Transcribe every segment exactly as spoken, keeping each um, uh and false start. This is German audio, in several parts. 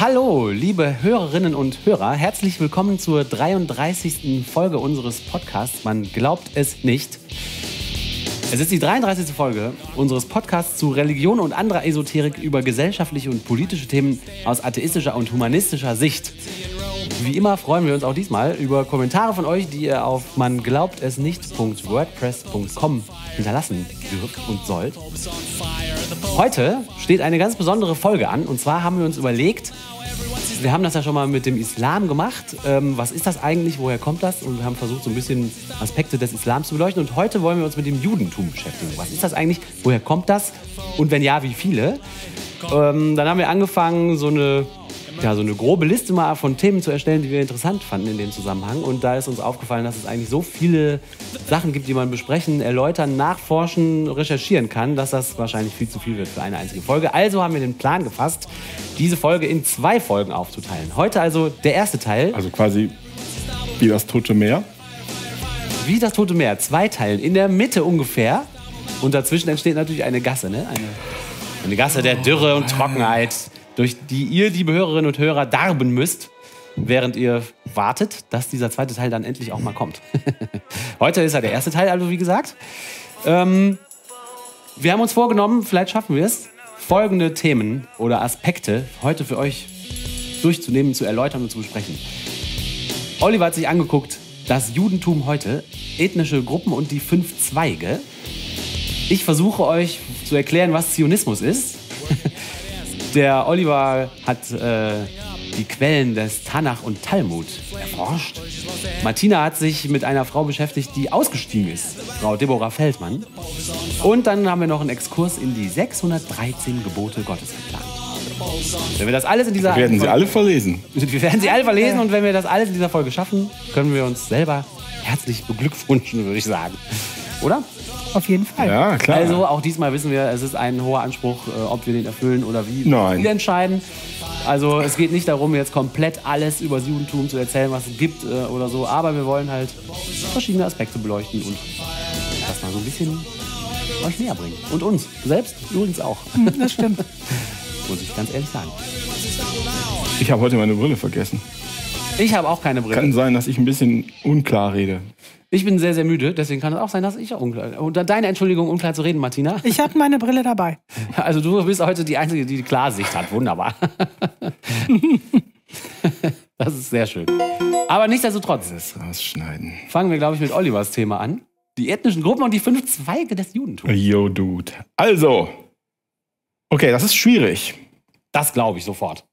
Hallo, liebe Hörerinnen und Hörer, herzlich willkommen zur dreiunddreißigsten Folge unseres Podcasts Man glaubt es nicht. Es ist die dreiunddreißigste Folge unseres Podcasts zu Religion und anderer Esoterik über gesellschaftliche und politische Themen aus atheistischer und humanistischer Sicht. Wie immer freuen wir uns auch diesmal über Kommentare von euch, die ihr auf man glaubt es nicht punkt wordpress punkt com hinterlassen dürft und sollt. Heute steht eine ganz besondere Folge an, und zwar haben wir uns überlegt, wir haben das ja schon mal mit dem Islam gemacht, ähm, was ist das eigentlich, woher kommt das, und wir haben versucht, so ein bisschen Aspekte des Islams zu beleuchten, und heute wollen wir uns mit dem Judentum beschäftigen. Was ist das eigentlich, woher kommt das, und wenn ja, wie viele? Ähm, dann haben wir angefangen, so eine... Ja, so eine grobe Liste mal von Themen zu erstellen, die wir interessant fanden in dem Zusammenhang. Und da ist uns aufgefallen, dass es eigentlich so viele Sachen gibt, die man besprechen, erläutern, nachforschen, recherchieren kann, dass das wahrscheinlich viel zu viel wird für eine einzige Folge. Also haben wir den Plan gefasst, diese Folge in zwei Folgen aufzuteilen. Heute also der erste Teil. Also quasi wie das Tote Meer. Wie das Tote Meer. Zwei Teilen. In der Mitte ungefähr. Und dazwischen entsteht natürlich eine Gasse, ne? Eine, eine Gasse der Dürre und Trockenheit, durch die ihr, liebe Hörerinnen und Hörer, darben müsst, während ihr wartet, dass dieser zweite Teil dann endlich auch mal kommt. Heute ist ja der erste Teil, also wie gesagt. Ähm, wir haben uns vorgenommen, vielleicht schaffen wir es, folgende Themen oder Aspekte heute für euch durchzunehmen, zu erläutern und zu besprechen. Oliver hat sich angeguckt, das Judentum heute, ethnische Gruppen und die fünf Zweige. Ich versuche euch zu erklären, was Zionismus ist. Der Oliver hat äh, die Quellen des Tanach und Talmud erforscht. Martina hat sich mit einer Frau beschäftigt, die ausgestiegen ist, Frau Deborah Feldman. Und dann haben wir noch einen Exkurs in die sechshundertdreizehn Gebote Gottes geplant. Wenn wir das alles in dieser wir werden sie alle verlesen. Wir werden sie alle verlesen, und wenn wir das alles in dieser Folge schaffen, können wir uns selber herzlich beglückwünschen, würde ich sagen. Oder? Auf jeden Fall. Ja, klar. Also auch diesmal wissen wir, es ist ein hoher Anspruch, ob wir den erfüllen oder wie. Nein. Wir entscheiden. Also es geht nicht darum, jetzt komplett alles über das Judentum zu erzählen, was es gibt oder so. Aber wir wollen halt verschiedene Aspekte beleuchten und das mal so ein bisschen euch näher bringen. Und uns selbst übrigens auch. Das stimmt. Muss ich ganz ehrlich sagen. Ich habe heute meine Brille vergessen. Ich habe auch keine Brille. Kann sein, dass ich ein bisschen unklar rede. Ich bin sehr, sehr müde, deswegen kann es auch sein, dass ich auch unklar... Unter deiner Entschuldigung, unklar zu reden, Martina. Ich habe meine Brille dabei. Also du bist heute die Einzige, die Klarsicht hat. Wunderbar. Das ist sehr schön. Aber nichtsdestotrotz. Das rausschneiden. Fangen wir, glaube ich, mit Olivers Thema an. Die ethnischen Gruppen und die fünf Zweige des Judentums. Yo, Dude. Also. Okay, das ist schwierig. Das glaube ich sofort.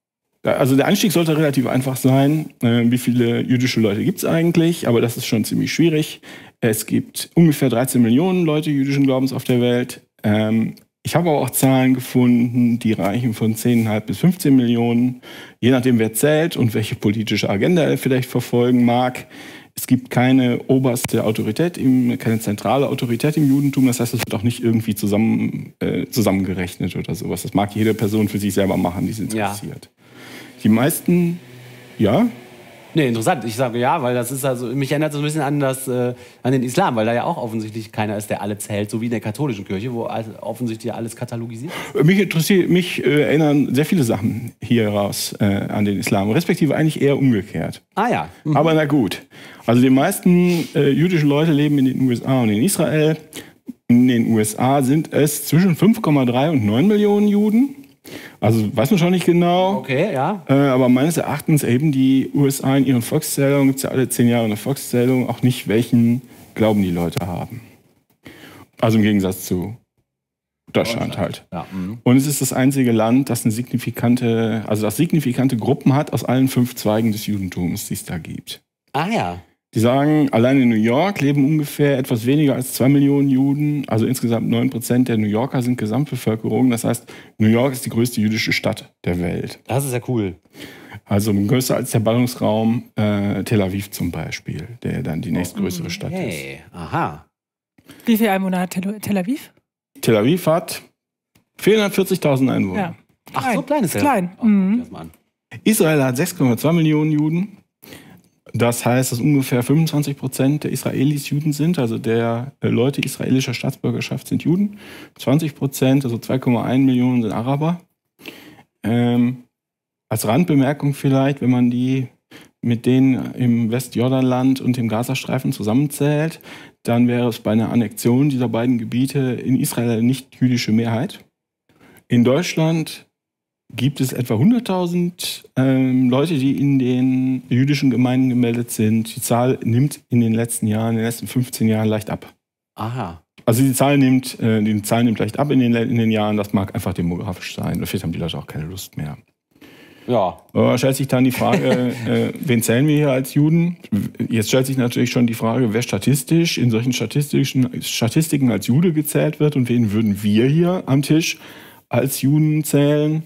Also der Einstieg sollte relativ einfach sein. Äh, wie viele jüdische Leute gibt es eigentlich? Aber das ist schon ziemlich schwierig. Es gibt ungefähr dreizehn Millionen Leute jüdischen Glaubens auf der Welt. Ähm, ich habe aber auch Zahlen gefunden, die reichen von zehn Komma fünf bis fünfzehn Millionen. Je nachdem, wer zählt und welche politische Agenda er vielleicht verfolgen mag. Es gibt keine oberste Autorität, im, keine zentrale Autorität im Judentum. Das heißt, es wird auch nicht irgendwie zusammen, äh, zusammengerechnet oder sowas. Das mag jede Person für sich selber machen, die es interessiert. Ja. Die meisten, ja? Nee, interessant. Ich sage ja, weil das ist also, mich erinnert so ein bisschen an, das, äh, an den Islam, weil da ja auch offensichtlich keiner ist, der alle zählt, so wie in der katholischen Kirche, wo also offensichtlich alles katalogisiert ist. Mich interessiert, mich äh, erinnern sehr viele Sachen hier raus äh, an den Islam, respektive eigentlich eher umgekehrt. Ah ja. Mhm. Aber na gut. Also die meisten äh, jüdischen Leute leben in den U S A und in Israel. In den U S A sind es zwischen fünf Komma drei und neun Millionen Juden. Also weiß man schon nicht genau, okay, ja. äh, aber meines Erachtens eben die U S A in ihren Volkszählungen, gibt es ja alle zehn Jahre eine Volkszählung, auch nicht welchen Glauben die Leute haben. Also im Gegensatz zu Deutschland, Deutschland. halt. Ja. Mhm. Und es ist das einzige Land, das eine signifikante, also das signifikante Gruppen hat aus allen fünf Zweigen des Judentums, die es da gibt. Ah ja. Die sagen, allein in New York leben ungefähr etwas weniger als zwei Millionen Juden. Also insgesamt neun Prozent der New Yorker sind Gesamtbevölkerung. Das heißt, New York ist die größte jüdische Stadt der Welt. Das ist ja cool. Also größer als der Ballungsraum äh, Tel Aviv zum Beispiel, der dann die nächstgrößere Stadt okay. ist. Hey, aha. Wie viele Einwohner hat Tel, Tel Aviv? Tel Aviv hat vierhundertvierzigtausend Einwohner. Ja. Ach, klein. So klein ist er. Klein. Oh, mhm. Israel hat sechs Komma zwei Millionen Juden. Das heißt, dass ungefähr fünfundzwanzig Prozent der Israelis Juden sind, also der Leute israelischer Staatsbürgerschaft sind Juden. zwanzig Prozent, also zwei Komma eins Millionen sind Araber. Ähm, Als Randbemerkung vielleicht, wenn man die mit denen im Westjordanland und dem Gazastreifen zusammenzählt, dann wäre es bei einer Annexion dieser beiden Gebiete in Israel eine nicht-jüdische Mehrheit. In Deutschland gibt es etwa hunderttausend ähm, Leute, die in den jüdischen Gemeinden gemeldet sind. Die Zahl nimmt in den letzten Jahren, in den letzten fünfzehn Jahren leicht ab. Aha. Also die Zahl nimmt, äh, die Zahl nimmt leicht ab in den, in den Jahren. Das mag einfach demografisch sein. Vielleicht haben die Leute auch keine Lust mehr. Ja. Aber stellt sich dann die Frage, äh, wen zählen wir hier als Juden? Jetzt stellt sich natürlich schon die Frage, wer statistisch in solchen statistischen Statistiken als Jude gezählt wird und wen würden wir hier am Tisch als Juden zählen?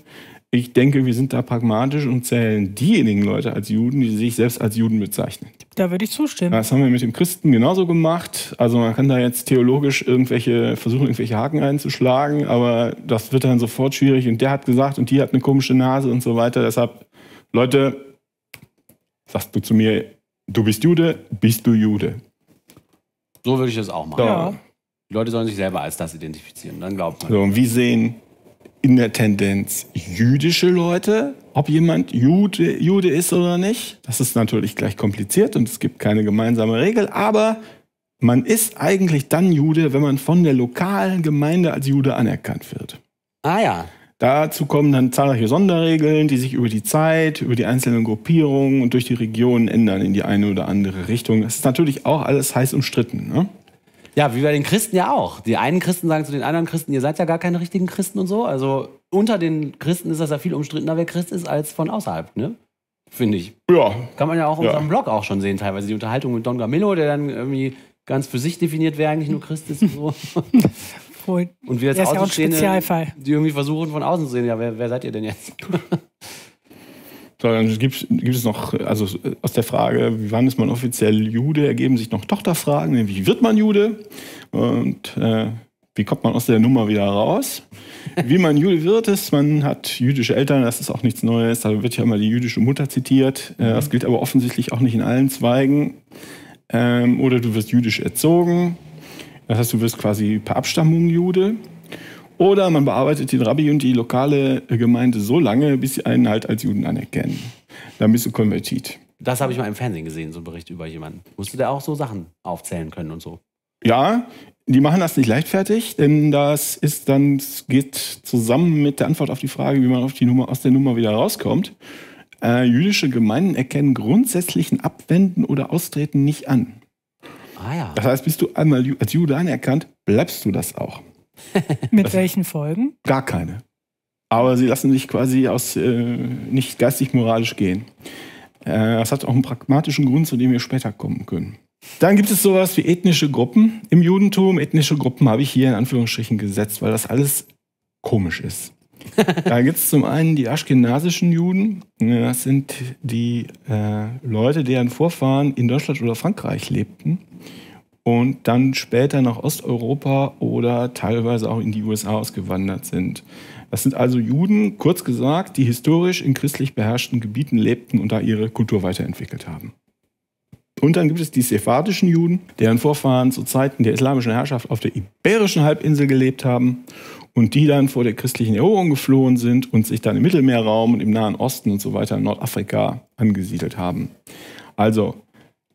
Ich denke, wir sind da pragmatisch und zählen diejenigen Leute als Juden, die sich selbst als Juden bezeichnen. Da würde ich zustimmen. Das haben wir mit dem Christen genauso gemacht. Also man kann da jetzt theologisch irgendwelche versuchen, irgendwelche Haken einzuschlagen, aber das wird dann sofort schwierig. Und der hat gesagt und die hat eine komische Nase und so weiter. Deshalb, Leute, sagst du zu mir, du bist Jude, bist du Jude. So würde ich das auch machen. Ja. Die Leute sollen sich selber als das identifizieren, dann glaubt man. So, und wie sehen in der Tendenz jüdische Leute, ob jemand Jude, Jude ist oder nicht. Das ist natürlich gleich kompliziert und es gibt keine gemeinsame Regel, aber man ist eigentlich dann Jude, wenn man von der lokalen Gemeinde als Jude anerkannt wird. Ah ja. Dazu kommen dann zahlreiche Sonderregeln, die sich über die Zeit, über die einzelnen Gruppierungen und durch die Regionen ändern in die eine oder andere Richtung. Das ist natürlich auch alles heiß umstritten, ne? Ja, wie bei den Christen ja auch. Die einen Christen sagen zu den anderen Christen, ihr seid ja gar keine richtigen Christen und so. Also unter den Christen ist das ja viel umstrittener, wer Christ ist, als von außerhalb, ne? Finde ich. Ja. Kann man ja auch auf unserem Blog auch schon sehen teilweise. Die Unterhaltung mit Don Gamillo, der dann irgendwie ganz für sich definiert, wer eigentlich nur Christ ist und so. Und wir als Außenstehende, die irgendwie versuchen von außen zu sehen, ja, wer, wer seid ihr denn jetzt? So, dann gibt es noch, also aus der Frage, wann ist man offiziell Jude, ergeben sich noch Tochterfragen, nämlich wie wird man Jude und äh, wie kommt man aus der Nummer wieder raus? Wie man Jude wird, ist, man hat jüdische Eltern, das ist auch nichts Neues, da wird ja immer die jüdische Mutter zitiert, äh, das gilt aber offensichtlich auch nicht in allen Zweigen. Ähm, oder du wirst jüdisch erzogen, das heißt, du wirst quasi per Abstammung Jude. Oder man bearbeitet den Rabbi und die lokale Gemeinde so lange, bis sie einen halt als Juden anerkennen. Dann bist du konvertiert. Das habe ich mal im Fernsehen gesehen, so einen Bericht über jemanden. Musste der auch so Sachen aufzählen können und so? Ja, die machen das nicht leichtfertig, denn das ist dann, das geht zusammen mit der Antwort auf die Frage, wie man auf die Nummer, aus der Nummer wieder rauskommt. Äh, jüdische Gemeinden erkennen grundsätzlichen Abwenden oder Austreten nicht an. Ah ja. Das heißt, bist du einmal als Jude anerkannt, bleibst du das auch. Mit das welchen Folgen? Gar keine. Aber sie lassen sich quasi aus äh, nicht geistig-moralisch gehen. Äh, das hat auch einen pragmatischen Grund, zu dem wir später kommen können. Dann gibt es sowas wie ethnische Gruppen im Judentum. Ethnische Gruppen habe ich hier in Anführungsstrichen gesetzt, weil das alles komisch ist. Da gibt es zum einen die aschkenasischen Juden. Das sind die äh, Leute, deren Vorfahren in Deutschland oder Frankreich lebten und dann später nach Osteuropa oder teilweise auch in die U S A ausgewandert sind. Das sind also Juden, kurz gesagt, die historisch in christlich beherrschten Gebieten lebten und da ihre Kultur weiterentwickelt haben. Und dann gibt es die sephardischen Juden, deren Vorfahren zu Zeiten der islamischen Herrschaft auf der iberischen Halbinsel gelebt haben und die dann vor der christlichen Eroberung geflohen sind und sich dann im Mittelmeerraum und im Nahen Osten und so weiter in Nordafrika angesiedelt haben. Also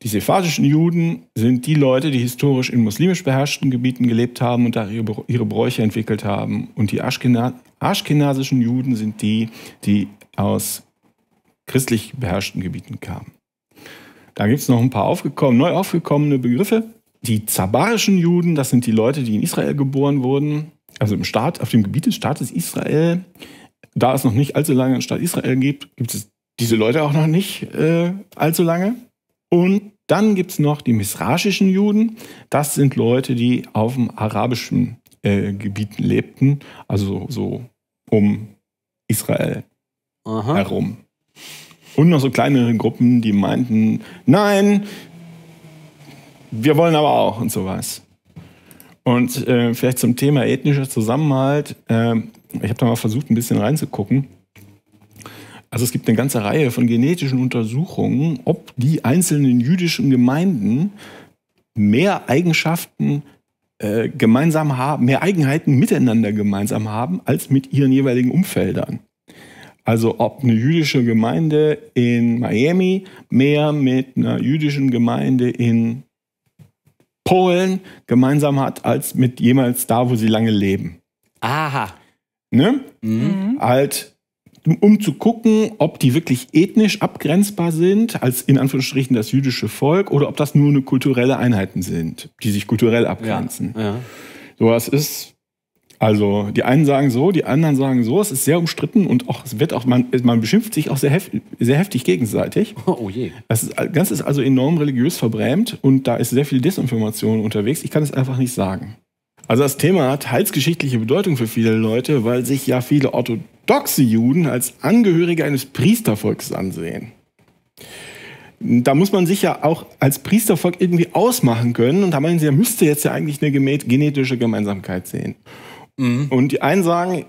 die sephardischen Juden sind die Leute, die historisch in muslimisch beherrschten Gebieten gelebt haben und da ihre Bräuche entwickelt haben. Und die aschkenasischen Juden sind die, die aus christlich beherrschten Gebieten kamen. Da gibt es noch ein paar aufgekommen, neu aufgekommene Begriffe. Die zabarischen Juden, das sind die Leute, die in Israel geboren wurden, also im Staat, auf dem Gebiet des Staates Israel. Da es noch nicht allzu lange einen Staat Israel gibt, gibt es diese Leute auch noch nicht äh, allzu lange. Und dann gibt es noch die misraschischen Juden. Das sind Leute, die auf dem arabischen äh, Gebiet lebten, also so um Israel Aha. herum. Und noch so kleinere Gruppen, die meinten, nein, wir wollen aber auch und sowas. Und äh, vielleicht zum Thema ethnischer Zusammenhalt. Äh, ich habe da mal versucht, ein bisschen reinzugucken. Also es gibt eine ganze Reihe von genetischen Untersuchungen, ob die einzelnen jüdischen Gemeinden mehr Eigenschaften äh, gemeinsam haben, mehr Eigenheiten miteinander gemeinsam haben, als mit ihren jeweiligen Umfeldern. Also ob eine jüdische Gemeinde in Miami mehr mit einer jüdischen Gemeinde in Polen gemeinsam hat, als mit jemals da, wo sie lange leben. Aha. Ne? Mhm. Halt, um zu gucken, ob die wirklich ethnisch abgrenzbar sind, als in Anführungsstrichen das jüdische Volk, oder ob das nur eine kulturelle Einheiten sind, die sich kulturell abgrenzen. Ja, ja. So, das ist... Also die einen sagen so, die anderen sagen so. Es ist sehr umstritten und auch, es wird auch man, man beschimpft sich auch sehr heftig, sehr heftig gegenseitig. Oh, oh je. Das ist, Ganze ist also enorm religiös verbrämt und da ist sehr viel Desinformation unterwegs. Ich kann es einfach nicht sagen. Also das Thema hat heilsgeschichtliche Bedeutung für viele Leute, weil sich ja viele orthodoxe Juden als Angehörige eines Priestervolkes ansehen. Da muss man sich ja auch als Priestervolk irgendwie ausmachen können und da meinen sie, da müsste jetzt ja eigentlich eine genetische Gemeinsamkeit sehen. Und die einen sagen,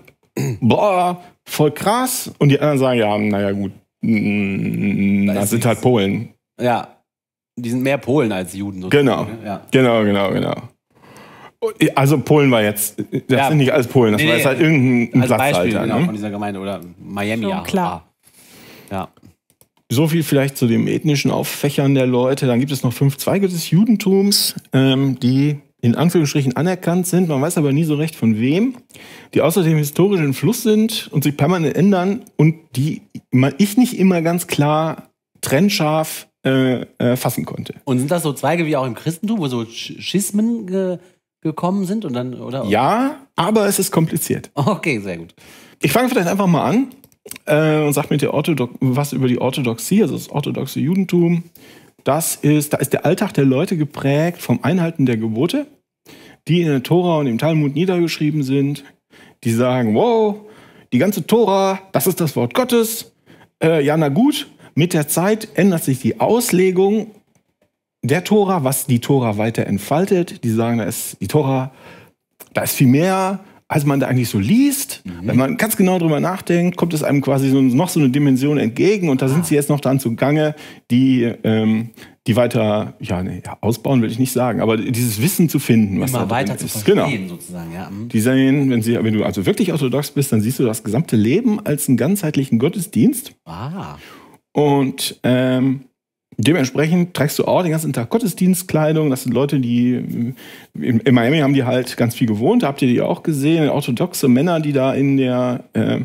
boah, voll krass. Und die anderen sagen, ja, naja gut, das, das sind halt Polen. Ja, die sind mehr Polen als Juden. Genau, ja. genau, genau, genau. Also Polen war jetzt, das ja. sind nicht alles Polen, das nee, war jetzt halt irgendein als Platz. Beispiel Alter, genau, ne? von dieser Gemeinde oder Miami. Ja, klar. Ja. So viel vielleicht zu dem ethnischen Auffächern der Leute. Dann gibt es noch fünf Zweige des Judentums, ähm, die... in Anführungsstrichen anerkannt sind, man weiß aber nie so recht von wem, die außerdem historisch in Fluss sind und sich permanent ändern und die ich nicht immer ganz klar trennscharf äh, äh, fassen konnte. Und sind das so Zweige wie auch im Christentum, wo so Schismen ge gekommen sind? Und dann, oder? Ja, aber es ist kompliziert. Okay, sehr gut. Ich fange vielleicht einfach mal an äh, und sage mit der Orthodox was über die Orthodoxie, also das orthodoxe Judentum. Das ist, da ist der Alltag der Leute geprägt vom Einhalten der Gebote, die in der Tora und im Talmud niedergeschrieben sind. Die sagen, wow, die ganze Tora, das ist das Wort Gottes. Äh, ja, na gut, mit der Zeit ändert sich die Auslegung der Tora, was die Tora weiter entfaltet. Die sagen, da ist die Tora, da ist viel mehr, als man da eigentlich so liest. Mhm. Wenn man ganz genau drüber nachdenkt, kommt es einem quasi so, noch so eine Dimension entgegen und da sind ah. sie jetzt noch dran zugange, die, ähm, die weiter, ja, nee, ja, ausbauen will ich nicht sagen, aber dieses Wissen zu finden, was immer da weiter zu verstehen, genau. sozusagen, ja. Die sehen, wenn, sie, wenn du also wirklich orthodox bist, dann siehst du das gesamte Leben als einen ganzheitlichen Gottesdienst. Ah. Und ähm, dementsprechend trägst du auch den ganzen Tag Gottesdienstkleidung. Das sind Leute, die in Miami haben die halt ganz viel gewohnt. Da habt ihr die auch gesehen. Orthodoxe Männer, die da in der, äh,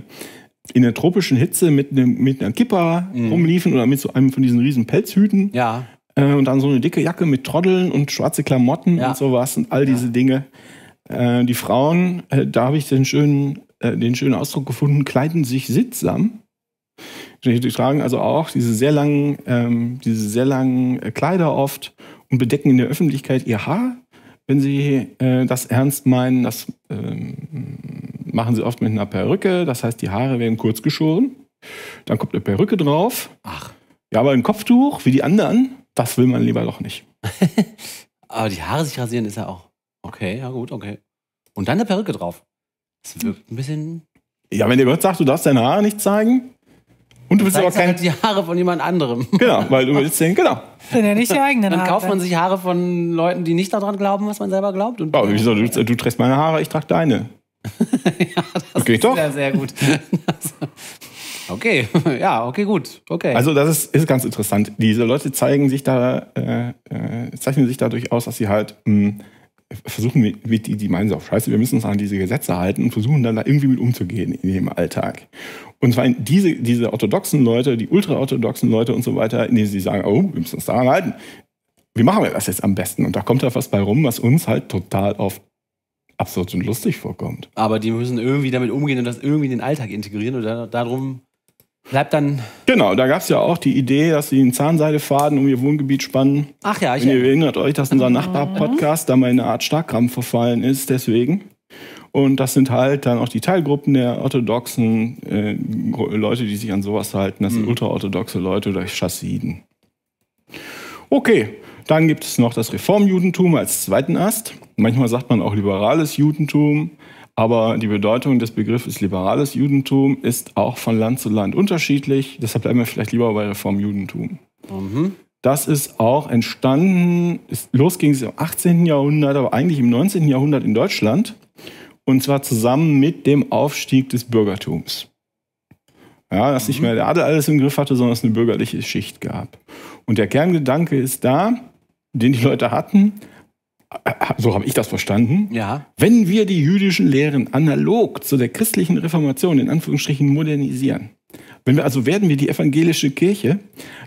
in der tropischen Hitze mit, ne, mit einer Kippa mhm. rumliefen oder mit so einem von diesen riesen Pelzhüten. Ja. Äh, und dann so eine dicke Jacke mit Troddeln und schwarze Klamotten ja. und sowas und all diese ja. Dinge. Äh, die Frauen, äh, da habe ich den schönen, äh, den schönen Ausdruck gefunden, kleiden sich sittsam. Die tragen also auch diese sehr langen, ähm, diese sehr langen Kleider oft und bedecken in der Öffentlichkeit ihr Haar, wenn sie äh, das ernst meinen. Das ähm, machen sie oft mit einer Perücke. Das heißt, die Haare werden kurz geschoren. Dann kommt eine Perücke drauf. Ach. Ja, aber ein Kopftuch, wie die anderen, das will man lieber doch nicht. Aber die Haare sich rasieren ist ja auch... Okay, ja gut, okay. Und dann eine Perücke drauf. Das wirkt ein bisschen... Ja, wenn der Gott sagt, du darfst deine Haare nicht zeigen... Und du willst aber keine... Halt die Haare von jemand anderem. Genau, weil du willst denken, genau. Sind ja nicht die eigenen Haare. Dann kauft man sich Haare von Leuten, die nicht daran glauben, was man selber glaubt. Und oh, wieso? Du, du trägst meine Haare, ich trage deine. Ja, das okay, ist doch. Sehr, sehr gut. Okay, ja, okay, gut. Okay. Also das ist, ist ganz interessant. Diese Leute zeigen sich da, äh, äh, zeichnen sich dadurch aus, dass sie halt... Mh, versuchen wir, die, die meinen so, scheiße, wir müssen uns an diese Gesetze halten und versuchen dann da irgendwie mit umzugehen in dem Alltag. Und zwar diese, diese orthodoxen Leute, die ultraorthodoxen Leute und so weiter, indem sie sagen, oh, wir müssen uns daran halten. Wie machen wir das jetzt am besten? Und da kommt da was bei rum, was uns halt total oft absurd und lustig vorkommt. Aber die müssen irgendwie damit umgehen und das irgendwie in den Alltag integrieren oder darum... Bleibt dann... Genau, da gab es ja auch die Idee, dass sie einen Zahnseidefaden um ihr Wohngebiet spannen. Ach ja, ich... Wenn ihr erinnert euch, dass unser Nachbar-Podcast da mal in eine Art Starkrampf verfallen ist, deswegen. Und das sind halt dann auch die Teilgruppen der orthodoxen äh, Leute, die sich an sowas halten. Das sind mhm. ultraorthodoxe Leute oder Chassiden. Okay, dann gibt es noch das Reformjudentum als zweiten Ast. Manchmal sagt man auch liberales Judentum. Aber die Bedeutung des Begriffes liberales Judentum ist auch von Land zu Land unterschiedlich. Deshalb bleiben wir vielleicht lieber bei Reformjudentum. Mhm. Das ist auch entstanden, ist, los ging es im achtzehnten Jahrhundert, aber eigentlich im neunzehnten Jahrhundert in Deutschland. Und zwar zusammen mit dem Aufstieg des Bürgertums. Ja, dass nicht mehr der Adel alles im Griff hatte, sondern es eine bürgerliche Schicht gab. Und der Kerngedanke ist da, den die Leute hatten, so habe ich das verstanden, ja. Wenn wir die jüdischen Lehren analog zu der christlichen Reformation in Anführungsstrichen modernisieren, wenn wir, also werden wir die evangelische Kirche,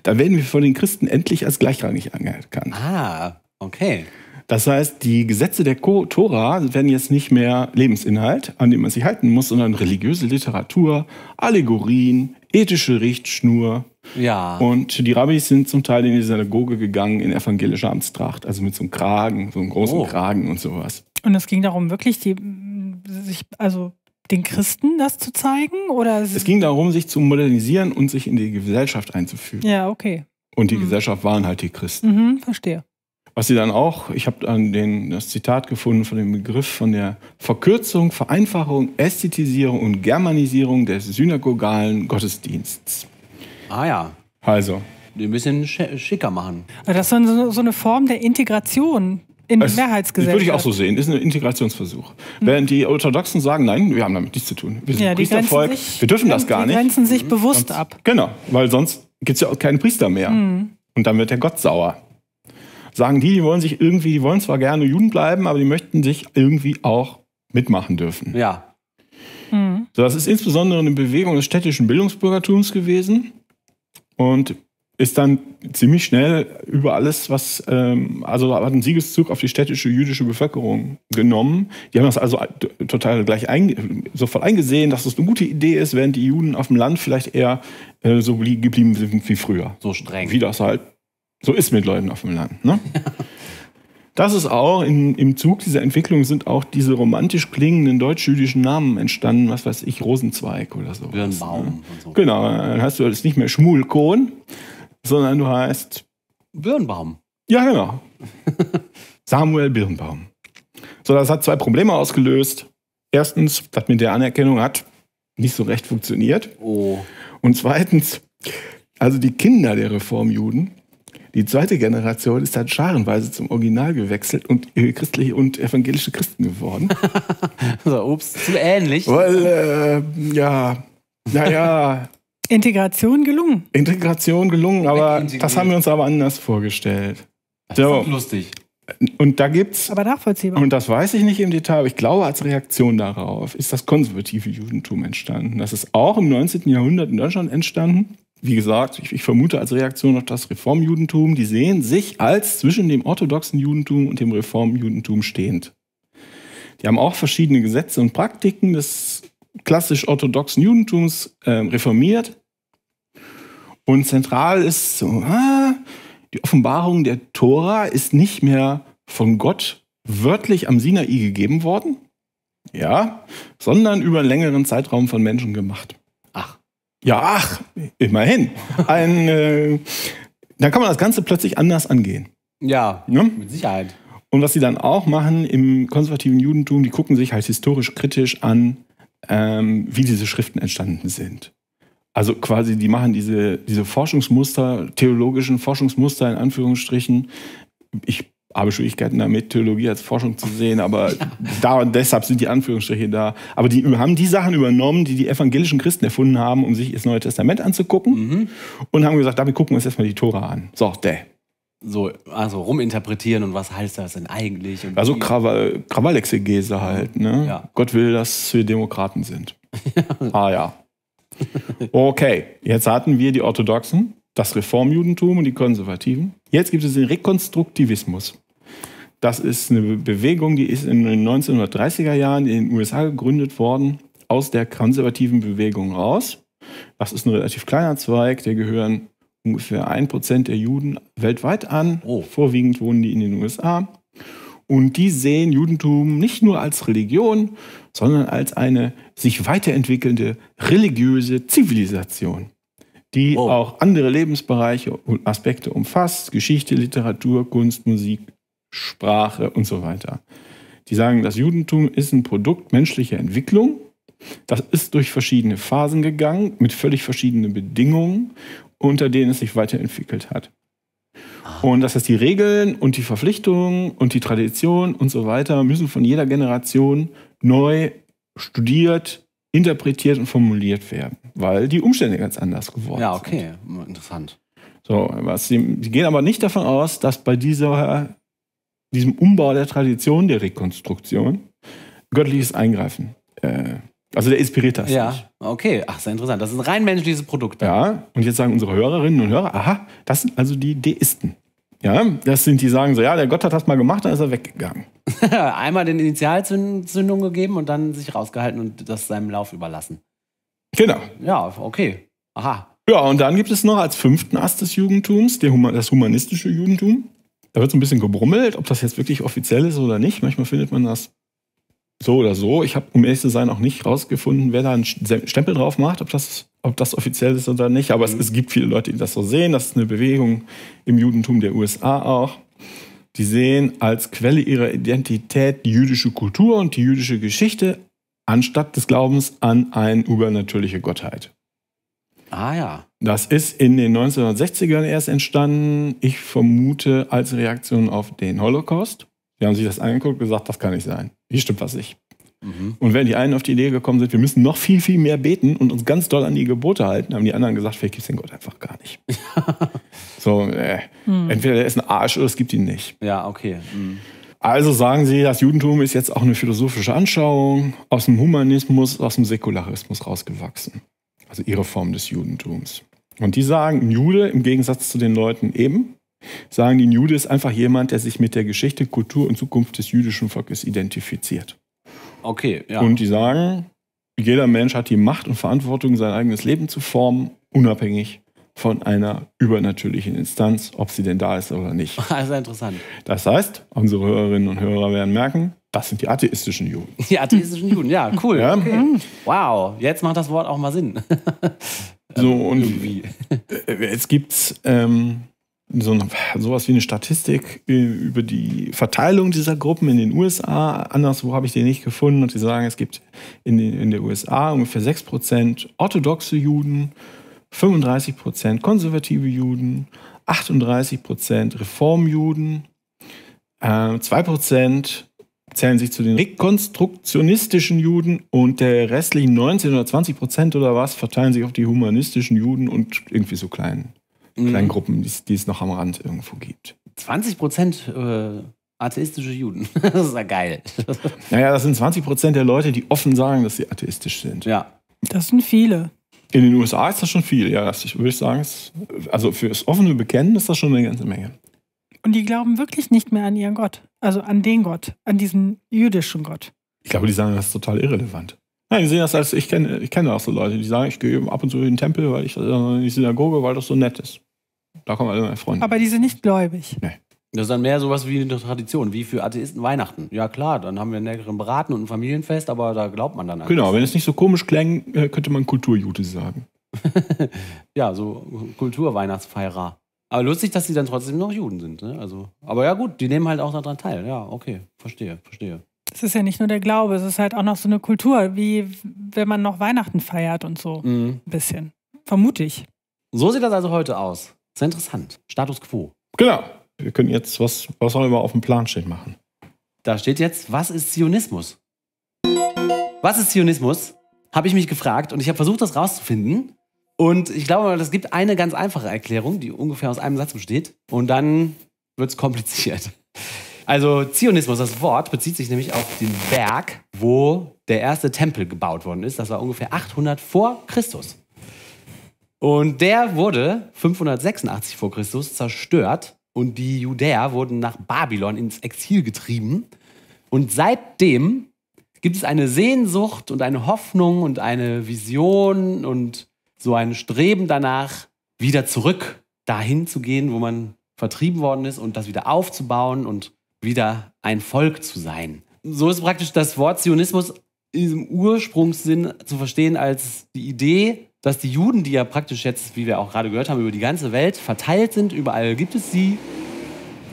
dann werden wir von den Christen endlich als gleichrangig anerkannt. Ah, okay. Das heißt, die Gesetze der Tora werden jetzt nicht mehr Lebensinhalt, an dem man sich halten muss, sondern religiöse Literatur, Allegorien, ethische Richtschnur. Ja. Und die Rabbis sind zum Teil in die Synagoge gegangen in evangelischer Amtstracht, also mit so einem Kragen, so einem großen oh. Kragen und sowas. Und es ging darum, wirklich die, sich, also den Christen das zu zeigen? Oder es ging darum, sich zu modernisieren und sich in die Gesellschaft einzufügen. Ja, okay. Und die mhm. Gesellschaft waren halt die Christen. Mhm, verstehe. Was sie dann auch, ich habe an den, das Zitat gefunden von dem Begriff von der Verkürzung, Vereinfachung, Ästhetisierung und Germanisierung des synagogalen Gottesdienstes. Ah ja. Also. Ein bisschen schicker machen. Also das ist so, so eine Form der Integration in die Mehrheitsgesellschaft. Würde ich auch so sehen. Das ist ein Integrationsversuch. Mhm. Während die Orthodoxen sagen, nein, wir haben damit nichts zu tun. Wir sind ja, Priestervolk, sich, wir dürfen das gar nicht. Die grenzen sich mhm. bewusst sonst, ab. Genau, weil sonst gibt es ja auch keinen Priester mehr. Mhm. Und dann wird der Gott sauer. Sagen die, die wollen sich irgendwie, die wollen zwar gerne Juden bleiben, aber die möchten sich irgendwie auch mitmachen dürfen. Ja. Mhm. So, das ist insbesondere eine Bewegung des städtischen Bildungsbürgertums gewesen und ist dann ziemlich schnell über alles, was, ähm, also hat einen Siegeszug auf die städtische jüdische Bevölkerung genommen. Die haben das also total gleich ein, sofort eingesehen, dass das eine gute Idee ist, während die Juden auf dem Land vielleicht eher äh, so geblieben sind wie früher. So streng. Wie das halt so ist mit Leuten auf dem Land. Ne? Ja. Das ist auch, in, im Zug dieser Entwicklung sind auch diese romantisch klingenden deutsch-jüdischen Namen entstanden, was weiß ich, Rosenzweig oder so. Birnbaum ne? und so. Genau, dann heißt du jetzt nicht mehr Schmuelkohn, sondern du heißt... Birnbaum. Ja, genau. Samuel Birnbaum. So, das hat zwei Probleme ausgelöst. Erstens, das mit der Anerkennung hat nicht so recht funktioniert. Oh. Und zweitens, also die Kinder der Reformjuden, die zweite Generation ist dann scharenweise zum Original gewechselt und christliche und evangelische Christen geworden. So, ups, zu ähnlich. Weil, äh, ja, naja. Integration gelungen. Integration gelungen, aber das haben wir uns aber anders vorgestellt. Das ist so lustig. Und da gibt's. Aber nachvollziehbar. Und das weiß ich nicht im Detail, aber ich glaube, als Reaktion darauf ist das konservative Judentum entstanden. Das ist auch im neunzehnten Jahrhundert in Deutschland entstanden. Wie gesagt, ich, ich vermute als Reaktion auf das Reformjudentum, die sehen sich als zwischen dem orthodoxen Judentum und dem Reformjudentum stehend. Die haben auch verschiedene Gesetze und Praktiken des klassisch orthodoxen Judentums äh, reformiert. Und zentral ist so, ah, die Offenbarung der Tora ist nicht mehr von Gott wörtlich am Sinai gegeben worden, ja, sondern über einen längeren Zeitraum von Menschen gemacht. Ja, ach, immerhin. Ein, äh, dann kann man das Ganze plötzlich anders angehen. Ja, ja, mit Sicherheit. Und was sie dann auch machen im konservativen Judentum, die gucken sich halt historisch kritisch an, ähm, wie diese Schriften entstanden sind. Also quasi, die machen diese, diese Forschungsmuster, theologischen Forschungsmuster in Anführungsstrichen. Ich habe Schwierigkeiten damit, Theologie als Forschung zu sehen, aber ja. da und deshalb sind die Anführungsstriche da. Aber die haben die Sachen übernommen, die die evangelischen Christen erfunden haben, um sich das Neue Testament anzugucken mhm. und haben gesagt, damit gucken wir uns erstmal die Tora an. So, däh. So, also ruminterpretieren und was heißt das denn eigentlich? Und also Krawall, Krawallexegese halt, ne? Ja. Gott will, dass wir Demokraten sind. Ah ja. Okay, jetzt hatten wir die Orthodoxen, das Reformjudentum und die Konservativen. Jetzt gibt es den Rekonstruktivismus. Das ist eine Bewegung, die ist in den neunzehnhundertdreißiger Jahren in den U S A gegründet worden, aus der konservativen Bewegung raus. Das ist ein relativ kleiner Zweig, der gehören ungefähr ein Prozent der Juden weltweit an. Oh. Vorwiegend wohnen die in den U S A. Und die sehen Judentum nicht nur als Religion, sondern als eine sich weiterentwickelnde religiöse Zivilisation, die oh. auch andere Lebensbereiche und Aspekte umfasst, Geschichte, Literatur, Kunst, Musik, Sprache und so weiter. Die sagen, das Judentum ist ein Produkt menschlicher Entwicklung. Das ist durch verschiedene Phasen gegangen, mit völlig verschiedenen Bedingungen, unter denen es sich weiterentwickelt hat. Und das heißt, die Regeln und die Verpflichtungen und die Tradition und so weiter müssen von jeder Generation neu studiert, interpretiert und formuliert werden, weil die Umstände ganz anders geworden sind. Ja, okay, sind. Interessant. So, was, sie, sie gehen aber nicht davon aus, dass bei dieser, diesem Umbau der Tradition, der Rekonstruktion, göttliches Eingreifen, äh, also der inspiriert das. Ja, nicht. Okay, ach, sehr interessant. Das ist ein rein menschliches Produkt. Ja, und jetzt sagen unsere Hörerinnen und Hörer, aha, das sind also die Deisten. Ja, das sind die, sagen so, ja, der Gott hat das mal gemacht, dann ist er weggegangen. Einmal den Initialzündung gegeben und dann sich rausgehalten und das seinem Lauf überlassen. Genau. Ja, okay. Aha. Ja, und dann gibt es noch als fünften Ast des Judentums der Huma, das humanistische Judentum. Da wird so ein bisschen gebrummelt, ob das jetzt wirklich offiziell ist oder nicht. Manchmal findet man das so oder so. Ich habe, um ehrlich zu sein, auch nicht rausgefunden, wer da einen Stempel drauf macht, ob das, ob das offiziell ist oder nicht. Aber mhm. es, es gibt viele Leute, die das so sehen. Das ist eine Bewegung im Judentum der U S A auch. Die sehen als Quelle ihrer Identität die jüdische Kultur und die jüdische Geschichte anstatt des Glaubens an eine übernatürliche Gottheit. Ah ja. Das ist in den neunzehnhundertsechzigern erst entstanden, ich vermute, als Reaktion auf den Holocaust. Die haben sich das angeguckt und gesagt, das kann nicht sein. Hier stimmt was nicht. Mhm. Und wenn die einen auf die Idee gekommen sind, wir müssen noch viel, viel mehr beten und uns ganz doll an die Gebote halten, haben die anderen gesagt, vielleicht gibt es den Gott einfach gar nicht. so, äh, mhm. entweder der ist ein Arsch oder es gibt ihn nicht. Ja, okay. Mhm. Also sagen sie, das Judentum ist jetzt auch eine philosophische Anschauung aus dem Humanismus, aus dem Säkularismus rausgewachsen. Also ihre Form des Judentums. Und die sagen, ein Jude, im Gegensatz zu den Leuten eben, sagen die, ein Jude ist einfach jemand, der sich mit der Geschichte, Kultur und Zukunft des jüdischen Volkes identifiziert. Okay, ja. Und die sagen, jeder Mensch hat die Macht und Verantwortung, sein eigenes Leben zu formen, unabhängig von einer übernatürlichen Instanz, ob sie denn da ist oder nicht. Das ist interessant. Das heißt, unsere Hörerinnen und Hörer werden merken, das sind die atheistischen Juden. Die atheistischen Juden, ja, cool. Ja. Okay. Wow, jetzt macht das Wort auch mal Sinn. So, und irgendwie. Jetzt gibt es ähm, so sowas wie eine Statistik über die Verteilung dieser Gruppen in den U S A. Anderswo habe ich die nicht gefunden. Und sie sagen, es gibt in den in der U S A ungefähr sechs Prozent orthodoxe Juden, fünfunddreißig Prozent konservative Juden, achtunddreißig Prozent Reformjuden, äh, zwei Prozent zählen sich zu den rekonstruktionistischen Juden und der restlichen neunzehn oder zwanzig Prozent oder was verteilen sich auf die humanistischen Juden und irgendwie so kleinen, mhm. kleinen Gruppen, die es noch am Rand irgendwo gibt. zwanzig Prozent äh, atheistische Juden. Das ist ja geil. Naja, das sind zwanzig Prozent der Leute, die offen sagen, dass sie atheistisch sind. Ja. Das sind viele. In den U S A ist das schon viel, ja. Das, würde ich sagen, ist, also für das offene Bekennen ist das schon eine ganze Menge. Und die glauben wirklich nicht mehr an ihren Gott. Also an den Gott, an diesen jüdischen Gott. Ich glaube, die sagen, das ist total irrelevant. Nein, die sehen das als, ich kenne, ich kenne auch so Leute, die sagen, ich gehe ab und zu in den Tempel, weil ich in die Synagoge, weil das so nett ist. Da kommen alle meine Freunde. Aber die sind nicht gläubig. Nee. Das ist dann mehr sowas wie eine Tradition, wie für Atheisten Weihnachten. Ja klar, dann haben wir einen leckeren Braten und ein Familienfest, aber da glaubt man dann an. Genau, wenn es nicht so komisch klingt, könnte man Kulturjude sagen. Ja, so Kulturweihnachtsfeierer. Aber lustig, dass sie dann trotzdem noch Juden sind. Ne? Also, aber ja gut, die nehmen halt auch daran teil. Ja, okay, verstehe, verstehe. Es ist ja nicht nur der Glaube, es ist halt auch noch so eine Kultur, wie wenn man noch Weihnachten feiert und so. Mhm. Ein bisschen, vermute ich. So sieht das also heute aus. Sehr interessant. Status quo. Genau. Wir können jetzt, was, was auch immer auf dem Plan steht, machen. Da steht jetzt, was ist Zionismus? Was ist Zionismus? Habe ich mich gefragt und ich habe versucht, das rauszufinden. Und ich glaube, das gibt eine ganz einfache Erklärung, die ungefähr aus einem Satz besteht. Und dann wird es kompliziert. Also Zionismus, das Wort, bezieht sich nämlich auf den Berg, wo der erste Tempel gebaut worden ist. Das war ungefähr achthundert vor Christus. Und der wurde fünfhundertsechsundachtzig vor Christus zerstört. Und die Judäer wurden nach Babylon ins Exil getrieben. Und seitdem gibt es eine Sehnsucht und eine Hoffnung und eine Vision und so ein Streben danach, wieder zurück dahin zu gehen, wo man vertrieben worden ist und das wieder aufzubauen und wieder ein Volk zu sein. So ist praktisch das Wort Zionismus in diesem Ursprungssinn zu verstehen als die Idee, dass die Juden, die ja praktisch jetzt, wie wir auch gerade gehört haben, über die ganze Welt verteilt sind, überall gibt es sie,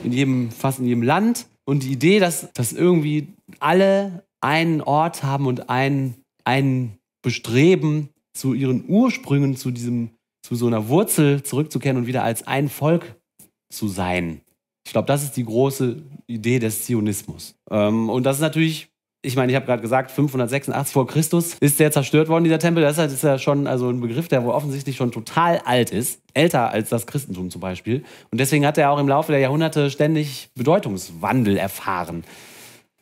in jedem, fast in jedem Land. Und die Idee, dass, dass irgendwie alle einen Ort haben und ein, ein Bestreben, zu ihren Ursprüngen, zu diesem, zu so einer Wurzel zurückzukehren und wieder als ein Volk zu sein. Ich glaube, das ist die große Idee des Zionismus. Ähm, und das ist natürlich Ich meine, ich habe gerade gesagt, fünfhundertsechsundachtzig vor Christus ist der zerstört worden, dieser Tempel. Das ist ja schon also ein Begriff, der wohl offensichtlich schon total alt ist. Älter als das Christentum zum Beispiel. Und deswegen hat er auch im Laufe der Jahrhunderte ständig Bedeutungswandel erfahren.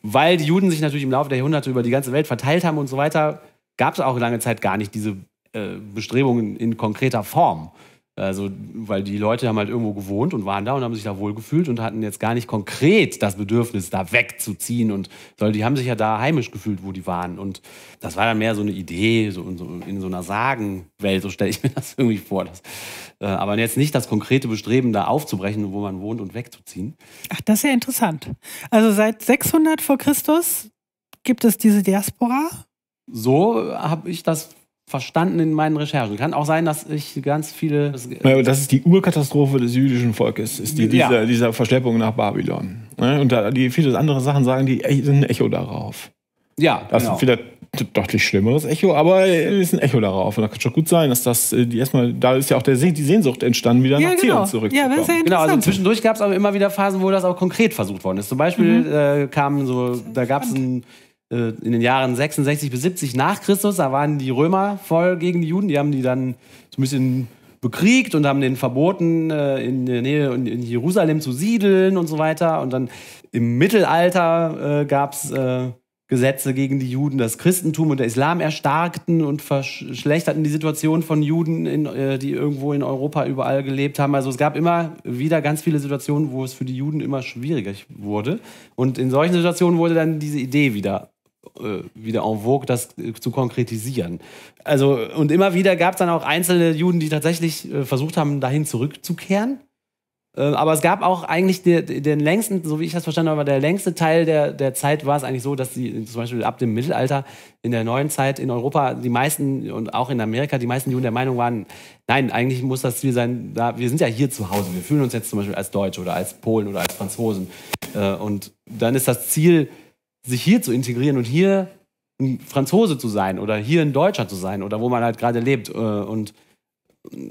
Weil die Juden sich natürlich im Laufe der Jahrhunderte über die ganze Welt verteilt haben und so weiter, gab es auch lange Zeit gar nicht diese äh, Bestrebungen in konkreter Form. Also, weil die Leute haben halt irgendwo gewohnt und waren da und haben sich da wohlgefühlt und hatten jetzt gar nicht konkret das Bedürfnis, da wegzuziehen. Und so, die haben sich ja da heimisch gefühlt, wo die waren. Und das war dann mehr so eine Idee, so in so, in so einer Sagenwelt, so stelle ich mir das irgendwie vor. Dass, äh, aber jetzt nicht das konkrete Bestreben, da aufzubrechen, wo man wohnt und wegzuziehen. Ach, das ist ja interessant. Also seit sechshundert vor Christus gibt es diese Diaspora? So habe ich das verstanden in meinen Recherchen. Kann auch sein, dass ich ganz viele... Das ist die Urkatastrophe des jüdischen Volkes, ist die, dieser, ja. dieser Verschleppung nach Babylon. Und da die viele andere Sachen sagen, die sind ein Echo darauf. Ja, das genau. Ist vielleicht ein deutlich schlimmeres Echo, aber es ist ein Echo darauf. Und da kann es schon gut sein, dass das die erstmal... Da ist ja auch der, die Sehnsucht entstanden, wieder ja, nach Zion genau. zurückzukommen. Ja, das ist ja genau, also zwischendurch gab es aber immer wieder Phasen, wo das auch konkret versucht worden ist. Zum Beispiel mhm. äh, kamen so... Da gab es ein... in den Jahren sechsundsechzig bis siebzig nach Christus, da waren die Römer voll gegen die Juden. Die haben die dann so ein bisschen bekriegt und haben denen verboten, in der Nähe in Jerusalem zu siedeln und so weiter. Und dann im Mittelalter äh, gab es äh, Gesetze gegen die Juden. Das Christentum und der Islam erstarkten und verschlechterten die Situation von Juden, in, äh, die irgendwo in Europa überall gelebt haben. Also es gab immer wieder ganz viele Situationen, wo es für die Juden immer schwieriger wurde. Und in solchen Situationen wurde dann diese Idee wieder wieder en vogue, das zu konkretisieren. Also, und immer wieder gab es dann auch einzelne Juden, die tatsächlich äh, versucht haben, dahin zurückzukehren. Äh, aber es gab auch eigentlich den, den längsten, so wie ich das verstanden habe, der längste Teil der, der Zeit war es eigentlich so, dass die, zum Beispiel ab dem Mittelalter, in der neuen Zeit in Europa, die meisten und auch in Amerika, die meisten Juden der Meinung waren, nein, eigentlich muss das Ziel sein, da, wir sind ja hier zu Hause, wir fühlen uns jetzt zum Beispiel als Deutsche oder als Polen oder als Franzosen. Äh, und dann ist das Ziel, sich hier zu integrieren und hier ein Franzose zu sein oder hier ein Deutscher zu sein oder wo man halt gerade lebt. Und,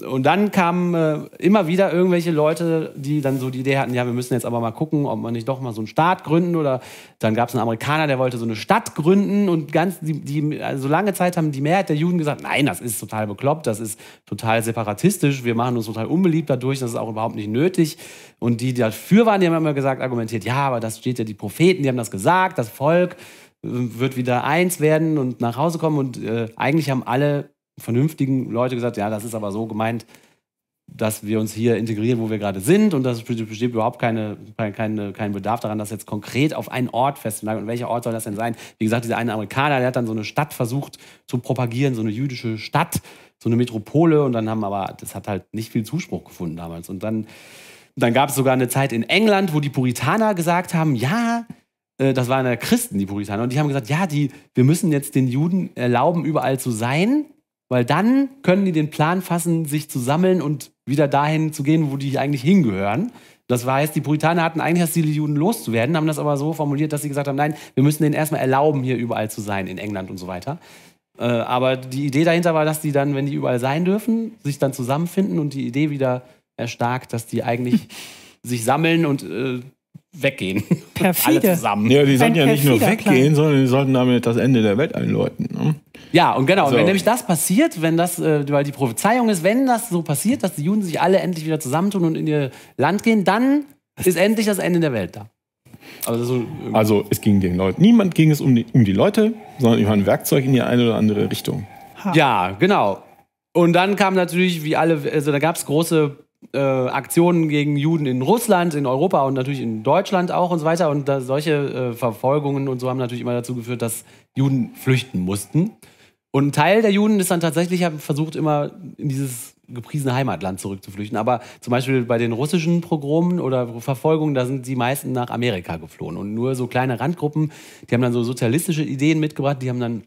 und dann kamen immer wieder irgendwelche Leute, die dann so die Idee hatten, ja, wir müssen jetzt aber mal gucken, ob man nicht doch mal so einen Staat gründen, oder dann gab es einen Amerikaner, der wollte so eine Stadt gründen, und ganz die, die also lange Zeit haben die Mehrheit der Juden gesagt, nein, das ist total bekloppt, das ist total separatistisch, wir machen uns total unbeliebt dadurch, das ist auch überhaupt nicht nötig. Und die, die dafür waren, die haben immer gesagt, argumentiert, ja, aber das steht ja, die Propheten, die haben das gesagt, das Volk wird wieder eins werden und nach Hause kommen. Und äh, eigentlich haben alle vernünftigen Leute gesagt, ja, das ist aber so gemeint, dass wir uns hier integrieren, wo wir gerade sind, und das besteht überhaupt keine, keine, kein Bedarf daran, das jetzt konkret auf einen Ort festzulegen. Und welcher Ort soll das denn sein? Wie gesagt, dieser eine Amerikaner, der hat dann so eine Stadt versucht zu propagieren, so eine jüdische Stadt, so eine Metropole, und dann haben aber, das hat halt nicht viel Zuspruch gefunden damals. Und dann Dann gab es sogar eine Zeit in England, wo die Puritaner gesagt haben, ja, äh, das waren ja Christen, die Puritaner. Und die haben gesagt, ja, die, wir müssen jetzt den Juden erlauben, überall zu sein, weil dann können die den Plan fassen, sich zu sammeln und wieder dahin zu gehen, wo die eigentlich hingehören. Das heißt, die Puritaner hatten eigentlich das Ziel, die Juden loszuwerden, haben das aber so formuliert, dass sie gesagt haben, nein, wir müssen denen erstmal erlauben, hier überall zu sein, in England und so weiter. Äh, aber die Idee dahinter war, dass die dann, wenn die überall sein dürfen, sich dann zusammenfinden und die Idee wieder erstarkt, dass die eigentlich sich sammeln und äh, weggehen. Perfide. Alle zusammen. Ja, die sollten ja nicht nur weggehen, sondern die sollten damit das Ende der Welt einläuten. Ne? Ja, und genau. So. Und wenn nämlich das passiert, wenn das, äh, weil die Prophezeiung ist, wenn das so passiert, dass die Juden sich alle endlich wieder zusammentun und in ihr Land gehen, dann ist endlich das Ende der Welt da. Also, so, also es ging den Leuten. Niemand ging es um die, um die Leute, sondern über ein Werkzeug in die eine oder andere Richtung. Ha. Ja, genau. Und dann kam natürlich, wie alle, also da gab es große Äh, Aktionen gegen Juden in Russland, in Europa und natürlich in Deutschland auch und so weiter. Und da, solche äh, Verfolgungen und so haben natürlich immer dazu geführt, dass Juden flüchten mussten. Und ein Teil der Juden ist dann tatsächlich, haben versucht, immer in dieses gepriesene Heimatland zurückzuflüchten. Aber zum Beispiel bei den russischen Pogromen oder Verfolgungen, da sind die meisten nach Amerika geflohen. Und nur so kleine Randgruppen, die haben dann so sozialistische Ideen mitgebracht, die haben dann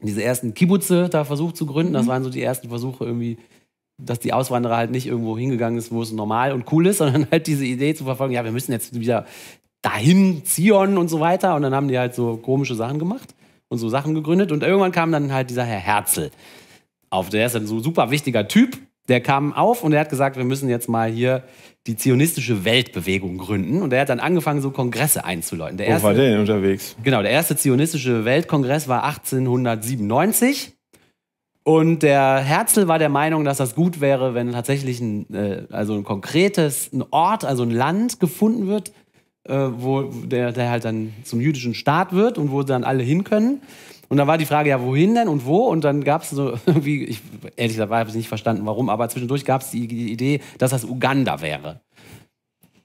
diese ersten Kibbutze da versucht zu gründen. Das waren so die ersten Versuche irgendwie, dass die Auswanderer halt nicht irgendwo hingegangen ist, wo es normal und cool ist, sondern halt diese Idee zu verfolgen, ja, wir müssen jetzt wieder dahin, Zion und so weiter. Und dann haben die halt so komische Sachen gemacht und so Sachen gegründet. Und irgendwann kam dann halt dieser Herr Herzl auf. Der ist ein so super wichtiger Typ Der kam auf und er hat gesagt, wir müssen jetzt mal hier die zionistische Weltbewegung gründen. Und er hat dann angefangen, so Kongresse einzuläuten. Der Wo erste, war der denn unterwegs? Genau, der erste zionistische Weltkongress war achtzehnhundertsiebenundneunzig. Und der Herzl war der Meinung, dass das gut wäre, wenn tatsächlich ein, äh, also ein konkretes ein Ort, also ein Land gefunden wird, äh, wo der, der halt dann zum jüdischen Staat wird und wo dann alle hin können. Und dann war die Frage, ja, wohin denn und wo? Und dann gab es so irgendwie, ich, ehrlich gesagt, habe ich nicht verstanden, warum, aber zwischendurch gab es die Idee, dass das Uganda wäre.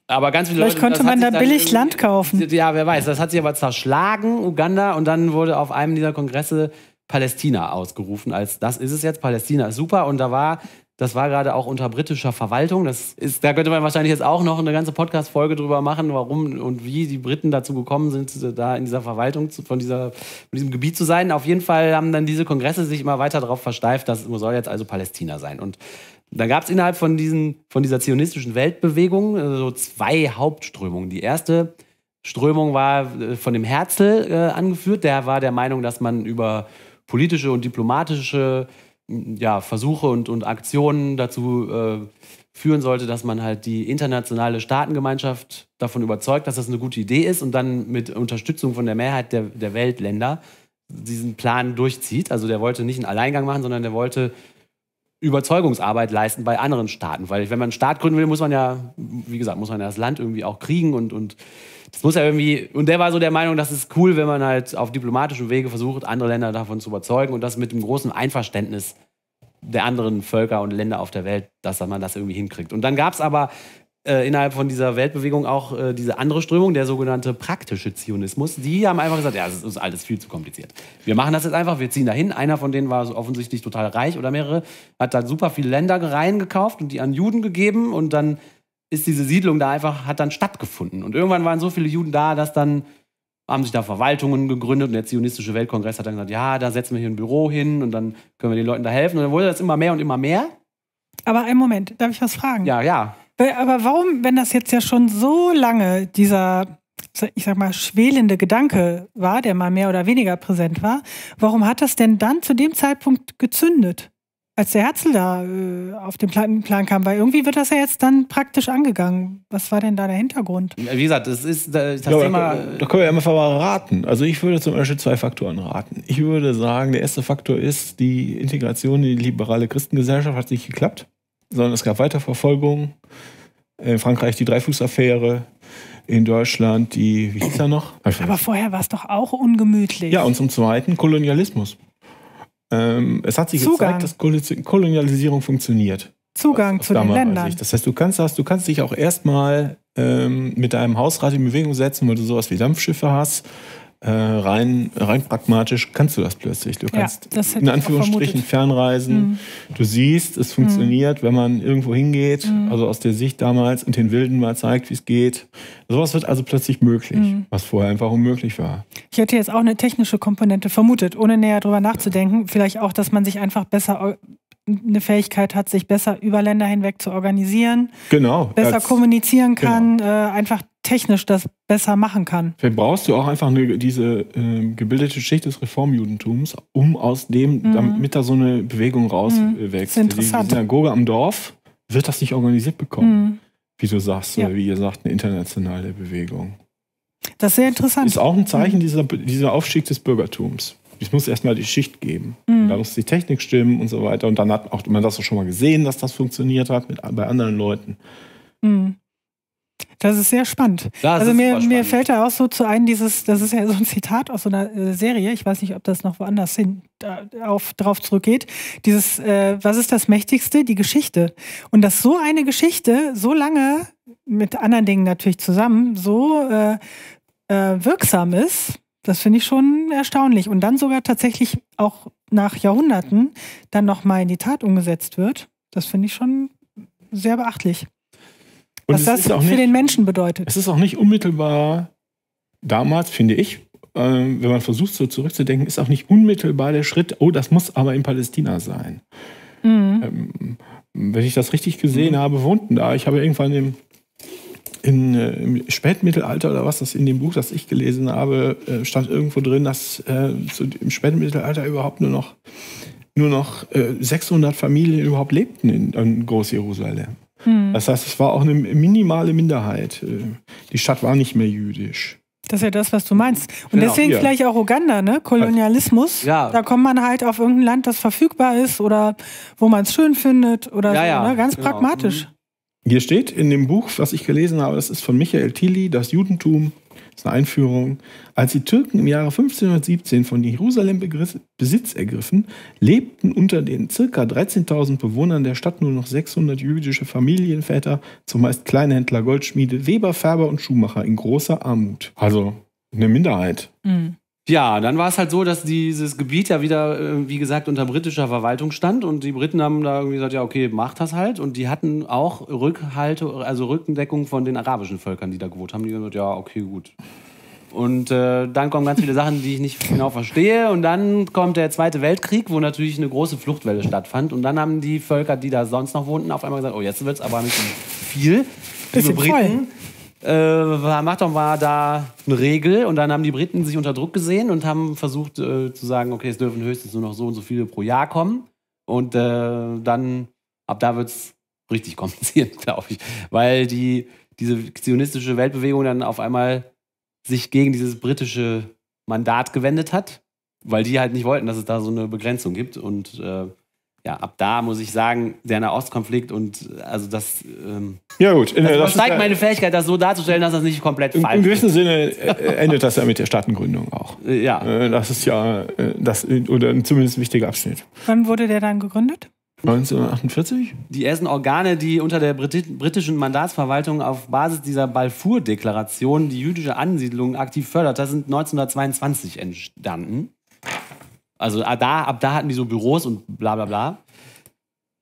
Aber ganz viele Vielleicht Leute, konnte man da billig Land kaufen. Ja, wer weiß. Das hat sich aber zerschlagen, Uganda. Und dann wurde auf einem dieser Kongresse Palästina ausgerufen, als das ist es jetzt, Palästina ist super. Und da war, das war gerade auch unter britischer Verwaltung. Das ist, da könnte man wahrscheinlich jetzt auch noch eine ganze Podcast-Folge drüber machen, warum und wie die Briten dazu gekommen sind, da in dieser Verwaltung zu, von, dieser, von diesem Gebiet zu sein. Auf jeden Fall haben dann diese Kongresse sich immer weiter darauf versteift, dass es soll jetzt also Palästina sein. Und dann gab es innerhalb von, diesen, von dieser zionistischen Weltbewegung so zwei Hauptströmungen. Die erste Strömung war von dem Herzl äh, angeführt. Der war der Meinung, dass man über politische und diplomatische ja, Versuche und, und Aktionen dazu äh, führen sollte, dass man halt die internationale Staatengemeinschaft davon überzeugt, dass das eine gute Idee ist und dann mit Unterstützung von der Mehrheit der, der Weltländer diesen Plan durchzieht. Also der wollte nicht einen Alleingang machen, sondern der wollte Überzeugungsarbeit leisten bei anderen Staaten. Weil wenn man einen Staat gründen will, muss man ja, wie gesagt, muss man ja das Land irgendwie auch kriegen und, und das muss ja irgendwie, und der war so der Meinung, das ist cool, wenn man halt auf diplomatischem Wege versucht, andere Länder davon zu überzeugen und das mit dem großen Einverständnis der anderen Völker und Länder auf der Welt, dass man das irgendwie hinkriegt. Und dann gab es aber äh, innerhalb von dieser Weltbewegung auch äh, diese andere Strömung, der sogenannte praktische Zionismus. Die haben einfach gesagt, ja, das ist alles viel zu kompliziert. Wir machen das jetzt einfach, wir ziehen dahin. Einer von denen war so offensichtlich total reich oder mehrere, hat dann super viele Länder reingekauft und die an Juden gegeben und dann ist diese Siedlung da einfach, hat dann stattgefunden. Und irgendwann waren so viele Juden da, dass dann haben sich da Verwaltungen gegründet und der Zionistische Weltkongress hat dann gesagt, ja, da setzen wir hier ein Büro hin und dann können wir den Leuten da helfen. Und dann wurde das immer mehr und immer mehr. Aber einen Moment, darf ich was fragen? Ja, ja. Aber warum, wenn das jetzt ja schon so lange dieser, ich sag mal, schwelende Gedanke war, der mal mehr oder weniger präsent war, warum hat das denn dann zu dem Zeitpunkt gezündet? Als der Herzl da äh, auf den Plan, Plan kam, weil irgendwie wird das ja jetzt dann praktisch angegangen. Was war denn da der Hintergrund? Wie gesagt, das ist das ja, Thema... Da, da können wir ja mal raten. Also ich würde zum Beispiel zwei Faktoren raten. Ich würde sagen, der erste Faktor ist, die Integration in die liberale Christengesellschaft hat nicht geklappt, sondern es gab Weiterverfolgung. In Frankreich die Dreyfus-Affäre, in Deutschland die... Wie hieß er noch? Aber vorher war es doch auch ungemütlich. Ja, und zum Zweiten Kolonialismus. Es hat sich Zugang. gezeigt, dass Kolonialisierung funktioniert. Zugang aus, aus zu den Ländern. Sicht. Das heißt, du kannst, du kannst dich auch erstmal ähm, mit deinem Hausrat in Bewegung setzen, weil du sowas wie Dampfschiffe hast. Äh, rein, rein pragmatisch kannst du das plötzlich. Du kannst ja, in Anführungsstrichen fernreisen. Mhm. Du siehst, es funktioniert, mhm. wenn man irgendwo hingeht. Mhm. Also aus der Sicht damals und den Wilden mal zeigt, wie es geht. Sowas wird also plötzlich möglich, mhm. was vorher einfach unmöglich war. Ich hätte jetzt auch eine technische Komponente vermutet, ohne näher drüber nachzudenken. Vielleicht auch, dass man sich einfach besser... eine Fähigkeit hat, sich besser über Länder hinweg zu organisieren, genau, besser als, kommunizieren kann, genau. äh, einfach technisch das besser machen kann. Vielleicht brauchst du auch einfach eine, diese äh, gebildete Schicht des Reformjudentums, um aus dem, mhm. damit da so eine Bewegung rauswächst. Mhm. Die Synagoge am Dorf wird das nicht organisiert bekommen, mhm. wie du sagst, ja. oder wie ihr sagt, eine internationale Bewegung. Das ist sehr interessant. Das ist auch ein Zeichen mhm. dieser, dieser Aufstieg des Bürgertums. Es muss erstmal die Schicht geben. Mhm. Da muss die Technik stimmen und so weiter. Und dann hat auch man das auch schon mal gesehen, dass das funktioniert hat mit, bei anderen Leuten. Mhm. Das ist sehr spannend. Das also mir, spannend. mir fällt da auch so zu ein, dieses, das ist ja so ein Zitat aus so einer äh, Serie, ich weiß nicht, ob das noch woanders hin da, auf, drauf zurückgeht, dieses, äh, was ist das Mächtigste? Die Geschichte. Und dass so eine Geschichte so lange, mit anderen Dingen natürlich zusammen, so äh, äh, wirksam ist, das finde ich schon erstaunlich. Und dann sogar tatsächlich auch nach Jahrhunderten dann nochmal in die Tat umgesetzt wird. Das finde ich schon sehr beachtlich. Und was das für den Menschen bedeutet. Es ist auch nicht unmittelbar damals, finde ich, äh, wenn man versucht, so zurückzudenken, ist auch nicht unmittelbar der Schritt, oh, das muss aber in Palästina sein. Mhm. Ähm, wenn ich das richtig gesehen mhm. habe, wohnten da. Ich habe irgendwann im In, äh, im Spätmittelalter oder was, das in dem Buch, das ich gelesen habe, äh, stand irgendwo drin, dass äh, zu, im Spätmittelalter überhaupt nur noch nur noch äh, sechshundert Familien überhaupt lebten in, in Groß-Jerusalem. Hm. Das heißt, es war auch eine minimale Minderheit. Die Stadt war nicht mehr jüdisch. Das ist ja das, was du meinst. Und genau, deswegen ja. vielleicht auch Uganda, ne? Kolonialismus. Ja. Da kommt man halt auf irgendein Land, das verfügbar ist oder wo man es schön findet oder ja, so, ja. Ne? Ganz genau. pragmatisch. Hier steht in dem Buch, was ich gelesen habe, das ist von Michael Tilly, das Judentum, das ist eine Einführung. Als die Türken im Jahre fünfzehnhundertsiebzehn von Jerusalem Besitz ergriffen, lebten unter den ca. dreizehntausend Bewohnern der Stadt nur noch sechshundert jüdische Familienväter, zumeist Kleinhändler, Goldschmiede, Weber, Färber und Schuhmacher in großer Armut. Also eine Minderheit. Mhm. Ja, dann war es halt so, dass dieses Gebiet ja wieder, wie gesagt, unter britischer Verwaltung stand und die Briten haben da irgendwie gesagt, ja okay, macht das halt, und die hatten auch Rückhalte, also Rückendeckung von den arabischen Völkern, die da gewohnt haben, die gesagt, ja okay, gut. Und äh, dann kommen ganz viele Sachen, die ich nicht genau verstehe, und dann kommt der Zweite Weltkrieg, wo natürlich eine große Fluchtwelle stattfand, und dann haben die Völker, die da sonst noch wohnten, auf einmal gesagt, oh jetzt wird's aber nicht viel, die Briten. Äh, macht doch mal da eine Regel, und dann haben die Briten sich unter Druck gesehen und haben versucht äh, zu sagen, okay, es dürfen höchstens nur noch so und so viele pro Jahr kommen, und äh, dann, ab da wird es richtig kompliziert, glaube ich, weil die, diese zionistische Weltbewegung dann auf einmal sich gegen dieses britische Mandat gewendet hat, weil die halt nicht wollten, dass es da so eine Begrenzung gibt, und äh, ja, ab da muss ich sagen, der Nahostkonflikt und also das ähm, ja gut, in, also das zeigt meine Fähigkeit, das so darzustellen, dass das nicht komplett falsch ist. Im gewissen Sinne endet das ja mit der Staatengründung auch. Ja. Das ist ja das, oder zumindest ein wichtiger Abschnitt. Wann wurde der dann gegründet? neunzehnhundertachtundvierzig. Die ersten Organe, die unter der britischen Mandatsverwaltung auf Basis dieser Balfour-Deklaration die jüdische Ansiedlung aktiv förderte, sind neunzehnhundertzweiundzwanzig entstanden. Also da, ab da hatten die so Büros und bla bla bla.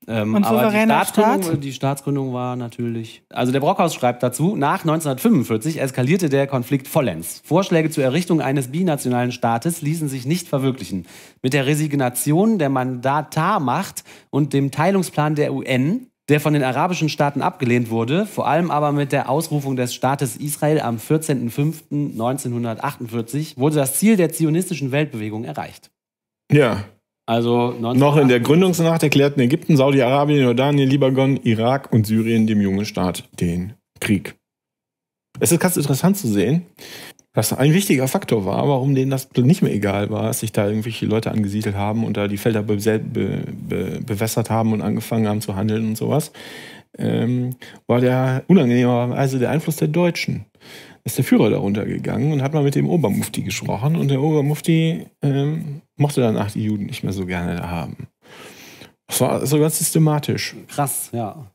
Ähm, und aber die Staatsgründung, Staat? die Staatsgründung war natürlich... Also der Brockhaus schreibt dazu, nach neunzehnhundertfünfundvierzig eskalierte der Konflikt vollends. Vorschläge zur Errichtung eines binationalen Staates ließen sich nicht verwirklichen. Mit der Resignation der Mandatarmacht und dem Teilungsplan der U N, der von den arabischen Staaten abgelehnt wurde, vor allem aber mit der Ausrufung des Staates Israel am vierzehnten fünften neunzehnhundertachtundvierzig, wurde das Ziel der zionistischen Weltbewegung erreicht. Ja. Also noch in der Gründungsnacht erklärten Ägypten, Saudi-Arabien, Jordanien, Libanon, Irak und Syrien dem jungen Staat den Krieg. Es ist ganz interessant zu sehen, dass ein wichtiger Faktor war, warum denen das nicht mehr egal war, dass sich da irgendwelche Leute angesiedelt haben und da die Felder be be be bewässert haben und angefangen haben zu handeln und sowas, ähm, war der unangenehmerweise der Einfluss der Deutschen. Ist der Führer darunter gegangen und hat mal mit dem Obermufti gesprochen. Und der Obermufti ähm, mochte danach die Juden nicht mehr so gerne da haben. Das war so ganz systematisch. Krass, ja.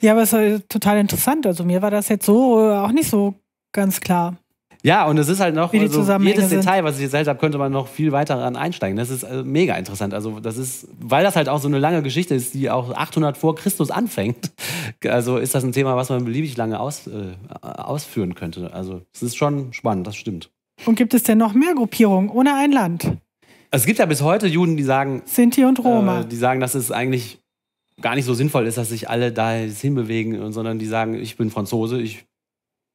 Ja, aber es ist total interessant. Also mir war das jetzt so äh, auch nicht so ganz klar. Ja, und es ist halt noch, also jedes Detail, was ich jetzt erzählt habe, könnte man noch viel weiter daran einsteigen. Das ist äh, mega interessant. Also das ist, weil das halt auch so eine lange Geschichte ist, die auch achthundert vor Christus anfängt. Also ist das ein Thema, was man beliebig lange aus, äh, ausführen könnte. Also es ist schon spannend, das stimmt. Und gibt es denn noch mehr Gruppierungen ohne ein Land? Es gibt ja bis heute Juden, die sagen... Sinti und Roma. Äh, die sagen, dass es eigentlich gar nicht so sinnvoll ist, dass sich alle da hinbewegen, sondern die sagen, ich bin Franzose, ich...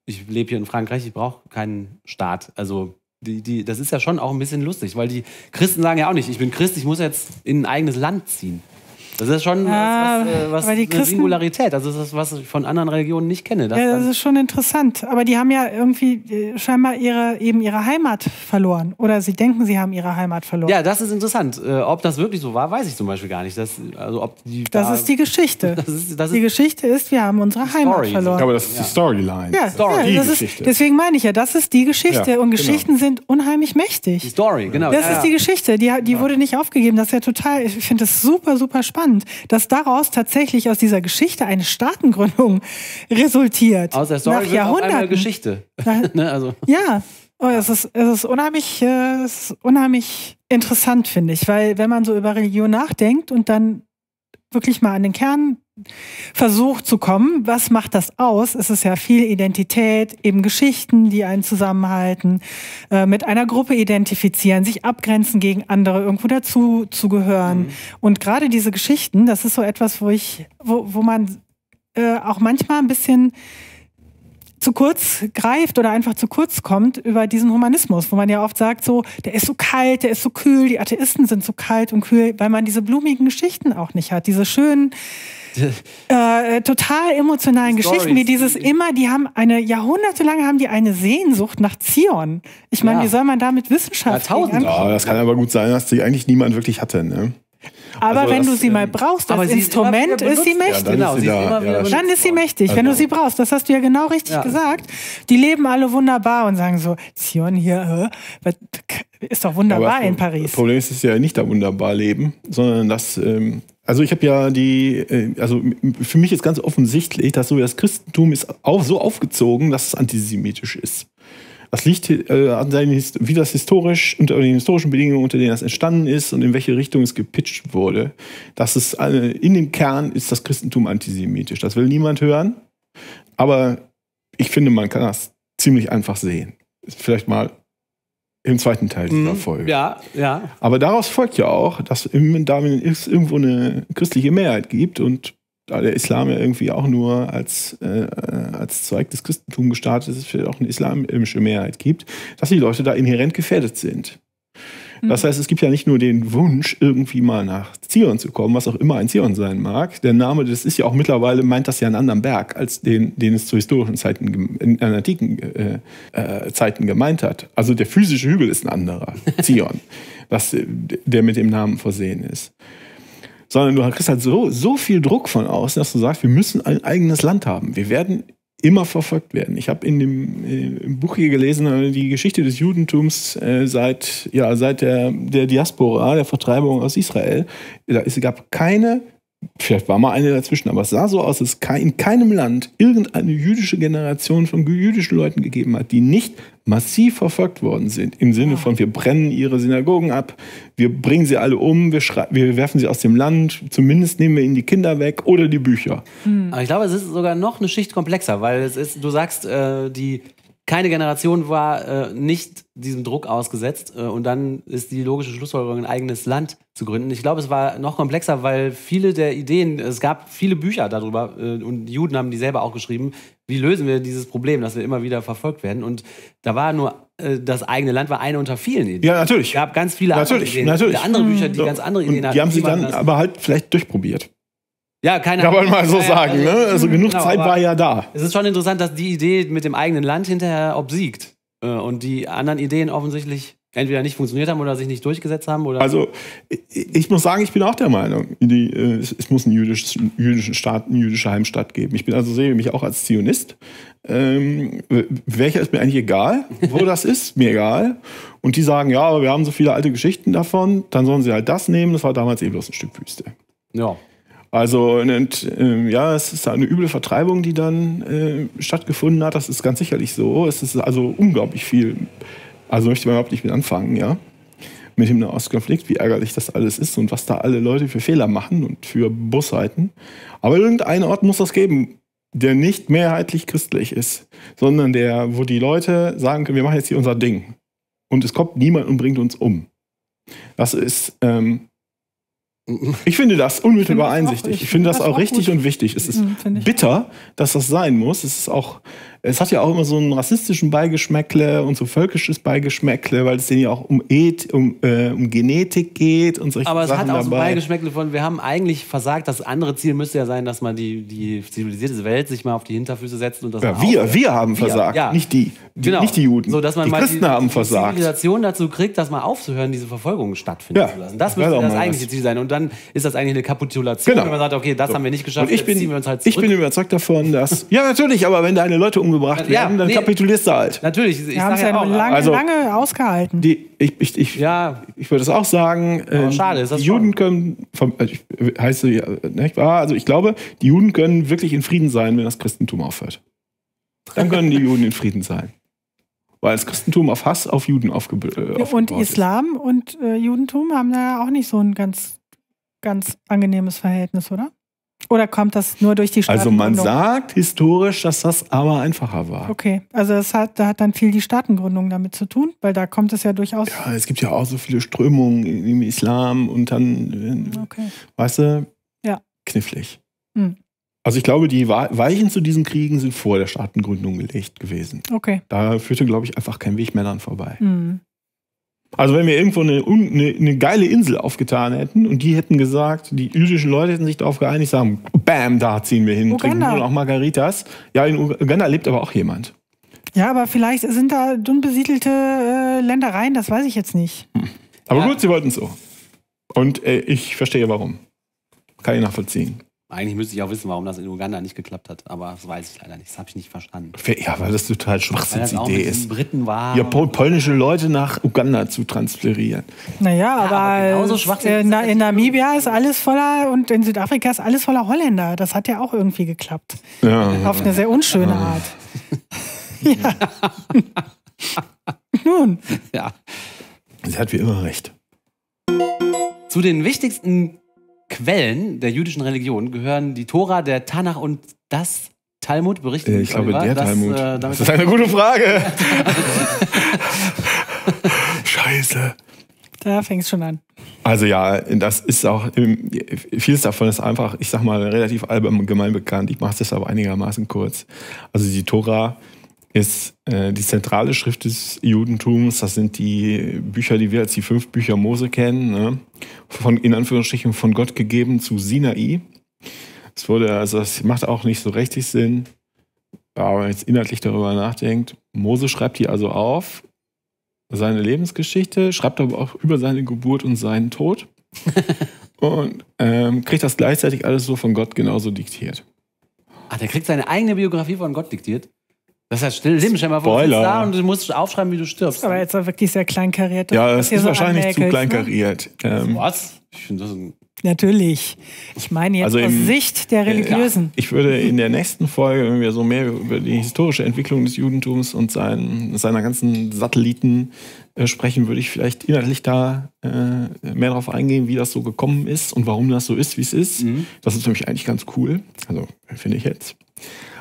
Ich lebe hier in Frankreich, ich brauche keinen Staat. Also die, die, das ist ja schon auch ein bisschen lustig, weil die Christen sagen ja auch nicht, ich bin Christ, ich muss jetzt in ein eigenes Land ziehen. Das ist schon ja, was, was, was die eine Singularität, also das ist was ich von anderen Religionen nicht kenne. Das ja, das ist schon interessant. Aber die haben ja irgendwie scheinbar ihre, eben ihre Heimat verloren. Oder sie denken, sie haben ihre Heimat verloren. Ja, das ist interessant. Ob das wirklich so war, weiß ich zum Beispiel gar nicht. Das, also ob die das da, ist die Geschichte. Das ist, das ist die Geschichte ist, wir haben unsere Heimat Story. verloren. Aber das ist die Storyline. Ja, Story. ja das ist, deswegen meine ich ja, das ist die Geschichte. Ja, und Geschichten genau. sind unheimlich mächtig. Die Story, genau. Das ja, ist ja. die Geschichte, die, die ja. wurde nicht aufgegeben. Das ist ja total, ich finde das super, super spannend. Dass daraus tatsächlich aus dieser Geschichte eine Staatengründung resultiert. Aus der Story nach Jahrhunderten. Eine Geschichte. ne, also. Ja, oh, es ist, es ist unheimlich, äh, es ist unheimlich interessant, finde ich. Weil wenn man so über Religion nachdenkt und dann wirklich mal an den Kern versucht zu kommen, was macht das aus? Es ist ja viel Identität, eben Geschichten, die einen zusammenhalten, äh, mit einer Gruppe identifizieren, sich abgrenzen gegen andere, irgendwo dazu zu gehören. Mhm. Und gerade diese Geschichten, das ist so etwas, wo ich, wo, wo man äh, auch manchmal ein bisschen zu kurz greift oder einfach zu kurz kommt über diesen Humanismus, wo man ja oft sagt, so, der ist so kalt, der ist so kühl, die Atheisten sind so kalt und kühl, weil man diese blumigen Geschichten auch nicht hat, diese schönen, äh, total emotionalen Storys. Geschichten, wie dieses immer, die haben eine, jahrhundertelang haben die eine Sehnsucht nach Zion. Ich meine, ja. wie soll man da mit Wissenschaft ja, ja, das kann aber gut sein, dass die eigentlich niemand wirklich hatte, ne? Aber also wenn das, du sie mal brauchst, das Instrument ist, ist sie mächtig. Ja, dann, genau, ist sie da. ja, dann ist sie mächtig, also wenn du sie brauchst. Das hast du ja genau richtig ja. gesagt. Die leben alle wunderbar und sagen so, Zion hier, ist doch wunderbar in Paris. Das Problem ist, dass sie ja nicht da wunderbar leben, sondern dass... Ähm Also ich habe ja die, also für mich ist ganz offensichtlich, dass so das Christentum ist auch so aufgezogen, dass es antisemitisch ist. Das liegt äh, an seinen, wie das historisch, unter den historischen Bedingungen, unter denen das entstanden ist und in welche Richtung es gepitcht wurde. Dass es äh, in dem Kern ist das Christentum antisemitisch. Das will niemand hören, aber ich finde, man kann das ziemlich einfach sehen. Vielleicht mal im zweiten Teil dieser mm, Folge. Ja, ja. Aber daraus folgt ja auch, dass da es irgendwo eine christliche Mehrheit gibt und da der Islam ja irgendwie auch nur als, äh, als Zweig des Christentums gestartet ist, vielleicht auch eine islamische Mehrheit gibt, dass die Leute da inhärent gefährdet sind. Das heißt, es gibt ja nicht nur den Wunsch, irgendwie mal nach Zion zu kommen, was auch immer ein Zion sein mag. Der Name, das ist ja auch mittlerweile, meint das ja einen anderen Berg, als den, den es zu historischen Zeiten, in antiken äh, äh, Zeiten gemeint hat. Also der physische Hügel ist ein anderer, Zion, das, der mit dem Namen versehen ist. Sondern du kriegst halt so, so viel Druck von außen, dass du sagst, wir müssen ein eigenes Land haben. Wir werden immer verfolgt werden. Ich habe in dem äh, im Buch hier gelesen, die Geschichte des Judentums äh, seit, ja, seit der, der Diaspora, der Vertreibung aus Israel. Es gab keine, vielleicht war mal eine dazwischen, aber es sah so aus, dass es in keinem Land irgendeine jüdische Generation von jüdischen Leuten gegeben hat, die nicht massiv verfolgt worden sind. Im Sinne von, wir brennen ihre Synagogen ab, wir bringen sie alle um, wir, wir werfen sie aus dem Land, zumindest nehmen wir ihnen die Kinder weg oder die Bücher. Mhm. Aber ich glaube, es ist sogar noch eine Schicht komplexer, weil es ist, du sagst, äh, die keine Generation war äh, nicht diesem Druck ausgesetzt äh, und dann ist die logische Schlussfolgerung, ein eigenes Land zu gründen. Ich glaube, es war noch komplexer, weil viele der Ideen, es gab viele Bücher darüber äh, und die Juden haben die selber auch geschrieben, wie lösen wir dieses Problem, dass wir immer wieder verfolgt werden, und da war nur äh, das eigene Land war eine unter vielen Ideen. Ja, natürlich. Es gab ganz viele natürlich, andere Ideen, natürlich. Viele andere Bücher, die so. ganz andere Ideen und hatten. Die haben sie dann aber halt vielleicht durchprobiert. Ja, keine Ahnung. Kann man mal so sagen, ne? Also genug genau, Zeit war ja da. Es ist schon interessant, dass die Idee mit dem eigenen Land hinterher obsiegt und die anderen Ideen offensichtlich entweder nicht funktioniert haben oder sich nicht durchgesetzt haben. Oder also ich muss sagen, ich bin auch der Meinung, die, es muss einen jüdischen, jüdischen Staat, eine jüdische Heimstatt geben. Ich bin also, sehe mich auch als Zionist. Ähm, welcher ist mir eigentlich egal, wo das ist, mir egal. Und die sagen, ja, aber wir haben so viele alte Geschichten davon, dann sollen sie halt das nehmen, das war damals eh bloß ein Stück Wüste. Ja. Also ja, es ist eine üble Vertreibung, die dann äh, stattgefunden hat. Das ist ganz sicherlich so. Es ist also unglaublich viel. Also möchte man überhaupt nicht mit anfangen, ja, mit dem Nahostkonflikt, wie ärgerlich das alles ist und was da alle Leute für Fehler machen und für Bosheiten. Aber irgendeinen Ort muss das geben, der nicht mehrheitlich christlich ist, sondern der, wo die Leute sagen können, wir machen jetzt hier unser Ding und es kommt niemand und bringt uns um. Das ist ähm, Ich finde das unmittelbar einsichtig. Ich finde das auch richtig und wichtig. Es ist bitter, dass das sein muss. Es ist auch, es hat ja auch immer so einen rassistischen Beigeschmäckle und so völkisches Beigeschmäckle, weil es denen ja auch um, Ed, um, äh, um Genetik geht und solche Sachen dabei. Aber es Sachen hat auch so Beigeschmäckle von, wir haben eigentlich versagt. Das andere Ziel müsste ja sein, dass man die, die zivilisierte Welt sich mal auf die Hinterfüße setzt. Und das ja, wir, wir haben versagt, wir, ja. nicht, die, die, genau. nicht die Juden. So, dass man die mal Christen die, haben versagt. Die Zivilisation dazu kriegt, dass mal aufzuhören, diese Verfolgung stattfinden ja. zu lassen. Das müsste das eigentliche Ziel sein. Und dann ist das eigentlich eine Kapitulation, genau. wenn man sagt, okay, das so. haben wir nicht geschafft, und ich bin, ziehen wir uns halt zurück. Ich bin überzeugt davon, dass... ja, natürlich, aber wenn deine Leute umgebracht ja, werden, dann nee, kapitulierst du halt. Natürlich. Ich wir haben es ja auch lange, also, lange ausgehalten. Die, ich ich, ich, ja. ich würde es auch sagen, äh, schade, ist das die Juden können... Vom, ich, heißt, ja, nicht wahr? Also ich glaube, die Juden können wirklich in Frieden sein, wenn das Christentum aufhört. Dann können die Juden in Frieden sein. Weil das Christentum auf Hass auf Juden aufgebaut ist. Und Islam und äh, Judentum haben da auch nicht so ein ganz... ganz angenehmes Verhältnis, oder? Oder kommt das nur durch die Staatengründung? Also man sagt historisch, dass das aber einfacher war. Okay, also es hat, da hat dann viel die Staatengründung damit zu tun, weil da kommt es ja durchaus... Ja, es gibt ja auch so viele Strömungen im Islam und dann, okay. weißt du, ja. knifflig. Hm. Also ich glaube, die Weichen zu diesen Kriegen sind vor der Staatengründung gelegt gewesen. Okay. Da führte, glaube ich, einfach kein Weg mehr dran vorbei. Mhm. Also wenn wir irgendwo eine, eine, eine geile Insel aufgetan hätten und die hätten gesagt, die jüdischen Leute hätten sich darauf geeinigt, sagen, bam, da ziehen wir hin, Uganda. Trinken nur noch Margaritas. Ja, in Uganda lebt aber auch jemand. Ja, aber vielleicht sind da dünn besiedelte äh, Ländereien, das weiß ich jetzt nicht. Hm. Aber ja. Gut, sie wollten es so. Und äh, ich verstehe warum. Kann ich nachvollziehen. Eigentlich müsste ich auch wissen, warum das in Uganda nicht geklappt hat, aber das weiß ich leider nicht. Das habe ich nicht verstanden. Ja, weil das total Schwachsinnsidee ist. Briten war. Ja, pol polnische Leute nach Uganda zu transferieren. Naja, aber, ja, aber genauso Schwachsinn in, in Namibia ist alles voller und in Südafrika ist alles voller Holländer. Das hat ja auch irgendwie geklappt. Ja. Auf eine sehr unschöne ja. Art. Ja. Nun. Ja. Sie hat wie immer recht. Zu den wichtigsten Quellen der jüdischen Religion gehören die Tora, der Tanach und das Talmud, berichtet. Ich glaube, der Talmud. Das, äh, das ist eine gute Frage. Scheiße. Da fängt es schon an. Also ja, das ist auch, vieles davon ist einfach, ich sag mal, relativ allgemein bekannt. Ich mache das aber einigermaßen kurz. Also die Tora ist äh, die zentrale Schrift des Judentums. Das sind die Bücher, die wir als die fünf Bücher Mose kennen. Ne? Von, in Anführungsstrichen von Gott gegeben zu Sinai. Das wurde, also das macht auch nicht so richtig Sinn, aber wenn man jetzt inhaltlich darüber nachdenkt. Mose schreibt die also auf, seine Lebensgeschichte, schreibt aber auch über seine Geburt und seinen Tod und ähm, kriegt das gleichzeitig alles so von Gott genauso diktiert. Ach, der kriegt seine eigene Biografie von Gott diktiert? Das heißt, still leben, schau mal vor, du bist da und du musst aufschreiben, wie du stirbst. Aber jetzt war wirklich sehr kleinkariert. Ja, das ist so wahrscheinlich zu kleinkariert. Ne? Ähm, Was? Ich finde das ein Natürlich. Ich meine jetzt also aus im, Sicht der Religiösen. Äh, ich würde in der nächsten Folge, wenn wir so mehr über die historische Entwicklung des Judentums und sein, seiner ganzen Satelliten äh, sprechen, würde ich vielleicht inhaltlich da äh, mehr darauf eingehen, wie das so gekommen ist und warum das so ist, wie es ist. Mhm. Das ist für mich eigentlich ganz cool. Also, finde ich jetzt.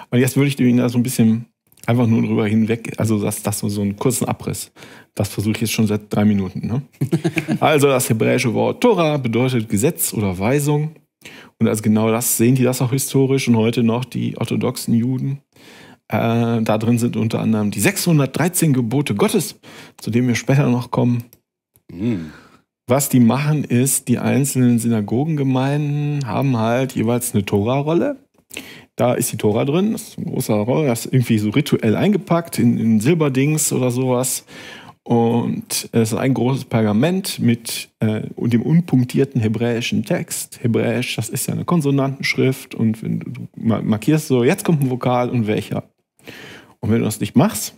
Und jetzt würde ich Ihnen da so ein bisschen einfach nur drüber hinweg, also das, das so einen kurzen Abriss. Das versuche ich jetzt schon seit drei Minuten. Ne? Also das hebräische Wort Tora bedeutet Gesetz oder Weisung. Und als genau das sehen die das auch historisch und heute noch die orthodoxen Juden. Äh, da drin sind unter anderem die sechshundertdreizehn Gebote Gottes, zu denen wir später noch kommen. Mhm. Was die machen ist, die einzelnen Synagogengemeinden haben halt jeweils eine Tora-Rolle. Da ist die Tora drin, das ist ein großer Roll, das ist irgendwie so rituell eingepackt in, in Silberdings oder sowas. Und es ist ein großes Pergament mit äh, dem unpunktierten hebräischen Text. Hebräisch, das ist ja eine Konsonantenschrift und wenn du, du markierst so, jetzt kommt ein Vokal und welcher. Und wenn du das nicht machst,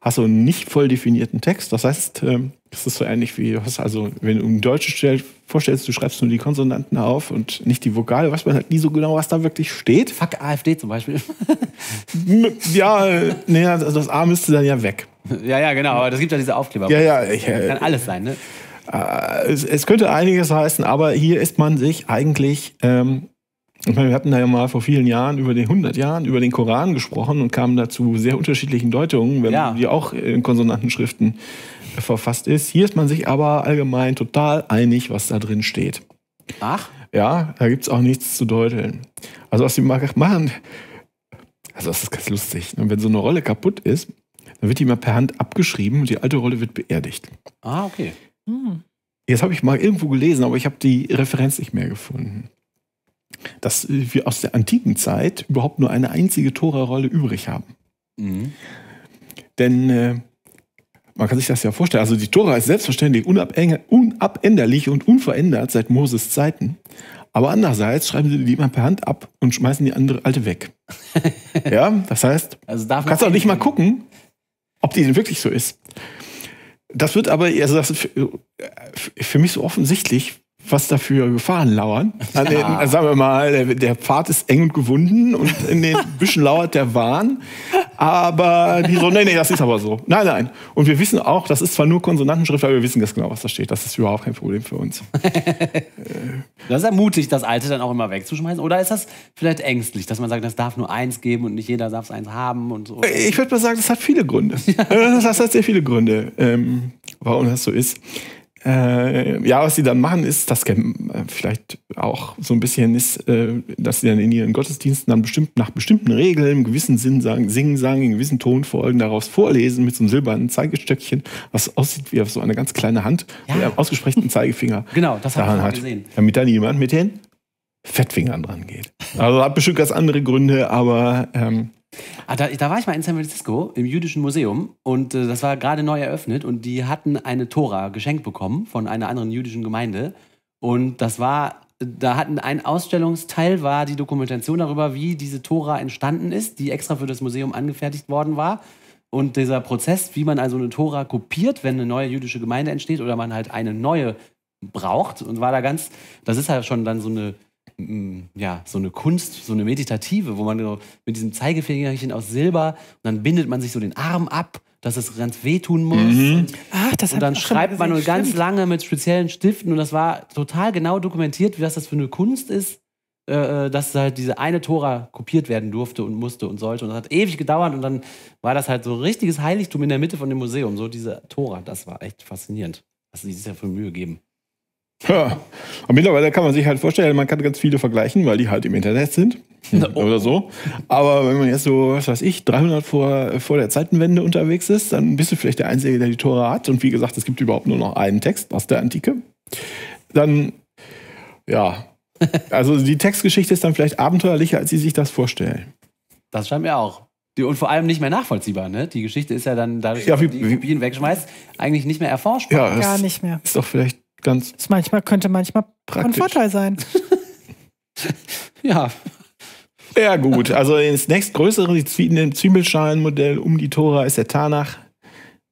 hast du einen nicht voll definierten Text. Das heißt, äh, das ist so ähnlich wie, also wenn du im Deutschen vorstellst, du schreibst nur die Konsonanten auf und nicht die Vokale, weiß man halt nie so genau, was da wirklich steht. Fuck AfD zum Beispiel. Ja, nee, also das A müsste dann ja weg. Ja, ja, genau, aber das gibt ja diese Aufkleber. Ja, ja, ich, das kann alles sein, ne? Äh, es, es könnte einiges heißen, aber hier ist man sich eigentlich, ähm, ich meine, wir hatten da ja mal vor vielen Jahren, über den hundert Jahren, über den Koran gesprochen und kamen dazu sehr unterschiedlichen Deutungen, wenn ja. die auch in Konsonantenschriften verfasst ist. Hier ist man sich aber allgemein total einig, was da drin steht. Ach? Ja, da gibt es auch nichts zu deuteln. Also was die machen, also das ist ganz lustig. Und wenn so eine Rolle kaputt ist, dann wird die mal per Hand abgeschrieben und die alte Rolle wird beerdigt. Ah, okay. Hm. Jetzt habe ich mal irgendwo gelesen, aber ich habe die Referenz nicht mehr gefunden. Dass wir aus der antiken Zeit überhaupt nur eine einzige Tora-Rolle übrig haben. Mhm. Denn äh, man kann sich das ja vorstellen. Also die Tora ist selbstverständlich unabänderlich und unverändert seit Moses Zeiten. Aber andererseits schreiben sie die immer per Hand ab und schmeißen die andere alte weg. Ja, das heißt, also darf man kannst auch nicht mal gucken, ob die denn wirklich so ist. Das wird aber, also das ist für, für mich so offensichtlich, was dafür Gefahren lauern. An den, ja. Sagen wir mal, der, der Pfad ist eng und gewunden und in den Büschen lauert der Wahn. Aber die so, nee, nee, das ist aber so. Nein, nein. Und wir wissen auch, das ist zwar nur Konsonantenschrift, aber wir wissen ganz genau, was da steht. Das ist überhaupt kein Problem für uns. Das ist ja mutig, das Alte dann auch immer wegzuschmeißen. Oder ist das vielleicht ängstlich, dass man sagt, das darf nur eins geben und nicht jeder darf es eins haben und so? Ich würde mal sagen, das hat viele Gründe. Das hat sehr viele Gründe, ähm, warum das so ist. Äh, ja, was sie dann machen, ist, dass äh, vielleicht auch so ein bisschen ist, äh, dass sie dann in ihren Gottesdiensten dann bestimmt, nach bestimmten Regeln im gewissen Sinn sagen, singen, sagen, in gewissen Tonfolgen daraus vorlesen mit so einem silbernen Zeigestöckchen, was aussieht wie auf so eine ganz kleine Hand ja. mit einem ausgesprechten Zeigefinger. Genau, das habe ich auch gesehen. Damit da niemand mit den Fettfingern dran geht. Also hat bestimmt ganz andere Gründe, aber... Ähm, Ah, da, da war ich mal in San Francisco im Jüdischen Museum und äh, das war gerade neu eröffnet und die hatten eine Tora geschenkt bekommen von einer anderen jüdischen Gemeinde und das war, da hatten ein Ausstellungsteil war die Dokumentation darüber, wie diese Tora entstanden ist, die extra für das Museum angefertigt worden war und dieser Prozess, wie man also eine Tora kopiert, wenn eine neue jüdische Gemeinde entsteht oder man halt eine neue braucht und war da ganz, das ist halt schon dann so eine ja, so eine Kunst, so eine meditative, wo man so mit diesem Zeigefingerchen aus Silber und dann bindet man sich so den Arm ab, dass es ganz wehtun muss. Mhm. Ach, das und dann schreibt man nur ganz lange mit speziellen Stiften und das war total genau dokumentiert, was das für eine Kunst ist, äh, dass halt diese eine Tora kopiert werden durfte und musste und sollte und das hat ewig gedauert und dann war das halt so ein richtiges Heiligtum in der Mitte von dem Museum, so diese Tora, das war echt faszinierend, was sie sich ja für Mühe geben. Ja, und mittlerweile kann man sich halt vorstellen, man kann ganz viele vergleichen, weil die halt im Internet sind oh. oder so. Aber wenn man jetzt so, was weiß ich, dreihundert vor, vor der Zeitenwende unterwegs ist, dann bist du vielleicht der Einzige, der die Tora hat. Und wie gesagt, es gibt überhaupt nur noch einen Text aus der Antike. Dann, ja, also die Textgeschichte ist dann vielleicht abenteuerlicher, als sie sich das vorstellen. Das scheint mir auch. Und vor allem nicht mehr nachvollziehbar, ne? Die Geschichte ist ja dann, dadurch, ja, wie, dass man die Kopien wegschmeißt, eigentlich nicht mehr erforschbar. Ja, gar nicht mehr. Ist doch vielleicht ganz das manchmal könnte manchmal praktisch. Ein Vorteil sein. ja. Ja gut, also das nächstgrößere Zwiebelschalen-Modell um die Tora ist der Tanach.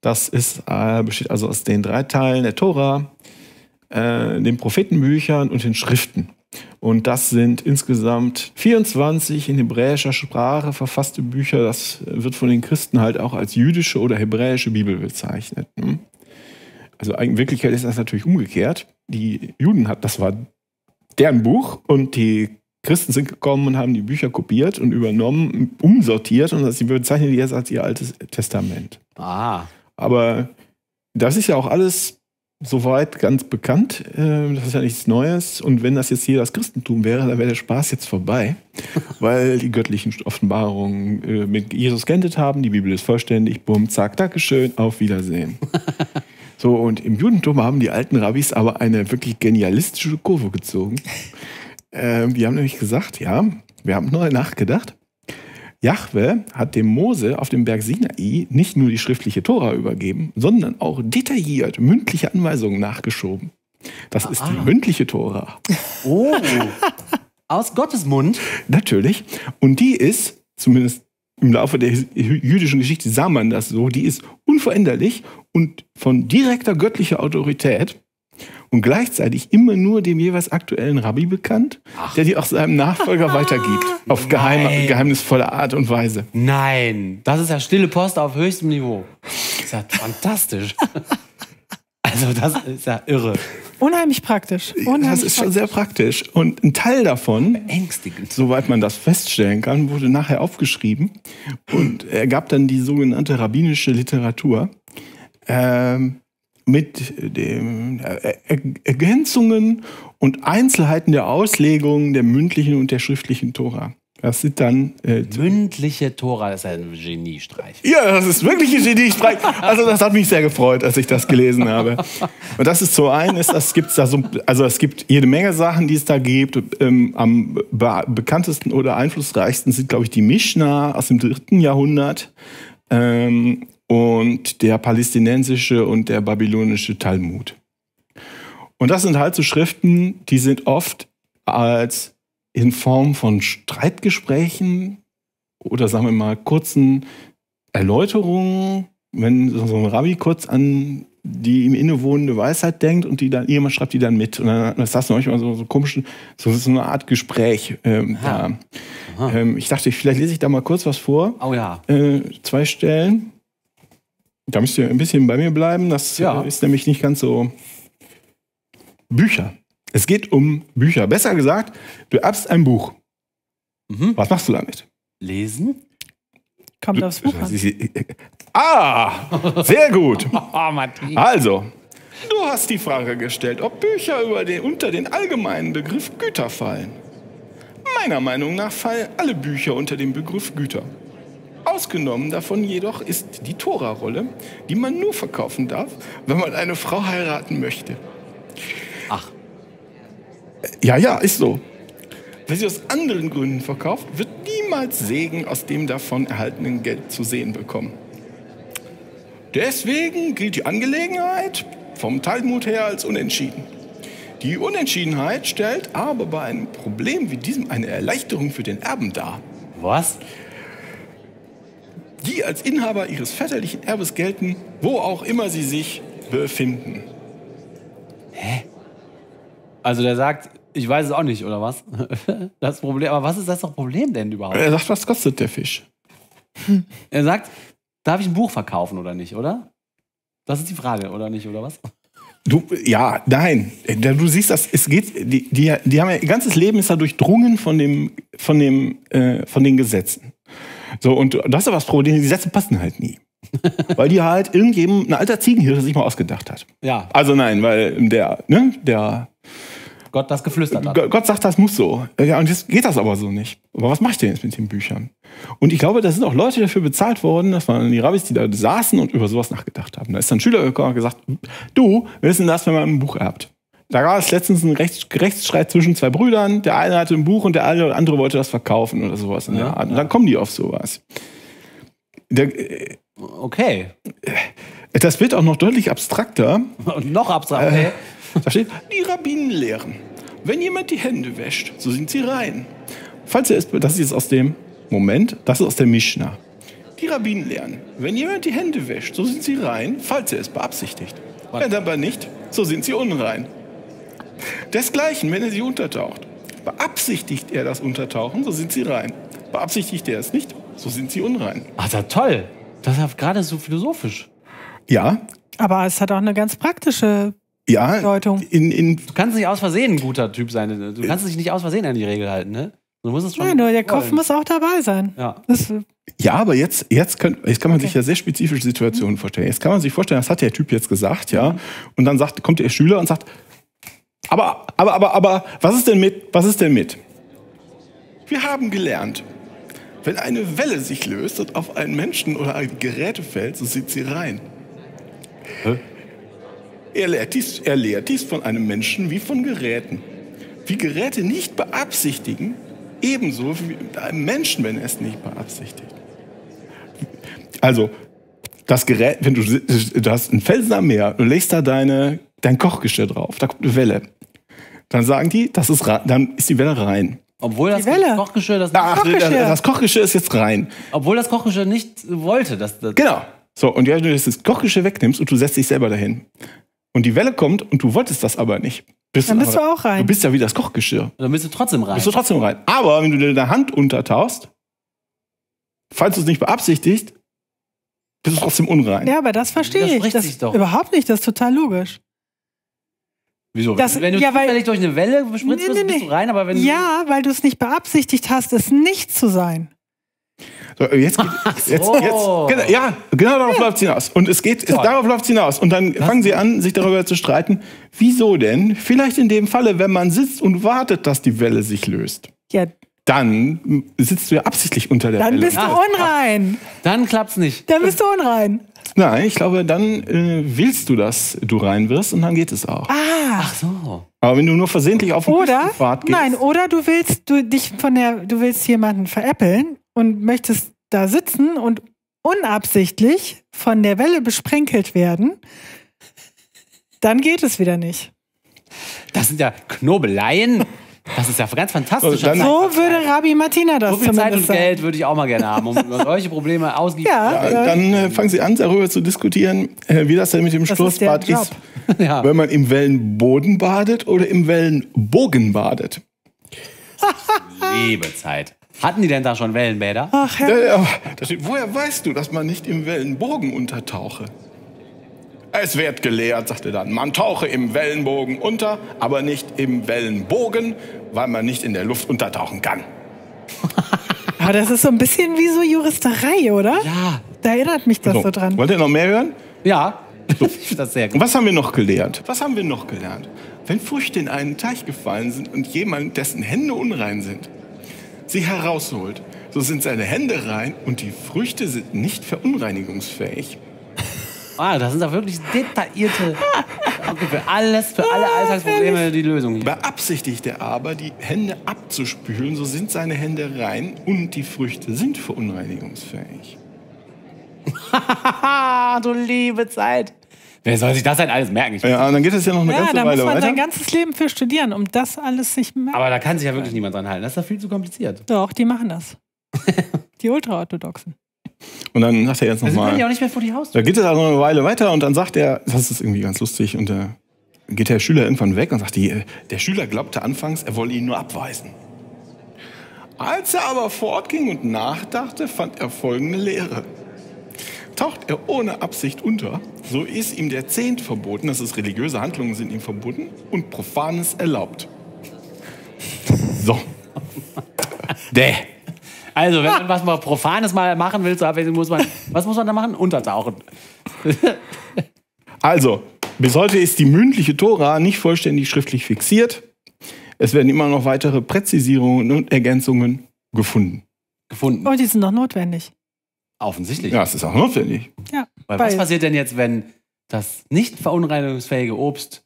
Das ist, äh, besteht also aus den drei Teilen der Tora, äh, den Prophetenbüchern und den Schriften. Und das sind insgesamt vierundzwanzig in hebräischer Sprache verfasste Bücher. Das wird von den Christen halt auch als jüdische oder hebräische Bibel bezeichnet. Ne? Also in Wirklichkeit ist das natürlich umgekehrt. Die Juden hatten, das war deren Buch und die Christen sind gekommen und haben die Bücher kopiert und übernommen, umsortiert und sie bezeichnen die jetzt als ihr Altes Testament. Ah. Aber das ist ja auch alles soweit ganz bekannt. Das ist ja nichts Neues. Und wenn das jetzt hier das Christentum wäre, dann wäre der Spaß jetzt vorbei, weil die göttlichen Offenbarungen mit Jesus geendet haben. Die Bibel ist vollständig. Bumm, zack, dankeschön, auf Wiedersehen. So, und im Judentum haben die alten Rabbis aber eine wirklich genialistische Kurve gezogen. ähm, die haben nämlich gesagt, ja, wir haben neu nachgedacht. Jahwe hat dem Mose auf dem Berg Sinai nicht nur die schriftliche Tora übergeben, sondern auch detailliert mündliche Anweisungen nachgeschoben. Das ah, ist die ah. mündliche Tora. Oh, aus Gottes Mund? Natürlich. Und die ist, zumindest im Laufe der jüdischen Geschichte sah man das so, die ist unveränderlich und von direkter göttlicher Autorität und gleichzeitig immer nur dem jeweils aktuellen Rabbi bekannt, Ach. der die auch seinem Nachfolger weitergibt. Auf geheim, geheimnisvolle Art und Weise. Nein, das ist ja stille Post auf höchstem Niveau. Das ist ja fantastisch. Also das ist ja irre. Unheimlich praktisch. Unheimlich das ist schon praktisch. sehr praktisch. Und ein Teil davon, beängstigend, soweit man das feststellen kann, wurde nachher aufgeschrieben. Und er gab dann die sogenannte rabbinische Literatur ähm, mit dem, äh, Ergänzungen und Einzelheiten der Auslegungen der mündlichen und der schriftlichen Tora. Das sind dann... Äh, mündliche Tora, das ist ein Geniestreich. Ja, das ist wirklich ein Geniestreich. Also das hat mich sehr gefreut, als ich das gelesen habe. Und das ist so eines, das gibt's da so, also es gibt jede Menge Sachen, die es da gibt. Ähm, am be bekanntesten oder einflussreichsten sind, glaube ich, die Mischna aus dem dritten Jahrhundert ähm, und der palästinensische und der babylonische Talmud. Und das sind halt so Schriften, die sind oft als... in Form von Streitgesprächen oder sagen wir mal kurzen Erläuterungen, wenn so ein Rabbi kurz an die ihm innewohnende Weisheit denkt und die dann jemand schreibt die dann mit und dann das hast du manchmal so so komischen so, so eine Art Gespräch ähm, da. Ähm, ich dachte, vielleicht lese ich da mal kurz was vor. Oh ja. Äh, zwei Stellen. Da müsst ihr ein bisschen bei mir bleiben. Das ja. ist nämlich nicht ganz so Bücher. Es geht um Bücher. Besser gesagt, du erbst ein Buch. Mhm. Was machst du damit? Lesen? Kommt aufs Buch an. Ah, sehr gut. Also, Du hast die Frage gestellt, ob Bücher über den, unter den allgemeinen Begriff Güter fallen. Meiner Meinung nach fallen alle Bücher unter den Begriff Güter. Ausgenommen davon jedoch ist die Tora-Rolle, die man nur verkaufen darf, wenn man eine Frau heiraten möchte. Ach. Ja, ja, ist so. Wer sie aus anderen Gründen verkauft, wird niemals Segen aus dem davon erhaltenen Geld zu sehen bekommen. Deswegen gilt die Angelegenheit vom Talmud her als unentschieden. Die Unentschiedenheit stellt aber bei einem Problem wie diesem eine Erleichterung für den Erben dar. Was? Die als Inhaber ihres väterlichen Erbes gelten, wo auch immer sie sich befinden. Hä? Also der sagt, ich weiß es auch nicht, oder was? Das Problem, aber was ist das doch Problem denn überhaupt? Er sagt, was kostet der Fisch? Er sagt, darf ich ein Buch verkaufen oder nicht, oder? Das ist die Frage, oder nicht, oder was? Du, ja, nein. Du siehst das, es geht, die, die, die haben ja, ihr ganzes Leben ist da durchdrungen von, dem, von, dem, äh, von den Gesetzen. So, und das ist aber das Problem, die Gesetze passen halt nie. Weil die halt irgendjemand, ein alter Ziegenhirte, sich mal ausgedacht hat. Ja. Also nein, weil der, ne, der... Gott das geflüstert hat. Gott sagt, das muss so. Ja, und jetzt geht das aber so nicht. Aber was mache ich denn jetzt mit den Büchern? Und ich glaube, da sind auch Leute dafür bezahlt worden, das waren die Rabbis, die da saßen und über sowas nachgedacht haben. Da ist dann ein Schüler gekommen und gesagt, du, wir wissen das, wenn man ein Buch erbt. Da gab es letztens einen Rechts Rechtsstreit zwischen zwei Brüdern. Der eine hatte ein Buch und der andere wollte das verkaufen oder sowas. In der ja, Art. Und dann kommen die auf sowas. Der, okay. Das wird auch noch deutlich abstrakter. Und noch abstrakter. Äh, Da steht, die Rabbinen lehren. Wenn jemand die Hände wäscht, so sind sie rein. Falls er es, das ist jetzt aus dem Moment, das ist aus der Mischna. Die Rabbinen lehren. Wenn jemand die Hände wäscht, so sind sie rein, falls er es beabsichtigt. Was? Wenn aber nicht, so sind sie unrein. Desgleichen, wenn er sie untertaucht. Beabsichtigt er das Untertauchen, so sind sie rein. Beabsichtigt er es nicht, so sind sie unrein. Ach, das ist toll. Das ist gerade so philosophisch. Ja. Aber es hat auch eine ganz praktische... Ja, in, in du kannst nicht aus Versehen ein guter Typ sein. Du kannst dich nicht aus Versehen an die Regel halten, ne? Du musst es schon Nein, nur der wollen. Kopf muss auch dabei sein. Ja, das ja aber jetzt, jetzt, könnt, jetzt kann man okay. sich ja sehr spezifische Situationen vorstellen. Jetzt kann man sich vorstellen, das hat der Typ jetzt gesagt, ja. Und dann sagt, kommt der Schüler und sagt, aber, aber, aber, aber, was ist denn mit, was ist denn mit? Wir haben gelernt, wenn eine Welle sich löst und auf einen Menschen oder ein Gerät fällt, so sieht sie rein. Hä? Er lehrt dies, er lehrt dies von einem Menschen wie von Geräten. Wie Geräte nicht beabsichtigen, ebenso wie mit einem Menschen, wenn er es nicht beabsichtigt. Also, das Gerät, wenn du, du hast ein Felsen am Meer, du legst da deine, dein Kochgeschirr drauf, da kommt eine Welle. Dann sagen die, das ist, dann ist die Welle rein. Obwohl das Kochgeschirr, das, Ach, Kochgeschirr. das Kochgeschirr ist jetzt rein. Obwohl das Kochgeschirr nicht wollte, dass das... Genau. So, und wenn du das Kochgeschirr wegnimmst und du setzt dich selber dahin. Und die Welle kommt und du wolltest das aber nicht. Bist dann bist aber, du auch rein. Du bist ja wie das Kochgeschirr. Und dann bist du trotzdem rein. Bist du trotzdem rein. Aber wenn du dir deine Hand untertauchst, falls du es nicht beabsichtigt, bist du trotzdem unrein. Ja, aber das verstehe das ich. Das sich doch. Überhaupt nicht. Das ist total logisch. Wieso? Das, wenn du ja, zufällig durch eine Welle bespritzt nee, nee, nee. bist du rein. Aber wenn ja, weil du es nicht beabsichtigt hast, es nicht zu sein. So, jetzt, geht, jetzt, jetzt, genau, ja, genau darauf ja. läuft es hinaus. Und es geht, es, darauf läuft es hinaus. Und dann das fangen sie an, sich darüber zu streiten. Wieso denn? Vielleicht in dem Falle, wenn man sitzt und wartet, dass die Welle sich löst. Ja. Dann sitzt du ja absichtlich unter der dann Welle. Dann bist du unrein. Dann klappt's nicht. Dann bist du unrein. Nein, ich glaube, dann äh, willst du, dass du rein wirst und dann geht es auch. Ah. Ach so. Aber wenn du nur versehentlich auf den Fahrt gehst. Nein, oder du willst du dich von der, du willst jemanden veräppeln und möchtest da sitzen und unabsichtlich von der Welle besprenkelt werden, dann geht es wieder nicht. Das sind ja Knobeleien. Das ist ja ganz fantastisch. Also so würde Rabbi Martina das zumindest sagen. So viel Zeit und Geld würde ich auch mal gerne haben, um solche Probleme ausgiebig zu ja, ja, Dann äh, fangen Sie an, darüber zu diskutieren, äh, wie das denn mit dem das Stoßbad ist, ist ja. wenn man im Wellenboden badet oder im Wellenbogen badet. Liebe Zeit. Hatten die denn da schon Wellenbäder? Ach, Herr. Da, da, da steht, woher weißt du, dass man nicht im Wellenbogen untertauche? Es wird gelehrt, sagt er dann, man tauche im Wellenbogen unter, aber nicht im Wellenbogen, weil man nicht in der Luft untertauchen kann. Aber das ist so ein bisschen wie so Juristerei, oder? Ja. Da erinnert mich das so, so dran. Wollt ihr noch mehr hören? Ja. So. Ich finde das sehr gut. Und was haben wir noch gelernt? Was haben wir noch gelernt? Wenn Früchte in einen Teich gefallen sind und jemand, dessen Hände unrein sind, sie herausholt, so sind seine Hände rein und die Früchte sind nicht verunreinigungsfähig. Ah, das sind doch wirklich detaillierte... Okay, für alles, für alle Alltagsprobleme die Lösung hier. Beabsichtigt er aber, die Hände abzuspülen, so sind seine Hände rein und die Früchte sind verunreinigungsfähig. Du liebe Zeit. Wer soll sich das halt alles merken? Ich ja, dann geht es ja noch eine ja, ganze Weile weiter. Ja, da muss man sein ganzes Leben für studieren, um das alles sich merken. Aber da kann sich ja wirklich niemand dran halten. Das ist ja viel zu kompliziert. Doch, die machen das. Die Ultraorthodoxen. Und dann sagt er jetzt nochmal. Also, ja auch nicht mehr vor die Haustür. Da geht es also eine Weile weiter und dann sagt er, das ist irgendwie ganz lustig, und da geht der Schüler irgendwann weg und sagt, die, der Schüler glaubte anfangs, er wolle ihn nur abweisen. Als er aber fortging und nachdachte, fand er folgende Lehre. Taucht er ohne Absicht unter, so ist ihm der Zehnt verboten, das ist religiöse Handlungen sind ihm verboten, und Profanes erlaubt. So. Däh. Also, wenn man was mal Profanes mal machen will, muss man, was muss man da machen? Untertauchen. Also, bis heute ist die mündliche Tora nicht vollständig schriftlich fixiert. Es werden immer noch weitere Präzisierungen und Ergänzungen gefunden. Gefunden. Und die sind noch notwendig. Offensichtlich. Ja, es ist auch notwendig. Ja, weil weil was passiert denn jetzt, wenn das nicht verunreinigungsfähige Obst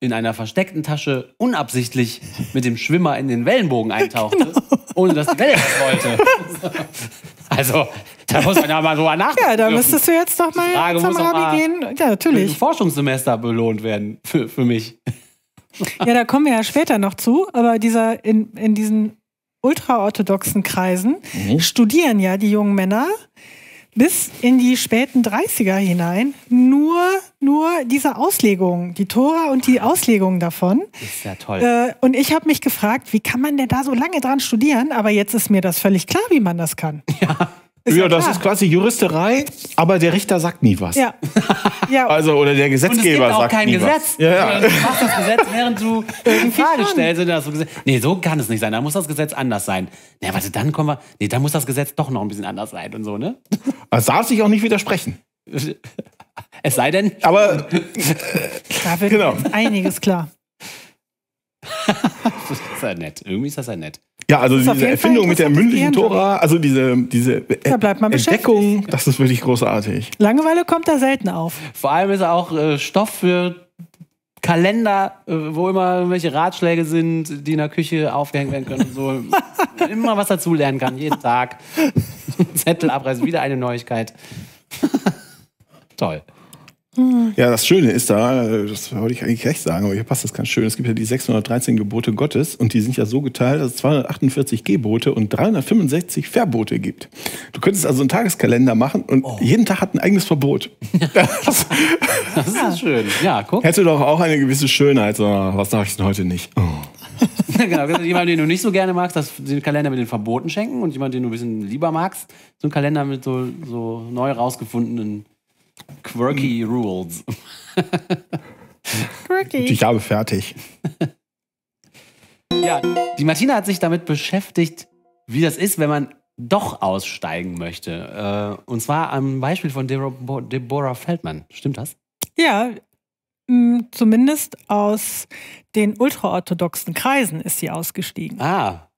in einer versteckten Tasche unabsichtlich mit dem Schwimmer in den Wellenbogen eintauchte, genau. ohne dass die Welle das wollte? Also, da muss man ja mal drüber nachdenken. Ja, da müsstest du jetzt doch mal Frage, zum Rabbi gehen. Ja, natürlich. Ein Forschungssemester belohnt werden für, für mich. Ja, da kommen wir ja später noch zu, aber dieser in, in diesen ultraorthodoxen Kreisen mhm. studieren ja die jungen Männer bis in die späten dreißiger hinein nur, nur diese Auslegung, die Tora und die Auslegung davon. Ist ja toll. Äh, und ich habe mich gefragt, wie kann man denn da so lange dran studieren? Aber jetzt ist mir das völlig klar, wie man das kann. Ja, ist ja, ja das ist quasi Juristerei, aber der Richter sagt nie was. Ja. ja. Also, oder der Gesetzgeber sagt nie Gesetz. was. Und es gibt auch kein Gesetz. Ja, ja. Du machst das Gesetz, während du irgendeine Frage stellst. Und das so nee, so kann es nicht sein. Da muss das Gesetz anders sein. Na, warte, dann kommen wir... Nee, da muss das Gesetz doch noch ein bisschen anders sein und so, ne? Es darf sich auch nicht widersprechen. Es sei denn... Aber... da wird genau. einiges klar. Das ist ja nett. Irgendwie ist das ja nett. Ja, also diese Erfindung mit der mündlichen Tora, also diese, diese Entdeckung, das ist wirklich großartig. Langeweile kommt da selten auf. Vor allem ist er auch äh, Stoff für Kalender, äh, wo immer welche Ratschläge sind, die in der Küche aufgehängt werden können. So. Immer was dazulernen kann, jeden Tag. Zettel abreißen, wieder eine Neuigkeit. Toll. Ja, das Schöne ist da, das wollte ich eigentlich recht sagen, aber hier passt das ganz schön. Es gibt ja die sechshundertdreizehn Gebote Gottes und die sind ja so geteilt, dass es zweihundertachtundvierzig Gebote und dreihundertfünfundsechzig Verbote gibt. Du könntest also einen Tageskalender machen und oh. jeden Tag hat ein eigenes Verbot. Das, das ist ja. schön. Ja, guck. Hätte doch auch eine gewisse Schönheit. So, was darf ich denn heute nicht? Oh. Genau, jemand, den du nicht so gerne magst, das, den Kalender mit den Verboten schenken, und jemand, den du ein bisschen lieber magst, so einen Kalender mit so, so neu rausgefundenen Quirky Rules. Quirky. Ich habe fertig. Ja, die Martina hat sich damit beschäftigt, wie das ist, wenn man doch aussteigen möchte. Und zwar am Beispiel von Deborah Feldman. Stimmt das? Ja, zumindest aus den ultraorthodoxen Kreisen ist sie ausgestiegen. Ah.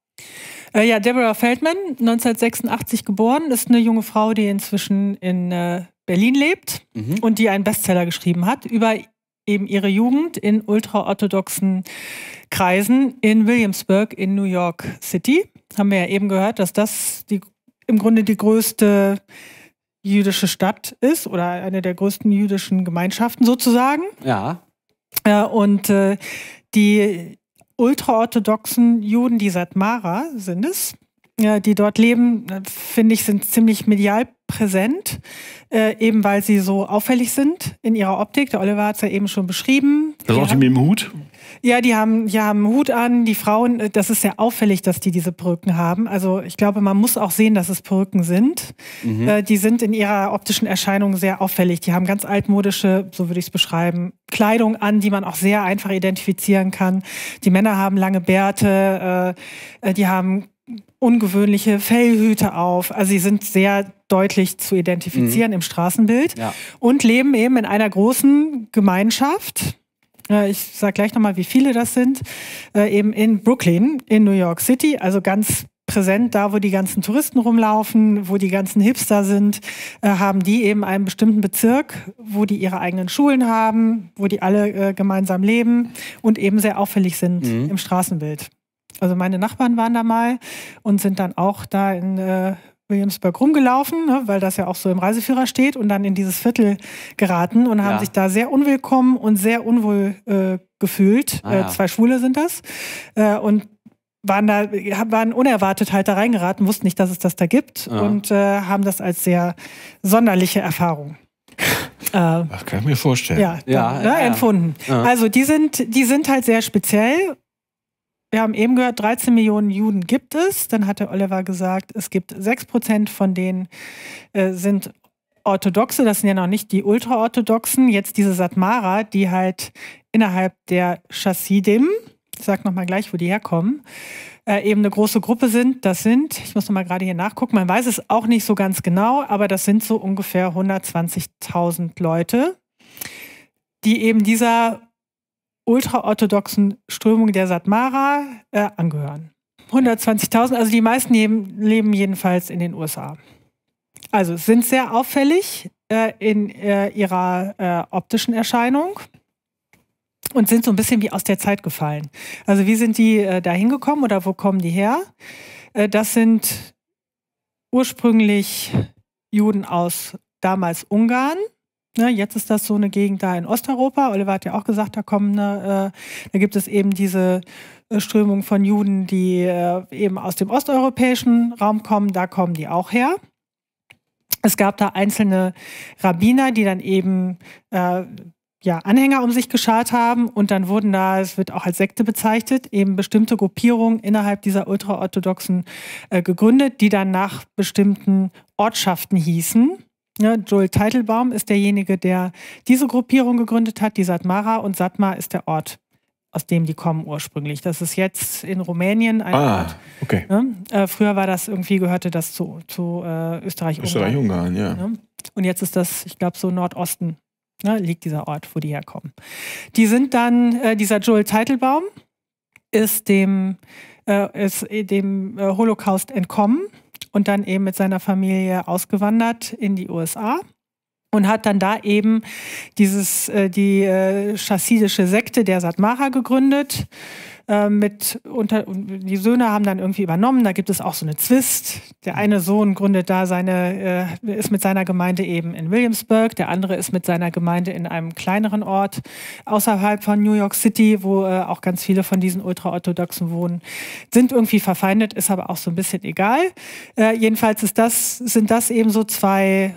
Ja, Deborah Feldman, neunzehnhundertsechsundachtzig geboren, ist eine junge Frau, die inzwischen in Berlin lebt mhm. und die einen Bestseller geschrieben hat über eben ihre Jugend in ultraorthodoxen Kreisen in Williamsburg in New York City. Haben wir ja eben gehört, dass das die, im Grunde die größte jüdische Stadt ist oder eine der größten jüdischen Gemeinschaften sozusagen. Ja. Äh, und äh, die ultraorthodoxen Juden, die Satmarer sind es, äh, die dort leben, finde ich, sind ziemlich medial präsent, äh, eben weil sie so auffällig sind in ihrer Optik. Der Oliver hat es ja eben schon beschrieben. Das auch die mit dem Hut? Ja, die haben, die haben einen Hut an. Die Frauen, das ist sehr auffällig, dass die diese Perücken haben. Also ich glaube, man muss auch sehen, dass es Perücken sind. Mhm. Äh, die sind in ihrer optischen Erscheinung sehr auffällig. Die haben ganz altmodische, so würde ich es beschreiben, Kleidung an, die man auch sehr einfach identifizieren kann. Die Männer haben lange Bärte, äh, die haben ungewöhnliche Fellhüte auf. Also sie sind sehr deutlich zu identifizieren, mhm, im Straßenbild, ja, und leben eben in einer großen Gemeinschaft. Ich sage gleich nochmal, wie viele das sind. Äh, eben in Brooklyn, in New York City, also ganz präsent da, wo die ganzen Touristen rumlaufen, wo die ganzen Hipster sind, äh, haben die eben einen bestimmten Bezirk, wo die ihre eigenen Schulen haben, wo die alle äh, gemeinsam leben und eben sehr auffällig sind, mhm, im Straßenbild. Also meine Nachbarn waren da mal und sind dann auch da in äh, Williamsburg rumgelaufen, ne, weil das ja auch so im Reiseführer steht, und dann in dieses Viertel geraten und haben, ja, sich da sehr unwillkommen und sehr unwohl äh, gefühlt. Ah, ja. äh, zwei Schwule sind das. Äh, und waren da, waren unerwartet halt da reingeraten, wussten nicht, dass es das da gibt, ja, und äh, haben das als sehr sonderliche Erfahrung. Äh, das kann ich mir vorstellen. Ja, ja, dann, ja, ne, ja, empfunden. Ja. Also die sind, die sind halt sehr speziell. Wir haben eben gehört, dreizehn Millionen Juden gibt es. Dann hat der Oliver gesagt, es gibt sechs Prozent von denen äh, sind Orthodoxe. Das sind ja noch nicht die Ultraorthodoxen. Jetzt diese Satmarer, die halt innerhalb der Chassidim, ich sag nochmal gleich, wo die herkommen, äh, eben eine große Gruppe sind. Das sind, ich muss nochmal gerade hier nachgucken, man weiß es auch nicht so ganz genau, aber das sind so ungefähr hundertzwanzigtausend Leute, die eben dieser ultraorthodoxen Strömung der Satmara äh, angehören. hundertzwanzigtausend, also die meisten leben jedenfalls in den U S A. Also sind sehr auffällig äh, in äh, ihrer äh, optischen Erscheinung und sind so ein bisschen wie aus der Zeit gefallen. Also wie sind die äh, da hingekommen oder wo kommen die her? Äh, das sind ursprünglich Juden aus damals Ungarn. Jetzt ist das so eine Gegend da in Osteuropa. Oliver hat ja auch gesagt, da kommen, äh, da gibt es eben diese Strömung von Juden, die äh, eben aus dem osteuropäischen Raum kommen. Da kommen die auch her. Es gab da einzelne Rabbiner, die dann eben äh, ja, Anhänger um sich geschart haben. Und dann wurden da, es wird auch als Sekte bezeichnet, eben bestimmte Gruppierungen innerhalb dieser Ultraorthodoxen äh, gegründet, die dann nach bestimmten Ortschaften hießen. Ja, Joel Teitelbaum ist derjenige, der diese Gruppierung gegründet hat, die Satmara. Und Satmar ist der Ort, aus dem die kommen ursprünglich. Das ist jetzt in Rumänien ein ah, Ort. Okay. Ne? Äh, früher war das irgendwie, gehörte das zu, zu äh, Österreich-Ungarn. Österreich-Ungarn, ja. Ne? Und jetzt ist das, ich glaube, so Nordosten, ne, liegt dieser Ort, wo die herkommen. Die sind dann, äh, dieser Joel Teitelbaum ist dem, äh, ist dem äh, Holocaust entkommen. Und dann eben mit seiner Familie ausgewandert in die U S A und hat dann da eben dieses, äh, die äh, chassidische Sekte der Satmara gegründet. Äh, mit unter, die Söhne haben dann irgendwie übernommen, da gibt es auch so eine Zwist. Der eine Sohn gründet da seine, äh, ist mit seiner Gemeinde eben in Williamsburg, der andere ist mit seiner Gemeinde in einem kleineren Ort außerhalb von New York City, wo äh, auch ganz viele von diesen Ultraorthodoxen wohnen. Sind irgendwie verfeindet, ist aber auch so ein bisschen egal. Äh, jedenfalls ist das, sind das eben so zwei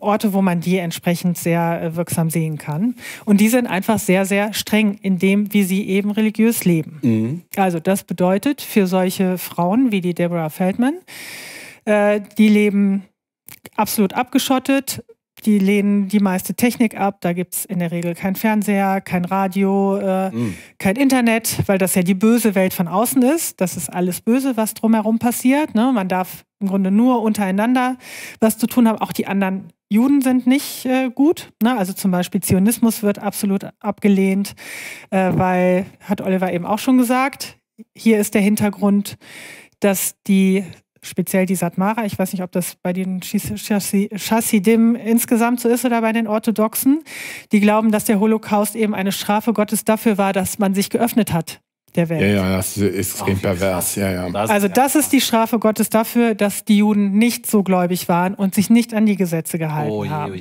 Orte, wo man die entsprechend sehr wirksam sehen kann. Und die sind einfach sehr, sehr streng in dem, wie sie eben religiös leben. Mhm. Also das bedeutet für solche Frauen wie die Deborah Feldman, äh, die leben absolut abgeschottet, die lehnen die meiste Technik ab. Da gibt es in der Regel kein Fernseher, kein Radio, äh, mhm, kein Internet, weil das ja die böse Welt von außen ist. Das ist alles böse, was drumherum passiert. Ne? Man darf im Grunde nur untereinander was zu tun haben. Auch die anderen Juden sind nicht äh, gut. Ne? Also zum Beispiel Zionismus wird absolut abgelehnt, äh, weil, hat Oliver eben auch schon gesagt, hier ist der Hintergrund, dass die, speziell die Satmara, ich weiß nicht, ob das bei den Chassidim insgesamt so ist oder bei den Orthodoxen, die glauben, dass der Holocaust eben eine Strafe Gottes dafür war, dass man sich geöffnet hat der Welt. Ja, ja, das ist extrem pervers. Ja, ja. Also das ist die Strafe Gottes dafür, dass die Juden nicht so gläubig waren und sich nicht an die Gesetze gehalten oh, je, haben. Je,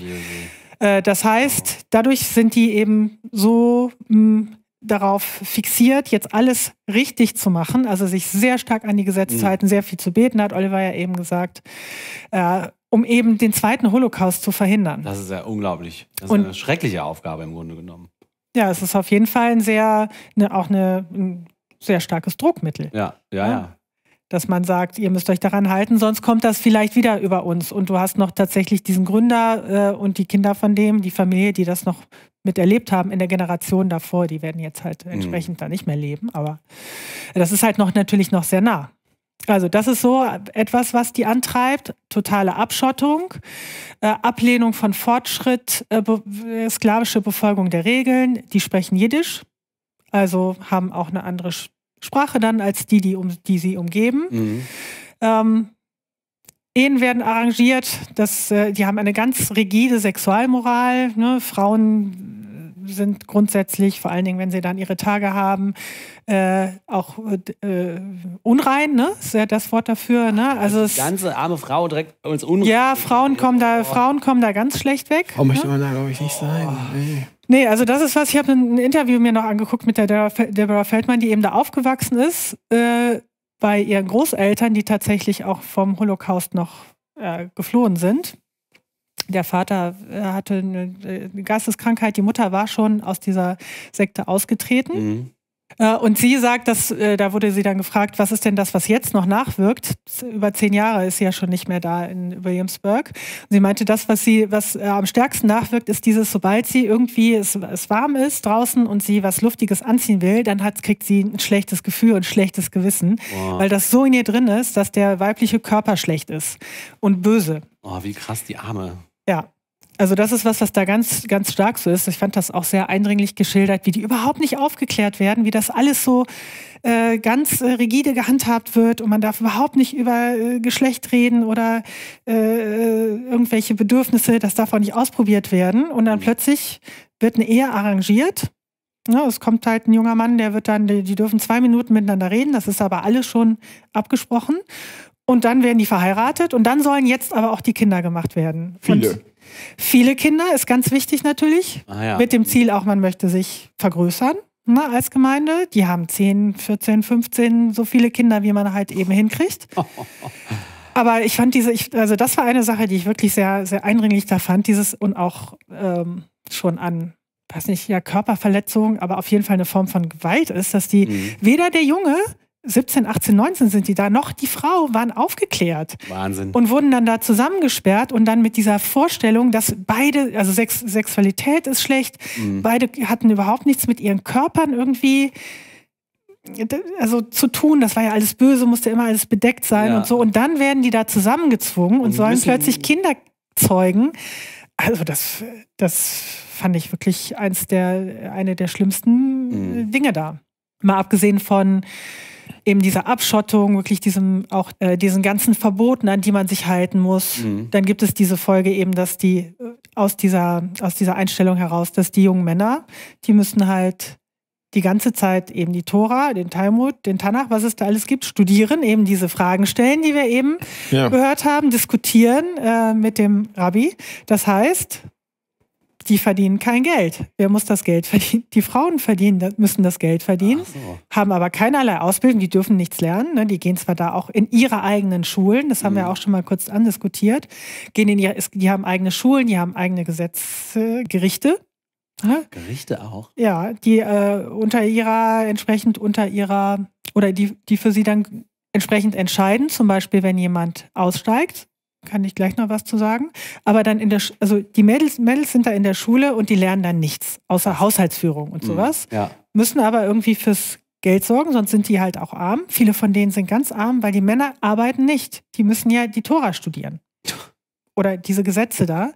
je. Äh, das heißt, dadurch sind die eben so mh, darauf fixiert, jetzt alles richtig zu machen, also sich sehr stark an die Gesetze zu halten, sehr viel zu beten, hat Oliver ja eben gesagt, äh, um eben den zweiten Holocaust zu verhindern. Das ist ja unglaublich. Das ist und, eine schreckliche Aufgabe im Grunde genommen. Ja, es ist auf jeden Fall ein sehr, ne, auch eine, ein sehr starkes Druckmittel. Ja, ja, ja, ja. Dass man sagt, ihr müsst euch daran halten, sonst kommt das vielleicht wieder über uns. Und du hast noch tatsächlich diesen Gründer äh, und die Kinder von dem, die Familie, die das noch miterlebt haben in der Generation davor, die werden jetzt halt entsprechend mhm. da nicht mehr leben. Aber das ist halt noch natürlich noch sehr nah. Also das ist so etwas, was die antreibt. Totale Abschottung, äh, Ablehnung von Fortschritt, äh, be- sklavische Befolgung der Regeln. Die sprechen Jiddisch, also haben auch eine andere Sprache dann als die, die, um, die sie umgeben. Mhm. Ähm, Ehen werden arrangiert, das, äh, die haben eine ganz rigide Sexualmoral. Ne? Frauen sind grundsätzlich, vor allen Dingen, wenn sie dann ihre Tage haben, äh, auch äh, unrein, ne? Ist ja das Wort dafür, ne? Also, also die ganze arme Frau direkt uns unrein. Ja, Frauen kommen da, Frauen kommen da ganz schlecht weg. Oh, ne? Möchte man da, glaube ich, nicht sein. Oh. Nee. Nee, also das ist was, ich habe ein Interview mir noch angeguckt mit der Deborah Feldman, die eben da aufgewachsen ist, äh, bei ihren Großeltern, die tatsächlich auch vom Holocaust noch äh, geflohen sind. Der Vater hatte eine Geisteskrankheit, die Mutter war schon aus dieser Sekte ausgetreten. Mhm. Und sie sagt, dass, da wurde sie dann gefragt, was ist denn das, was jetzt noch nachwirkt? Über zehn Jahre ist sie ja schon nicht mehr da in Williamsburg. Und sie meinte, das, was sie, was am stärksten nachwirkt, ist dieses, sobald sie irgendwie es, es warm ist draußen und sie was Luftiges anziehen will, dann hat, kriegt sie ein schlechtes Gefühl und schlechtes Gewissen, wow. weil das so in ihr drin ist, dass der weibliche Körper schlecht ist und böse. Oh, wie krass, die Arme. Ja, also das ist was, was da ganz, ganz stark so ist. Ich fand das auch sehr eindringlich geschildert, wie die überhaupt nicht aufgeklärt werden, wie das alles so äh, ganz äh, rigide gehandhabt wird und man darf überhaupt nicht über äh, Geschlecht reden oder äh, irgendwelche Bedürfnisse, das darf auch nicht ausprobiert werden. Und dann mhm. plötzlich wird eine Ehe arrangiert. Ja, es kommt halt ein junger Mann, der wird dann, die, die dürfen zwei Minuten miteinander reden, das ist aber alles schon abgesprochen. Und dann werden die verheiratet und dann sollen jetzt aber auch die Kinder gemacht werden. Viele. Und viele Kinder ist ganz wichtig natürlich. Ah, ja. Mit dem Ziel auch, man möchte sich vergrößern, ne, als Gemeinde. Die haben zehn, vierzehn, fünfzehn, so viele Kinder, wie man halt eben hinkriegt. Oh, oh, oh. Aber ich fand diese, ich, also das war eine Sache, die ich wirklich sehr, sehr eindringlich da fand. Dieses und auch ähm, schon an, weiß nicht, ja, Körperverletzung, aber auf jeden Fall eine Form von Gewalt ist, dass die mhm. weder der Junge, siebzehn, achtzehn, neunzehn sind die da, noch die Frau waren aufgeklärt. Wahnsinn. Und wurden dann da zusammengesperrt und dann mit dieser Vorstellung, dass beide, also Sex, Sexualität ist schlecht, mhm. beide hatten überhaupt nichts mit ihren Körpern irgendwie also zu tun. Das war ja alles böse, musste immer alles bedeckt sein ja. und so. Und dann werden die da zusammengezwungen und, und sollen plötzlich Kinder zeugen. Also das, das fand ich wirklich eins der, eine der schlimmsten mhm. Dinge da. Mal abgesehen von eben dieser Abschottung, wirklich diesem auch äh, diesen ganzen Verboten, an die man sich halten muss. Mhm. Dann gibt es diese Folge eben, dass die aus dieser, aus dieser Einstellung heraus, dass die jungen Männer, die müssen halt die ganze Zeit eben die Tora, den Talmud, den Tanach, was es da alles gibt, studieren, eben diese Fragen stellen, die wir eben ja. gehört haben, diskutieren äh, mit dem Rabbi. Das heißt, die verdienen kein Geld. Wer muss das Geld verdienen? Die Frauen verdienen, müssen das Geld verdienen, so. haben aber keinerlei Ausbildung, die dürfen nichts lernen. Ne? Die gehen zwar da auch in ihre eigenen Schulen, das haben mhm. wir auch schon mal kurz andiskutiert, gehen in ihre, die haben eigene Schulen, die haben eigene Gesetzgerichte. Äh, ne? Gerichte auch? Ja, die äh, unter ihrer, entsprechend unter ihrer, oder die, die für sie dann entsprechend entscheiden, zum Beispiel, wenn jemand aussteigt. Kann ich gleich noch was zu sagen. Aber dann in der, Sch also die Mädels, Mädels sind da in der Schule und die lernen dann nichts, außer Haushaltsführung und sowas. Ja. Müssen aber irgendwie fürs Geld sorgen, sonst sind die halt auch arm. Viele von denen sind ganz arm, weil die Männer arbeiten nicht. Die müssen ja die Tora studieren. Oder diese Gesetze da.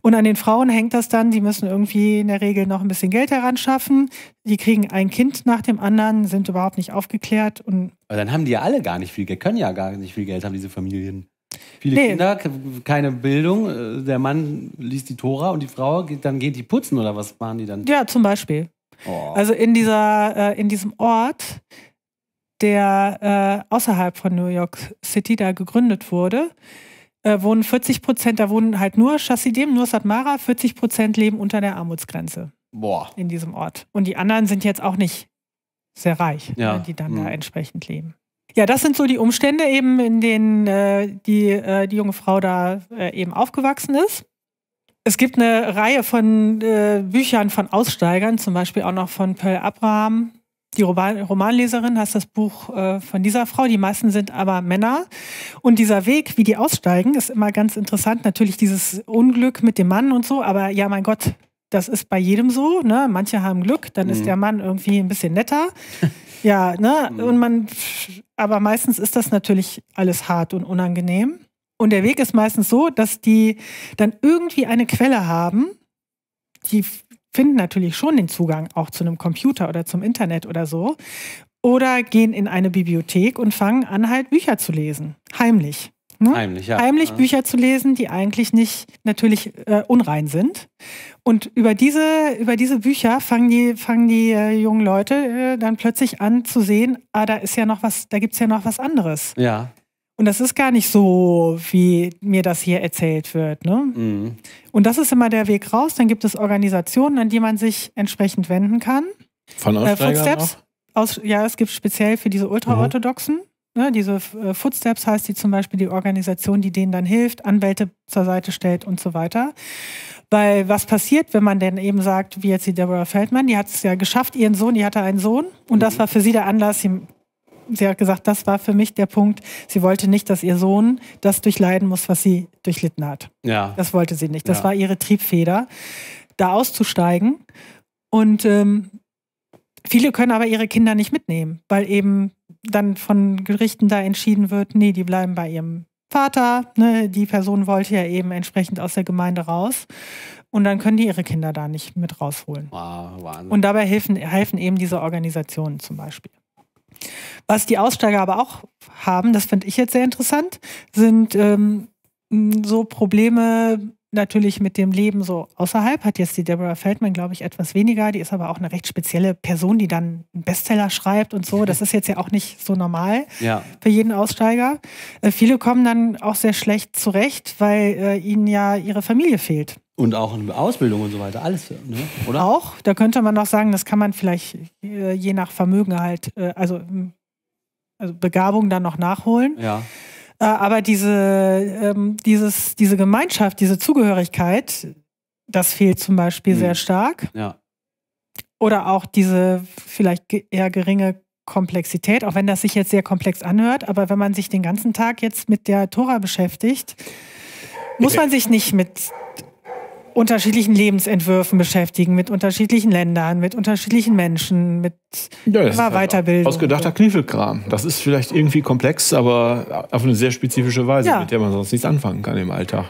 Und an den Frauen hängt das dann, die müssen irgendwie in der Regel noch ein bisschen Geld heranschaffen. Die kriegen ein Kind nach dem anderen, sind überhaupt nicht aufgeklärt. Und aber dann haben die ja alle gar nicht viel Geld, können ja gar nicht viel Geld haben, diese Familien. Viele nee. Kinder, keine Bildung, der Mann liest die Tora und die Frau, dann geht die putzen oder was machen die dann? Ja, zum Beispiel. Oh. Also in, dieser, äh, in diesem Ort, der äh, außerhalb von New York City da gegründet wurde, äh, wohnen vierzig Prozent, da wohnen halt nur Chassidim, nur Satmara, vierzig Prozent leben unter der Armutsgrenze. Boah. In diesem Ort. Und die anderen sind jetzt auch nicht sehr reich, ja. ne, die dann hm. da entsprechend leben. Ja, das sind so die Umstände eben, in denen äh, die, äh, die junge Frau da äh, eben aufgewachsen ist. Es gibt eine Reihe von äh, Büchern von Aussteigern, zum Beispiel auch noch von Pearl Abraham. Die Roman Romanleserin heißt das Buch äh, von dieser Frau. Die meisten sind aber Männer. Und dieser Weg, wie die aussteigen, ist immer ganz interessant. Natürlich dieses Unglück mit dem Mann und so, aber ja, mein Gott, das ist bei jedem so. Ne? Manche haben Glück, dann mhm. ist der Mann irgendwie ein bisschen netter. Ja, ne? Mhm. Und man, aber meistens ist das natürlich alles hart und unangenehm. Und der Weg ist meistens so, dass die dann irgendwie eine Quelle haben, die finden natürlich schon den Zugang auch zu einem Computer oder zum Internet oder so. Oder gehen in eine Bibliothek und fangen an, halt Bücher zu lesen. Heimlich. Ne? Heimlich, ja. Heimlich ja. Bücher zu lesen, die eigentlich nicht natürlich äh, unrein sind. Und über diese, über diese Bücher fangen die, fangen die äh, jungen Leute äh, dann plötzlich an zu sehen, ah, da ist ja noch was, da gibt es ja noch was anderes. Ja. Und das ist gar nicht so, wie mir das hier erzählt wird. Ne? Mhm. Und das ist immer der Weg raus. Dann gibt es Organisationen, an die man sich entsprechend wenden kann. Von Aussteigern äh, Footsteps. Aus, ja, es gibt speziell für diese Ultraorthodoxen, mhm. ne, diese äh, Footsteps heißt die zum Beispiel, die Organisation, die denen dann hilft, Anwälte zur Seite stellt und so weiter. Weil was passiert, wenn man denn eben sagt, wie jetzt die Deborah Feldman, die hat es ja geschafft, ihren Sohn, die hatte einen Sohn und mhm. das war für sie der Anlass, sie, sie hat gesagt, das war für mich der Punkt, sie wollte nicht, dass ihr Sohn das durchleiden muss, was sie durchlitten hat. Ja. Das wollte sie nicht, das ja. war ihre Triebfeder, da auszusteigen und ähm, viele können aber ihre Kinder nicht mitnehmen, weil eben dann von Gerichten da entschieden wird, nee, die bleiben bei ihrem Vater, ne? Die Person wollte ja eben entsprechend aus der Gemeinde raus und dann können die ihre Kinder da nicht mit rausholen. Wow, Wahnsinn. Und dabei helfen, helfen eben diese Organisationen zum Beispiel. Was die Aussteiger aber auch haben, das finde ich jetzt sehr interessant, sind ähm, so Probleme, natürlich mit dem Leben so außerhalb, hat jetzt die Deborah Feldman, glaube ich, etwas weniger. Die ist aber auch eine recht spezielle Person, die dann einen Bestseller schreibt und so. Das ist jetzt ja auch nicht so normal ja. für jeden Aussteiger. Äh, viele kommen dann auch sehr schlecht zurecht, weil äh, ihnen ja ihre Familie fehlt. Und auch eine Ausbildung und so weiter, alles, ne? Oder? Auch, da könnte man noch sagen, das kann man vielleicht äh, je nach Vermögen halt, äh, also, also Begabung dann noch nachholen. Ja. Aber diese, ähm, dieses, diese Gemeinschaft, diese Zugehörigkeit, das fehlt zum Beispiel mhm. sehr stark. Ja. Oder auch diese vielleicht eher geringe Komplexität, auch wenn das sich jetzt sehr komplex anhört. Aber wenn man sich den ganzen Tag jetzt mit der Tora beschäftigt, muss man sich nicht mit unterschiedlichen Lebensentwürfen beschäftigen, mit unterschiedlichen Ländern, mit unterschiedlichen Menschen, mit ja, das immer Weiterbildung. Ausgedachter so. Kniffelkram. Das ist vielleicht irgendwie komplex, aber auf eine sehr spezifische Weise, ja. mit der man sonst nichts anfangen kann im Alltag.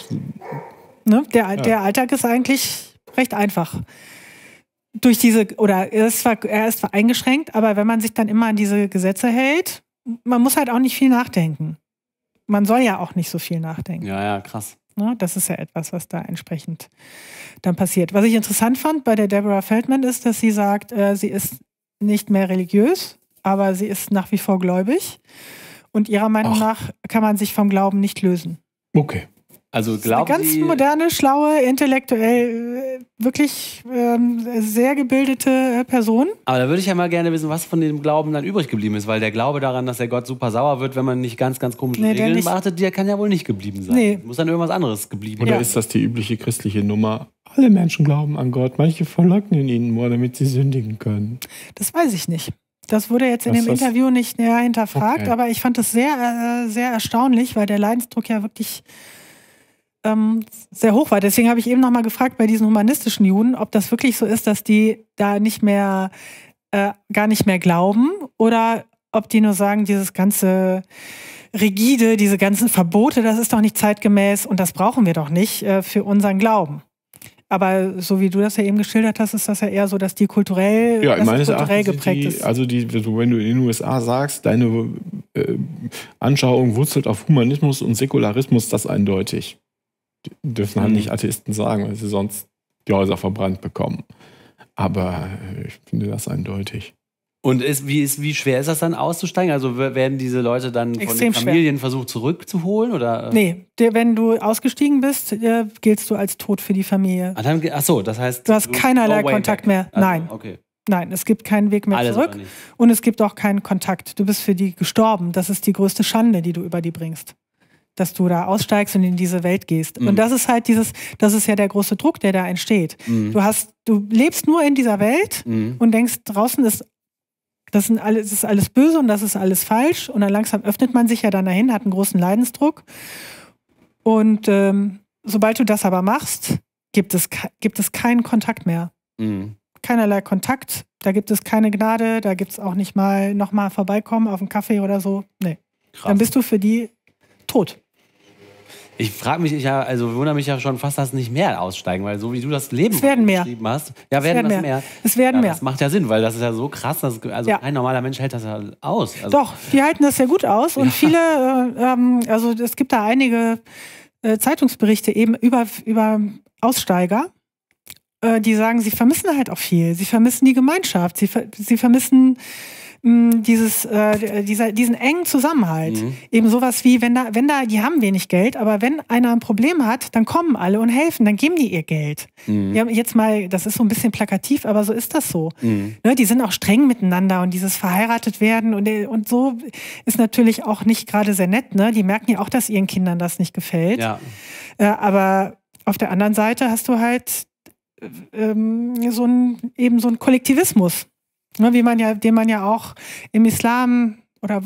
Ne? Der, ja. der Alltag ist eigentlich recht einfach. Durch diese, oder er ist, zwar, er ist zwar eingeschränkt, aber wenn man sich dann immer an diese Gesetze hält, man muss halt auch nicht viel nachdenken. Man soll ja auch nicht so viel nachdenken. Ja, ja, krass. Das ist ja etwas, was da entsprechend dann passiert. Was ich interessant fand bei der Deborah Feldman ist, dass sie sagt, äh, sie ist nicht mehr religiös, aber sie ist nach wie vor gläubig. Und ihrer Meinung Ach. nach kann man sich vom Glauben nicht lösen. Okay. Also glauben Sie... Eine ganz moderne, schlaue, intellektuell wirklich ähm, sehr gebildete Person. Aber da würde ich ja mal gerne wissen, was von dem Glauben dann übrig geblieben ist. Weil der Glaube daran, dass der Gott super sauer wird, wenn man nicht ganz, ganz komische nee, Regeln nicht... beachtet, der kann ja wohl nicht geblieben sein. Nee. Muss dann irgendwas anderes geblieben sein. Oder ja. ist das die übliche christliche Nummer? Alle Menschen glauben an Gott, manche verleugnen ihn nur, damit sie sündigen können. Das weiß ich nicht. Das wurde jetzt in was, dem was? Interview nicht näher hinterfragt. Okay. Aber ich fand das sehr, äh, sehr erstaunlich, weil der Leidensdruck ja wirklich... sehr hoch war. Deswegen habe ich eben nochmal gefragt bei diesen humanistischen Juden, ob das wirklich so ist, dass die da nicht mehr, äh, gar nicht mehr glauben oder ob die nur sagen, dieses ganze Rigide, diese ganzen Verbote, das ist doch nicht zeitgemäß und das brauchen wir doch nicht äh, für unseren Glauben. Aber so wie du das ja eben geschildert hast, ist das ja eher so, dass die kulturell, ja, dass meines kulturell geprägt die, ist. Also die, wenn du in den U S A sagst, deine äh, Anschauung wurzelt auf Humanismus und Säkularismus, das eindeutig. Dürfen halt nicht Atheisten sagen, weil sie sonst die Häuser verbrannt bekommen. Aber ich finde das eindeutig. Und ist, wie, ist, wie schwer ist das dann auszusteigen? Also werden diese Leute dann von Extrem den Familien schwer. versucht zurückzuholen? Oder? Nee, wenn du ausgestiegen bist, giltst du als tot für die Familie. Achso, das heißt... Du hast du keinerlei Kontakt back. mehr. Also, Nein. Okay. Nein, es gibt keinen Weg mehr Alles zurück und es gibt auch keinen Kontakt. Du bist für die gestorben. Das ist die größte Schande, die du über die bringst. Dass du da aussteigst und in diese Welt gehst. Mhm. Und das ist halt dieses, das ist ja der große Druck, der da entsteht. Mhm. Du hast, du lebst nur in dieser Welt mhm. und denkst, draußen ist das, sind alles, das ist alles böse und das ist alles falsch. Und dann langsam öffnet man sich ja dann dahin, hat einen großen Leidensdruck. Und ähm, sobald du das aber machst, gibt es, gibt es keinen Kontakt mehr. Mhm. Keinerlei Kontakt Da gibt es keine Gnade, da gibt es auch nicht mal nochmal vorbeikommen auf einen Kaffee oder so. Nee. Krass. Dann bist du für die tot. Ich frage mich, ich ja, also wundere mich ja schon fast, dass nicht mehr aussteigen, weil so wie du das Leben beschrieben hast, ja, es werden, werden das mehr. mehr. Es werden ja, mehr. Das macht ja Sinn, weil das ist ja so krass, dass, also ja. Ein normaler Mensch hält das ja aus. Also doch, die halten das ja gut aus und ja. viele, ähm, also es gibt da einige äh, Zeitungsberichte eben über, über Aussteiger, äh, die sagen, sie vermissen halt auch viel. Sie vermissen die Gemeinschaft, sie, ver sie vermissen Dieses, äh, dieser, diesen engen Zusammenhalt. Mhm. Eben sowas wie, wenn da, wenn da, die haben wenig Geld, aber wenn einer ein Problem hat, dann kommen alle und helfen, dann geben die ihr Geld. Mhm. Ja, jetzt mal, das ist so ein bisschen plakativ, aber so ist das so. Mhm. Ne, die sind auch streng miteinander und dieses verheiratet werden und, und so ist natürlich auch nicht gerade sehr nett. Ne? Die merken ja auch, dass ihren Kindern das nicht gefällt. Ja. Äh, aber auf der anderen Seite hast du halt ähm, so ein, eben so einen Kollektivismus. Wie man ja, den man ja auch im Islam oder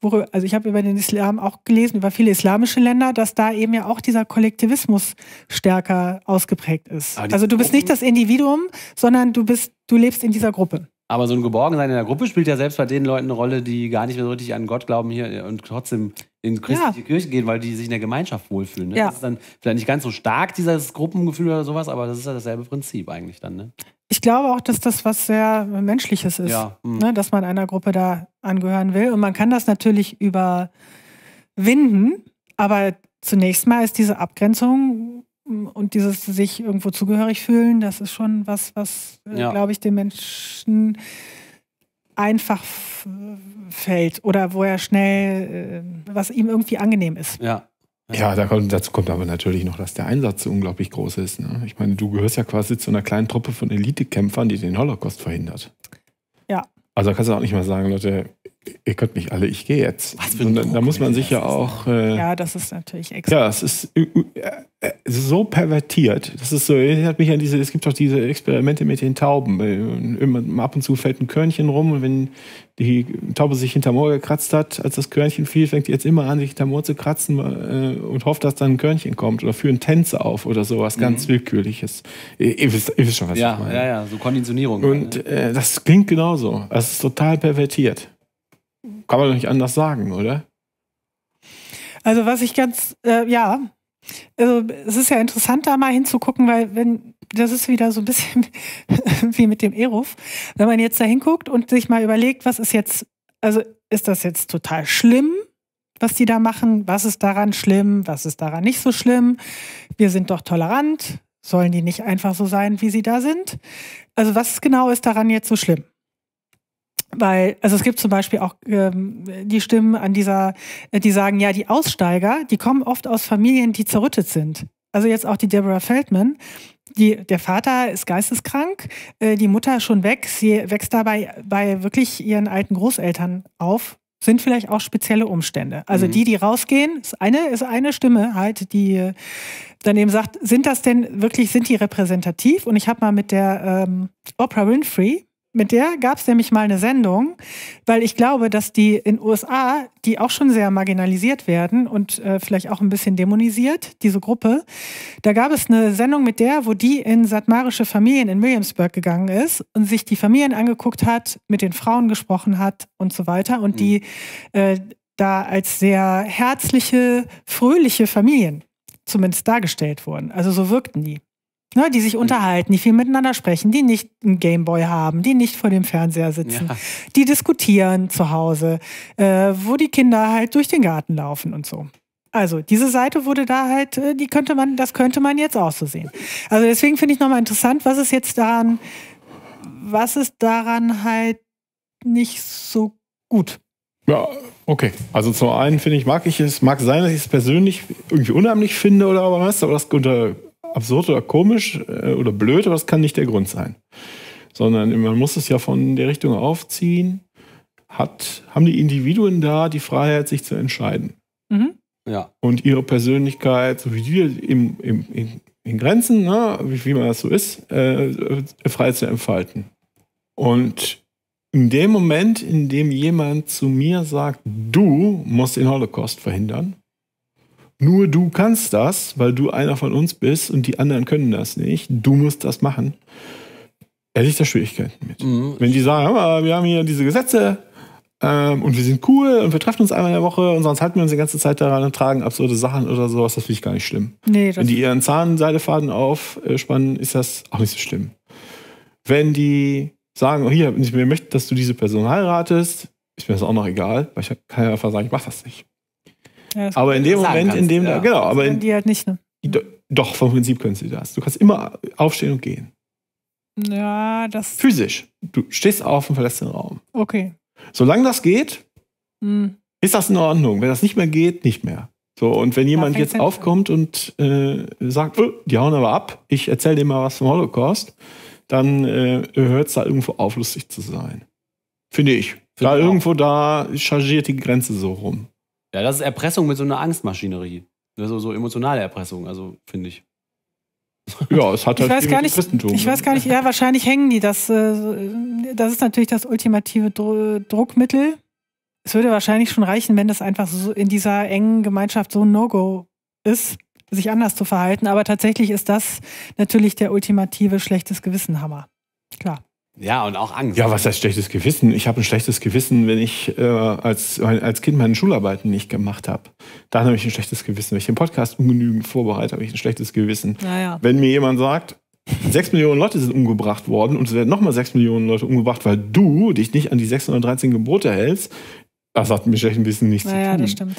worüber, also ich habe über den Islam auch gelesen, über viele islamische Länder, dass da eben ja auch dieser Kollektivismus stärker ausgeprägt ist. Also du bist nicht das Individuum, sondern du bist, du lebst in dieser Gruppe. Aber so ein Geborgensein in der Gruppe spielt ja selbst bei den Leuten eine Rolle, die gar nicht mehr so richtig an Gott glauben hier und trotzdem in christliche ja. Kirche gehen, weil die sich in der Gemeinschaft wohlfühlen. Ne? Ja. Das ist dann vielleicht nicht ganz so stark, dieses Gruppengefühl oder sowas, aber das ist ja dasselbe Prinzip eigentlich dann, ne? Ich glaube auch, dass das was sehr Menschliches ist, ja, ne, dass man einer Gruppe da angehören will. Und man kann das natürlich überwinden, aber zunächst mal ist diese Abgrenzung und dieses sich irgendwo zugehörig fühlen, das ist schon was, was, ja. glaube ich, den Menschen einfach fällt oder wo er schnell, was ihm irgendwie angenehm ist. Ja. Ja, da kommt, dazu kommt aber natürlich noch, dass der Einsatz so unglaublich groß ist. Ne? Ich meine, du gehörst ja quasi zu einer kleinen Truppe von Elitekämpfern, die den Holocaust verhindert. Ja. Also da kannst du auch nicht mal sagen, Leute, ihr könnt nicht alle, ich gehe jetzt. Was für ein Druck, da muss man sich ja auch... Äh, ja, das ist natürlich extra. Ja, es ist äh, äh, so pervertiert. Das ist so, ich hab mich an diese, es gibt doch diese Experimente mit den Tauben. Immer, ab und zu fällt ein Körnchen rum und wenn die Taube sich hinterm Ohr gekratzt hat, als das Körnchen fiel, fängt die jetzt immer an, sich hinterm Ohr zu kratzen äh, und hofft, dass dann ein Körnchen kommt oder führen Tänze auf oder sowas mhm. ganz Willkürliches. Ihr, ihr, wisst, ihr wisst schon, was ja, ich meine. Ja, ja, so Konditionierung. Und halt, ne? äh, das klingt genauso. Das ist total pervertiert. Kann man doch nicht anders sagen, oder? Also was ich ganz, äh, ja, also es ist ja interessant, da mal hinzugucken, weil wenn, das ist wieder so ein bisschen wie mit dem E-Ruf, wenn man jetzt da hinguckt und sich mal überlegt, was ist jetzt, also ist das jetzt total schlimm, was die da machen, was ist daran schlimm, was ist daran nicht so schlimm, wir sind doch tolerant, sollen die nicht einfach so sein, wie sie da sind? Also was genau ist daran jetzt so schlimm? Weil, also es gibt zum Beispiel auch ähm, die Stimmen an dieser, die sagen, ja, die Aussteiger, die kommen oft aus Familien, die zerrüttet sind. Also jetzt auch die Deborah Feldman, die, der Vater ist geisteskrank, äh, die Mutter schon weg, sie wächst dabei bei wirklich ihren alten Großeltern auf, sind vielleicht auch spezielle Umstände. Also mhm. die, die rausgehen, ist eine, ist eine Stimme halt, die dann eben sagt, sind das denn wirklich, sind die repräsentativ? Und ich habe mal mit der ähm, Oprah Winfrey, mit der gab es nämlich mal eine Sendung, weil ich glaube, dass die in den U S A, die auch schon sehr marginalisiert werden und äh, vielleicht auch ein bisschen dämonisiert, diese Gruppe, da gab es eine Sendung mit der, wo die in satmarische Familien in Williamsburg gegangen ist und sich die Familien angeguckt hat, mit den Frauen gesprochen hat und so weiter und mhm. die äh, da als sehr herzliche, fröhliche Familien zumindest dargestellt wurden. Also so wirkten die. Ne, die sich unterhalten, die viel miteinander sprechen, die nicht einen Gameboy haben, die nicht vor dem Fernseher sitzen, ja. die diskutieren zu Hause, äh, wo die Kinder halt durch den Garten laufen und so. Also diese Seite wurde da halt, die könnte man, das könnte man jetzt auch so sehen. Also deswegen finde ich nochmal interessant, was ist jetzt daran, was ist daran halt nicht so gut? Ja, okay. Also zum einen finde ich, mag ich es, mag sein, dass ich es persönlich irgendwie unheimlich finde oder was, aber das unter absurd oder komisch oder blöd, aber das kann nicht der Grund sein. Sondern man muss es ja von der Richtung aufziehen. Hat, haben die Individuen da die Freiheit, sich zu entscheiden? Mhm. Ja. Und ihre Persönlichkeit, so wie die im, im, in, in Grenzen, ne, wie, wie man das so ist, äh, frei zu entfalten. Und in dem Moment, in dem jemand zu mir sagt, du musst den Holocaust verhindern, nur du kannst das, weil du einer von uns bist und die anderen können das nicht. Du musst das machen. hätte ich da Schwierigkeiten mit. Mhm. Wenn die sagen, wir haben hier diese Gesetze ähm, und wir sind cool und wir treffen uns einmal in der Woche und sonst halten wir uns die ganze Zeit daran und tragen absurde Sachen oder sowas, das finde ich gar nicht schlimm. Nee, wenn die ihren Zahnseidefaden aufspannen, ist das auch nicht so schlimm. Wenn die sagen, oh hier, ich möchte, dass du diese Person heiratest, ist mir das auch noch egal, weil ich kann ja einfach sagen, ich mache das nicht. Ja, das aber in dem Moment, kannst, in dem ja. da, genau, das aber in, die halt nicht, ne? Doch, vom Prinzip können sie das. Du kannst immer aufstehen und gehen. Ja, das. Physisch. Du stehst auf und verlässt den Raum. Okay. Solange das geht, hm. ist das in Ordnung. Wenn das nicht mehr geht, nicht mehr. So, und wenn jemand jetzt aufkommt an. und äh, sagt, oh, die hauen aber ab, ich erzähle dir mal was vom Holocaust, dann äh, hört es da irgendwo auf, lustig zu sein. Finde ich. Find da ich irgendwo auch. da chargiert die Grenze so rum. Ja, das ist Erpressung mit so einer Angstmaschinerie. So, so emotionale Erpressung, also finde ich. Ja, es hat ich halt viel mit nicht, Christentum. Ich weiß gar nicht, ja, wahrscheinlich hängen die das. Äh, das ist natürlich das ultimative Dro Druckmittel. Es würde wahrscheinlich schon reichen, wenn das einfach so in dieser engen Gemeinschaft so ein No-Go ist, sich anders zu verhalten. Aber tatsächlich ist das natürlich der ultimative schlechtes Gewissenhammer. Klar. Ja, und auch Angst. Ja, was heißt schlechtes Gewissen? Ich habe ein schlechtes Gewissen, wenn ich äh, als, als Kind meine Schularbeiten nicht gemacht habe. Dann habe ich ein schlechtes Gewissen. Wenn ich den Podcast ungenügend vorbereite, habe ich ein schlechtes Gewissen. Naja. Wenn mir jemand sagt, sechs Millionen Leute sind umgebracht worden und es werden nochmal sechs Millionen Leute umgebracht, weil du dich nicht an die sechshundertdreizehn Gebote hältst, das hat mit schlechtem Gewissen nichts naja, zu tun. Das stimmt.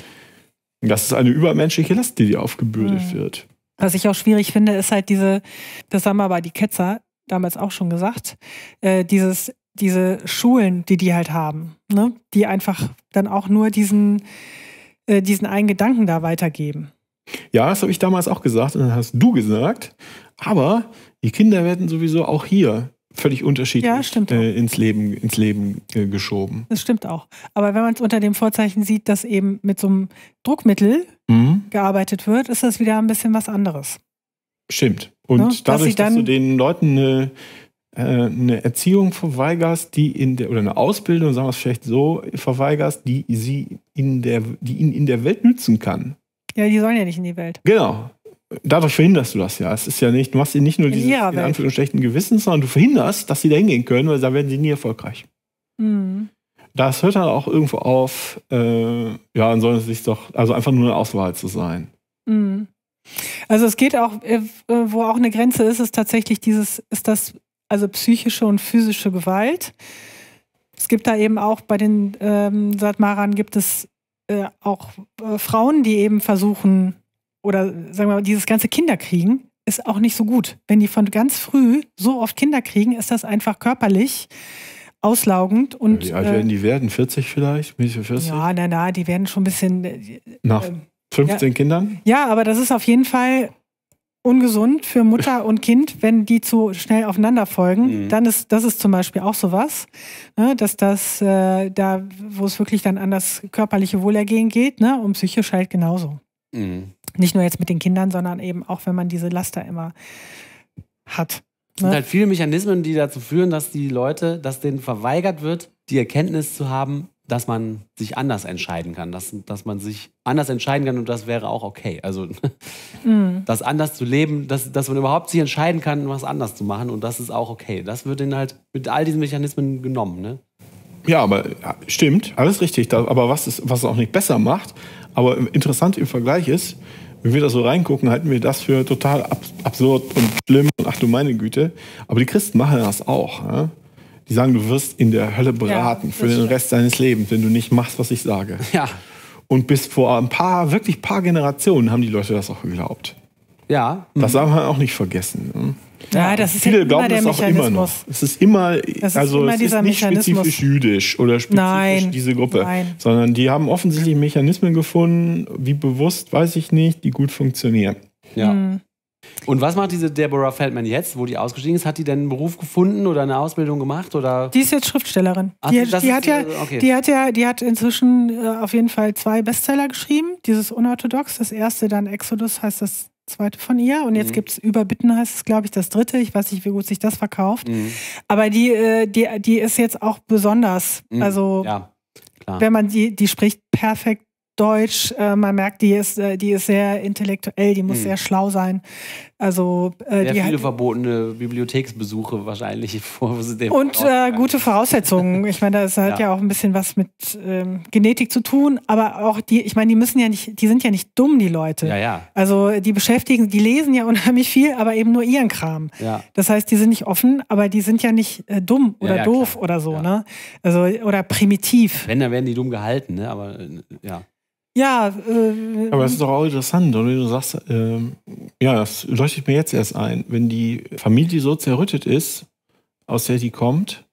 Das ist eine übermenschliche Last, die dir aufgebürdet hm. wird. Was ich auch schwierig finde, ist halt diese, das haben aber die Ketzer damals auch schon gesagt, äh, dieses, diese Schulen, die die halt haben, ne? Die einfach dann auch nur diesen, äh, diesen einen Gedanken da weitergeben. Ja, das habe ich damals auch gesagt und dann hast du gesagt, aber die Kinder werden sowieso auch hier völlig unterschiedlich ja, äh, ins Leben, ins Leben äh, geschoben. Das stimmt auch. Aber wenn man es unter dem Vorzeichen sieht, dass eben mit so einem Druckmittel mhm. gearbeitet wird, ist das wieder ein bisschen was anderes. Stimmt. Und ja, dadurch, dass, dass du den Leuten eine, eine Erziehung verweigerst, die in der, oder eine Ausbildung, sagen wir es vielleicht so, verweigerst, die sie in der, die ihnen in der Welt nützen kann. Ja, die sollen ja nicht in die Welt. Genau. Dadurch verhinderst du das ja. Es ist ja nicht, du machst ihnen nicht nur dieses in Anführungszeichen schlechten Gewissen, sondern du verhinderst, dass sie da hingehen können, weil da werden sie nie erfolgreich. Mhm. Das hört dann auch irgendwo auf, äh, ja, dann soll es sich doch, also einfach nur eine Auswahl zu sein. Mhm. Also es geht auch, wo auch eine Grenze ist, ist tatsächlich dieses, ist das also psychische und physische Gewalt. Es gibt da eben auch bei den ähm, Satmarern gibt es äh, auch äh, Frauen, die eben versuchen oder sagen wir mal, dieses ganze Kinderkriegen ist auch nicht so gut. Wenn die von ganz früh so oft Kinder kriegen, ist das einfach körperlich auslaugend. Und, wie alt werden die werden? vierzig vielleicht? vierzig? Ja, na, na, die werden schon ein bisschen... Äh, Nach fünfzehn ja. Kindern? Ja, aber das ist auf jeden Fall ungesund für Mutter und Kind, wenn die zu schnell aufeinander folgen. Mhm. Dann ist das ist zum Beispiel auch sowas, ne, dass das äh, da, wo es wirklich dann an das körperliche Wohlergehen geht, ne, und psychisch halt genauso. Mhm. Nicht nur jetzt mit den Kindern, sondern eben auch, wenn man diese Laster immer hat. Es sind halt viele Mechanismen, die dazu führen, dass die Leute, dass denen verweigert wird, die Erkenntnis zu haben, dass man sich anders entscheiden kann, dass, dass man sich anders entscheiden kann und das wäre auch okay. Also mm. das anders zu leben, dass, dass man überhaupt sich entscheiden kann, was anders zu machen und das ist auch okay. Das wird dann halt mit all diesen Mechanismen genommen. Ne? Ja, aber ja, stimmt, alles richtig. Da, aber was es was auch nicht besser macht, aber interessant im Vergleich ist, wenn wir da so reingucken, halten wir das für total ab, absurd und schlimm und ach du meine Güte. Aber die Christen machen das auch. Ne? Die sagen, du wirst in der Hölle beraten ja, für den Rest deines Lebens, wenn du nicht machst, was ich sage. Ja. Und bis vor ein paar, wirklich paar Generationen haben die Leute das auch geglaubt. Ja. Mhm. Das darf man auch nicht vergessen. Ja, das ist Viele glauben das auch immer noch. Es ist immer, das ist also immer es ist nicht spezifisch jüdisch oder spezifisch nein, diese Gruppe, nein. sondern die haben offensichtlich Mechanismen gefunden, wie bewusst, weiß ich nicht, die gut funktionieren. Ja. Mhm. Und was macht diese Deborah Feldman jetzt, wo die ausgestiegen ist? Hat die denn einen Beruf gefunden oder eine Ausbildung gemacht? Oder? Die ist jetzt Schriftstellerin. Ach, die, die, die, hat ja, okay. die hat ja, die hat inzwischen äh, auf jeden Fall zwei Bestseller geschrieben. Dieses Unorthodox, das erste, dann Exodus heißt das zweite von ihr. Und jetzt mhm. gibt es Überbitten heißt es, glaube ich, das dritte. Ich weiß nicht, wie gut sich das verkauft. Mhm. Aber die, äh, die, die ist jetzt auch besonders. Mhm. Also ja, klar. wenn man die, die spricht perfekt Deutsch, äh, man merkt, die ist, äh, die ist sehr intellektuell, die muss mhm. sehr schlau sein. Also, äh, sehr die viele verbotene Bibliotheksbesuche wahrscheinlich. Vor, und äh, gute Voraussetzungen. Ich meine, das hat ja. ja auch ein bisschen was mit ähm, Genetik zu tun, aber auch die, ich meine, die müssen ja nicht, die sind ja nicht dumm, die Leute. Ja, ja. Also die beschäftigen, die lesen ja unheimlich viel, aber eben nur ihren Kram. Ja. Das heißt, die sind nicht offen, aber die sind ja nicht äh, dumm oder ja, ja, doof klar. oder so, ja. ne? Also, oder primitiv. Wenn, dann werden die dumm gehalten, ne? Aber äh, ja. Ja, äh, aber das ist doch auch interessant, wenn du sagst, äh, ja, das leuchtet mir jetzt erst ein. Wenn die Familie so zerrüttet ist, aus der die kommt,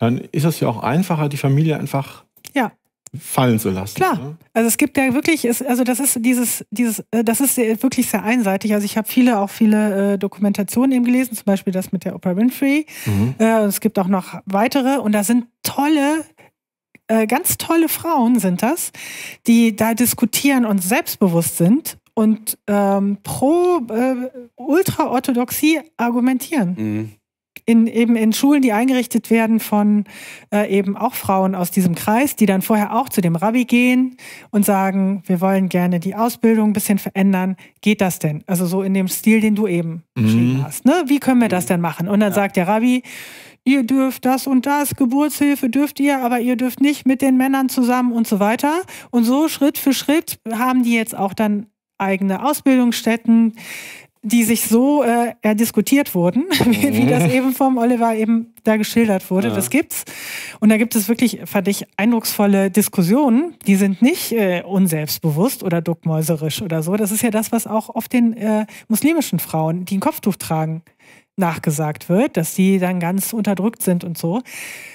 dann ist es ja auch einfacher, die Familie einfach ja. fallen zu lassen. Klar, ne? Also es gibt ja wirklich, ist, also das ist dieses, dieses, äh, das ist wirklich sehr einseitig. Also ich habe viele, auch viele äh, Dokumentationen eben gelesen, zum Beispiel das mit der Oprah Winfrey. Mhm. Äh, es gibt auch noch weitere und da sind tolle. Ganz tolle Frauen sind das, die da diskutieren und selbstbewusst sind und ähm, pro äh, Ultraorthodoxie argumentieren. Mhm. In, eben in Schulen, die eingerichtet werden von äh, eben auch Frauen aus diesem Kreis, die dann vorher auch zu dem Rabbi gehen und sagen, wir wollen gerne die Ausbildung ein bisschen verändern. Geht das denn? Also so in dem Stil, den du eben mhm. beschrieben hast. Ne? Wie können wir das denn machen? Und dann ja. sagt der Rabbi, ihr dürft das und das, Geburtshilfe dürft ihr, aber ihr dürft nicht mit den Männern zusammen und so weiter. Und so Schritt für Schritt haben die jetzt auch dann eigene Ausbildungsstätten, die sich so äh, diskutiert wurden, wie, wie das eben vom Oliver eben da geschildert wurde. Ja. Das gibt's. Und da gibt es wirklich, fand ich, eindrucksvolle Diskussionen. Die sind nicht äh, unselbstbewusst oder duckmäuserisch oder so. Das ist ja das, was auch oft den äh, muslimischen Frauen, die ein Kopftuch tragen, nachgesagt wird, dass die dann ganz unterdrückt sind und so.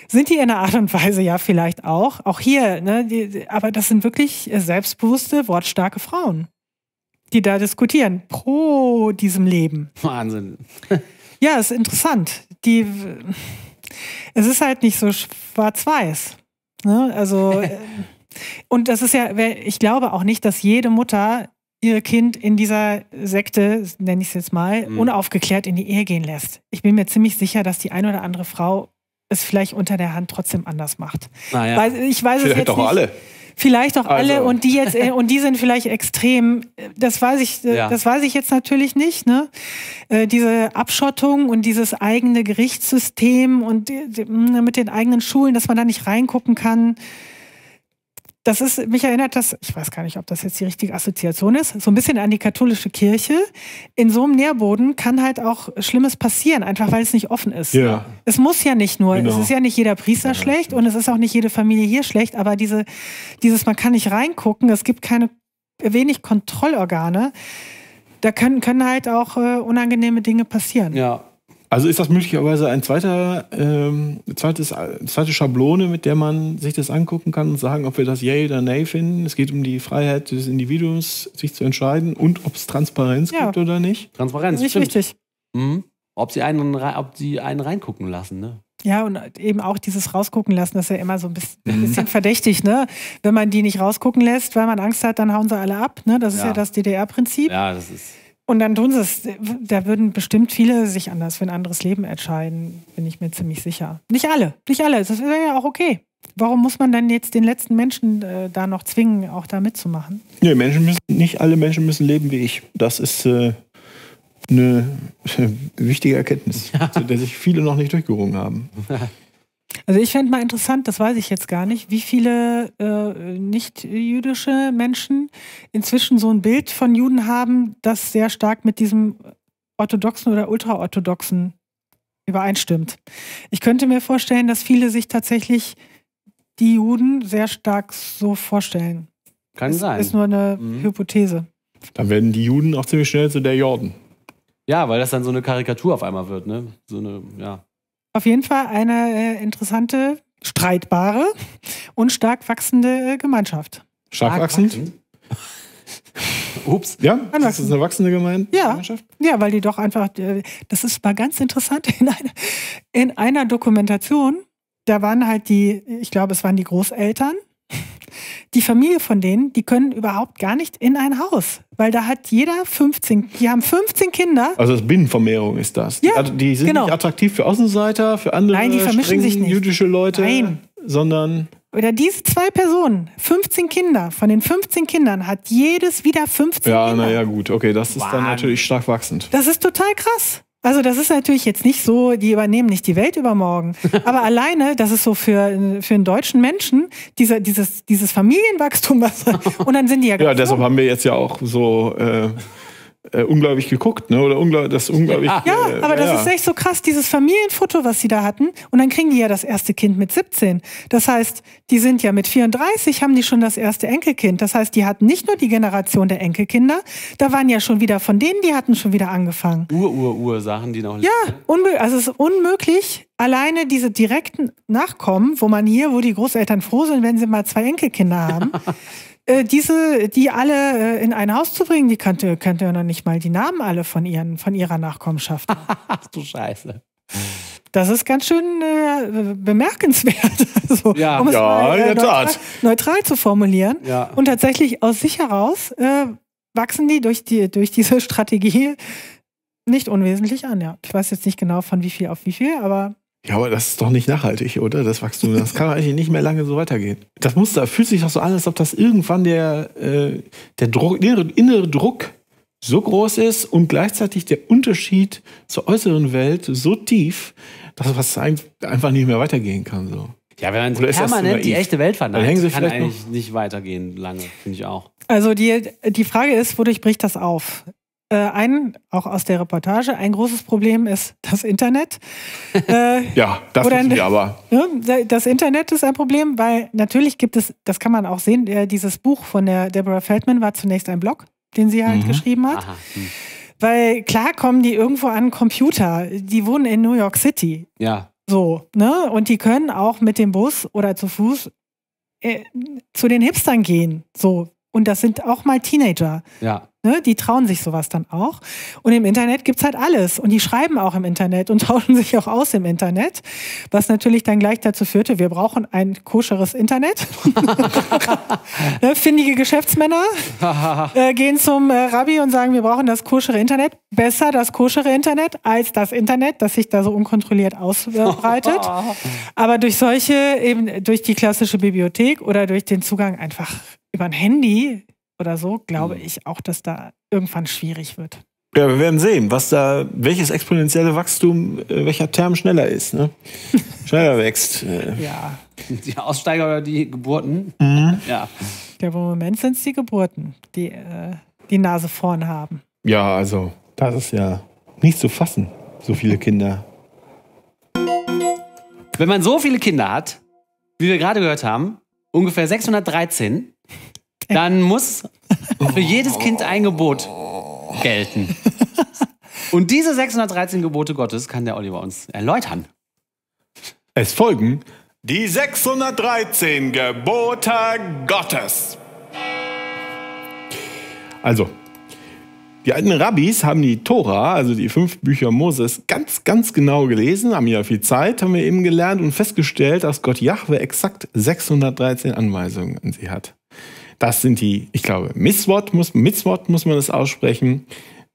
Sind die in einer Art und Weise ja vielleicht auch. Auch hier, ne? Die, aber das sind wirklich selbstbewusste, wortstarke Frauen, die da diskutieren, pro diesem Leben. Wahnsinn. Ja, ist interessant. Die, es ist halt nicht so schwarz-weiß. Ne? Also, und das ist ja, ich glaube auch nicht, dass jede Mutter ihr Kind in dieser Sekte, nenne ich es jetzt mal, mhm. unaufgeklärt in die Ehe gehen lässt. Ich bin mir ziemlich sicher, dass die ein oder andere Frau es vielleicht unter der Hand trotzdem anders macht. Na ja. Weil, ich weiß vielleicht es jetzt auch nicht. Alle. Vielleicht auch also. alle und die jetzt und die sind vielleicht extrem. Das weiß ich, ja. das weiß ich jetzt natürlich nicht. Ne? Diese Abschottung und dieses eigene Gerichtssystem und mit den eigenen Schulen, dass man da nicht reingucken kann. Das ist, mich erinnert das, ich weiß gar nicht, ob das jetzt die richtige Assoziation ist, so ein bisschen an die katholische Kirche. In so einem Nährboden kann halt auch Schlimmes passieren, einfach weil es nicht offen ist. Ja. Es muss ja nicht nur, genau. es ist ja nicht jeder Priester ja, schlecht und es ist auch nicht jede Familie hier schlecht, aber diese, dieses, man kann nicht reingucken, es gibt keine, wenig Kontrollorgane, da können, können halt auch äh, unangenehme Dinge passieren. Ja. Also ist das möglicherweise ein zweiter, ähm, zweites, zweite Schablone, mit der man sich das angucken kann und sagen, ob wir das Yay oder Nay finden. Es geht um die Freiheit des Individuums, sich zu entscheiden und ob es Transparenz ja. gibt oder nicht. Transparenz, nicht richtig. Mhm. Ob sie einen, ob sie einen reingucken lassen, ne? Ja, und eben auch dieses rausgucken lassen, das ist ja immer so ein bisschen, ein bisschen verdächtig, ne? Wenn man die nicht rausgucken lässt, weil man Angst hat, dann hauen sie alle ab, ne? Das ist ja, ja das D D R-Prinzip. Ja, das ist... Und dann tun sie es. Da würden bestimmt viele sich anders für ein anderes Leben entscheiden, bin ich mir ziemlich sicher. Nicht alle, nicht alle. Das wäre ja auch okay. Warum muss man dann jetzt den letzten Menschen äh, da noch zwingen, auch da mitzumachen? Nee, Menschen müssen, nicht alle Menschen müssen leben wie ich. Das ist äh, eine wichtige Erkenntnis, ja. zu der sich viele noch nicht durchgerungen haben. Also ich fände mal interessant, das weiß ich jetzt gar nicht, wie viele äh, nicht-jüdische Menschen inzwischen so ein Bild von Juden haben, das sehr stark mit diesem orthodoxen oder ultraorthodoxen übereinstimmt. Ich könnte mir vorstellen, dass viele sich tatsächlich die Juden sehr stark so vorstellen. Kann das sein. Ist nur eine mhm. Hypothese. Dann werden die Juden auch ziemlich schnell zu der Jordan. Ja, weil das dann so eine Karikatur auf einmal wird, ne? So eine, ja. Auf jeden Fall eine äh, interessante, streitbare und stark wachsende äh, Gemeinschaft. Stark, stark wachsend? wachsend? Ups. Ja, ist das eine wachsende Geme ja. Gemeinschaft? Ja, weil die doch einfach, äh, das ist mal ganz interessant, in einer, in einer Dokumentation, da waren halt die, ich glaube, es waren die Großeltern, die Familie von denen, die können überhaupt gar nicht in ein Haus, weil da hat jeder fünfzehn, die haben fünfzehn Kinder. Also das Binnenvermehrung ist das. Ja, die, die sind genau. nicht attraktiv für Außenseiter, für andere Nein, die vermischen sich nicht. Jüdische Leute, Nein. sondern Oder diese zwei Personen, fünfzehn Kinder, von den fünfzehn Kindern hat jedes wieder fünfzehn ja, Kinder. Ja, naja, gut, okay, das ist wow. dann natürlich stark wachsend. Das ist total krass. Also das ist natürlich jetzt nicht so, die übernehmen nicht die Welt übermorgen. Aber alleine, das ist so für, für einen deutschen Menschen, diese, dieses, dieses Familienwachstum. Was, und dann sind die ja ganz Ja, deshalb haben wir jetzt ja auch so... Äh Äh, unglaublich geguckt, ne? Oder unglaublich, das unglaublich. Ja, äh, aber das ja. ist echt so krass, dieses Familienfoto, was sie da hatten. Und dann kriegen die ja das erste Kind mit siebzehn. Das heißt, die sind ja mit vierunddreißig, haben die schon das erste Enkelkind. Das heißt, die hatten nicht nur die Generation der Enkelkinder, da waren ja schon wieder von denen, die hatten schon wieder angefangen. Ur-Ur-Ur-Sachen, die noch nicht. Ja, unmöglich, also es ist unmöglich, alleine diese direkten Nachkommen, wo man hier, wo die Großeltern froh sind, wenn sie mal zwei Enkelkinder haben. Ja. Äh, diese, die alle äh, in ein Haus zu bringen, die könnte, könnte ja noch nicht mal die Namen alle von, ihren, von ihrer Nachkommenschaft. Ach du Scheiße. Das ist ganz schön äh, bemerkenswert, also, ja, um es ja, mal, äh, in der neutral, Tat. neutral zu formulieren. Ja. Und tatsächlich aus sich heraus äh, wachsen die durch, die durch diese Strategie nicht unwesentlich an. Ja. Ich weiß jetzt nicht genau von wie viel auf wie viel, aber... Ja, aber das ist doch nicht nachhaltig, oder? Das Wachstum, das kann eigentlich nicht mehr lange so weitergehen. Das muss, da fühlt sich doch so an, als ob das irgendwann der, äh, der Druck, der innere Druck so groß ist und gleichzeitig der Unterschied zur äußeren Welt so tief, dass was einfach nicht mehr weitergehen kann. So. Ja, wenn man permanent die echte Welt verneint, dann hängen sie kann vielleicht eigentlich noch nicht weitergehen lange, finde ich auch. Also die, die Frage ist, wodurch bricht das auf? Ein, auch aus der Reportage, ein großes Problem ist das Internet. äh, ja, das wissen wir aber. Ne, das Internet ist ein Problem, weil natürlich gibt es, das kann man auch sehen, äh, dieses Buch von der Deborah Feldman war zunächst ein Blog, den sie halt mhm. geschrieben hat. Aha. Hm. Weil klar kommen die irgendwo an einen Computer, die wohnen in New York City. Ja. So, ne? Und die können auch mit dem Bus oder zu Fuß äh, zu den Hipstern gehen. So. Und das sind auch mal Teenager. Ja. Ne, die trauen sich sowas dann auch. Und im Internet gibt es halt alles. Und die schreiben auch im Internet und tauschen sich auch aus im Internet. Was natürlich dann gleich dazu führte, wir brauchen ein koscheres Internet. ne, findige Geschäftsmänner äh, gehen zum äh, Rabbi und sagen, wir brauchen das koschere Internet. Besser das koschere Internet als das Internet, das sich da so unkontrolliert ausbreitet. Aber durch solche, eben durch die klassische Bibliothek oder durch den Zugang einfach über ein Handy oder so, glaube ich auch, dass da irgendwann schwierig wird. Ja, wir werden sehen, was da, welches exponentielle Wachstum, welcher Term schneller ist, ne? Schneller wächst. Ja. Die Aussteiger oder die Geburten? Mhm. Ja. Ich glaube, im Moment sind es die Geburten, die äh, die Nase vorn haben. Ja, also, das ist ja nicht zu fassen, so viele Kinder. Wenn man so viele Kinder hat, wie wir gerade gehört haben, ungefähr sechshundertdreizehn, dann muss für jedes Kind ein Gebot gelten. Und diese sechshundertdreizehn Gebote Gottes kann der Oliver uns erläutern. Es folgen die sechshundertdreizehn Gebote Gottes. Also, die alten Rabbis haben die Tora, also die fünf Bücher Moses, ganz, ganz genau gelesen, haben ja viel Zeit, haben wir eben gelernt und festgestellt, dass Gott Jahwe exakt sechshundertdreizehn Anweisungen an sie hat. Das sind die, ich glaube, Mitzwot muss, Mitzwot muss man das aussprechen.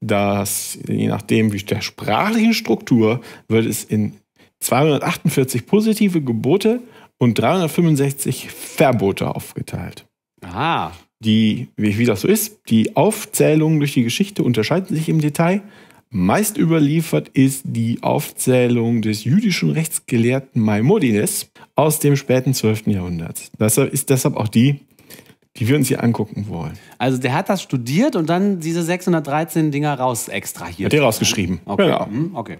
Das, je nachdem wie der sprachlichen Struktur, wird es in zweihundertachtundvierzig positive Gebote und dreihundertfünfundsechzig Verbote aufgeteilt. Aha. Die, wie, wie das so ist, die Aufzählungen durch die Geschichte unterscheiden sich im Detail. Meist überliefert ist die Aufzählung des jüdischen Rechtsgelehrten Maimonides aus dem späten zwölften Jahrhundert. Deshalb ist deshalb auch die, die wir uns hier angucken wollen. Also der hat das studiert und dann diese sechshundertdreizehn Dinger raus extrahiert. Hat der rausgeschrieben. Okay. Genau. Okay.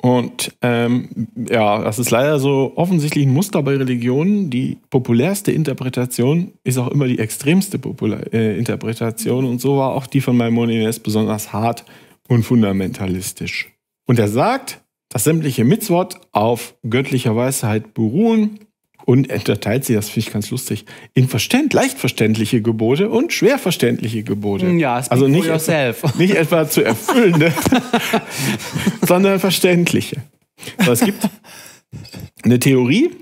Und ähm, ja, das ist leider so offensichtlich ein Muster bei Religionen. Die populärste Interpretation ist auch immer die extremste Popula- äh, Interpretation. Und so war auch die von Maimonides besonders hart und fundamentalistisch. Und er sagt, dass sämtliche Mitzvot auf göttlicher Weisheit beruhen. Und unterteilt sie, das finde ich ganz lustig, in verständ, leicht verständliche Gebote und schwer verständliche Gebote. Ja, also nicht, etwa, nicht etwa zu erfüllende, sondern verständliche. Aber es gibt eine Theorie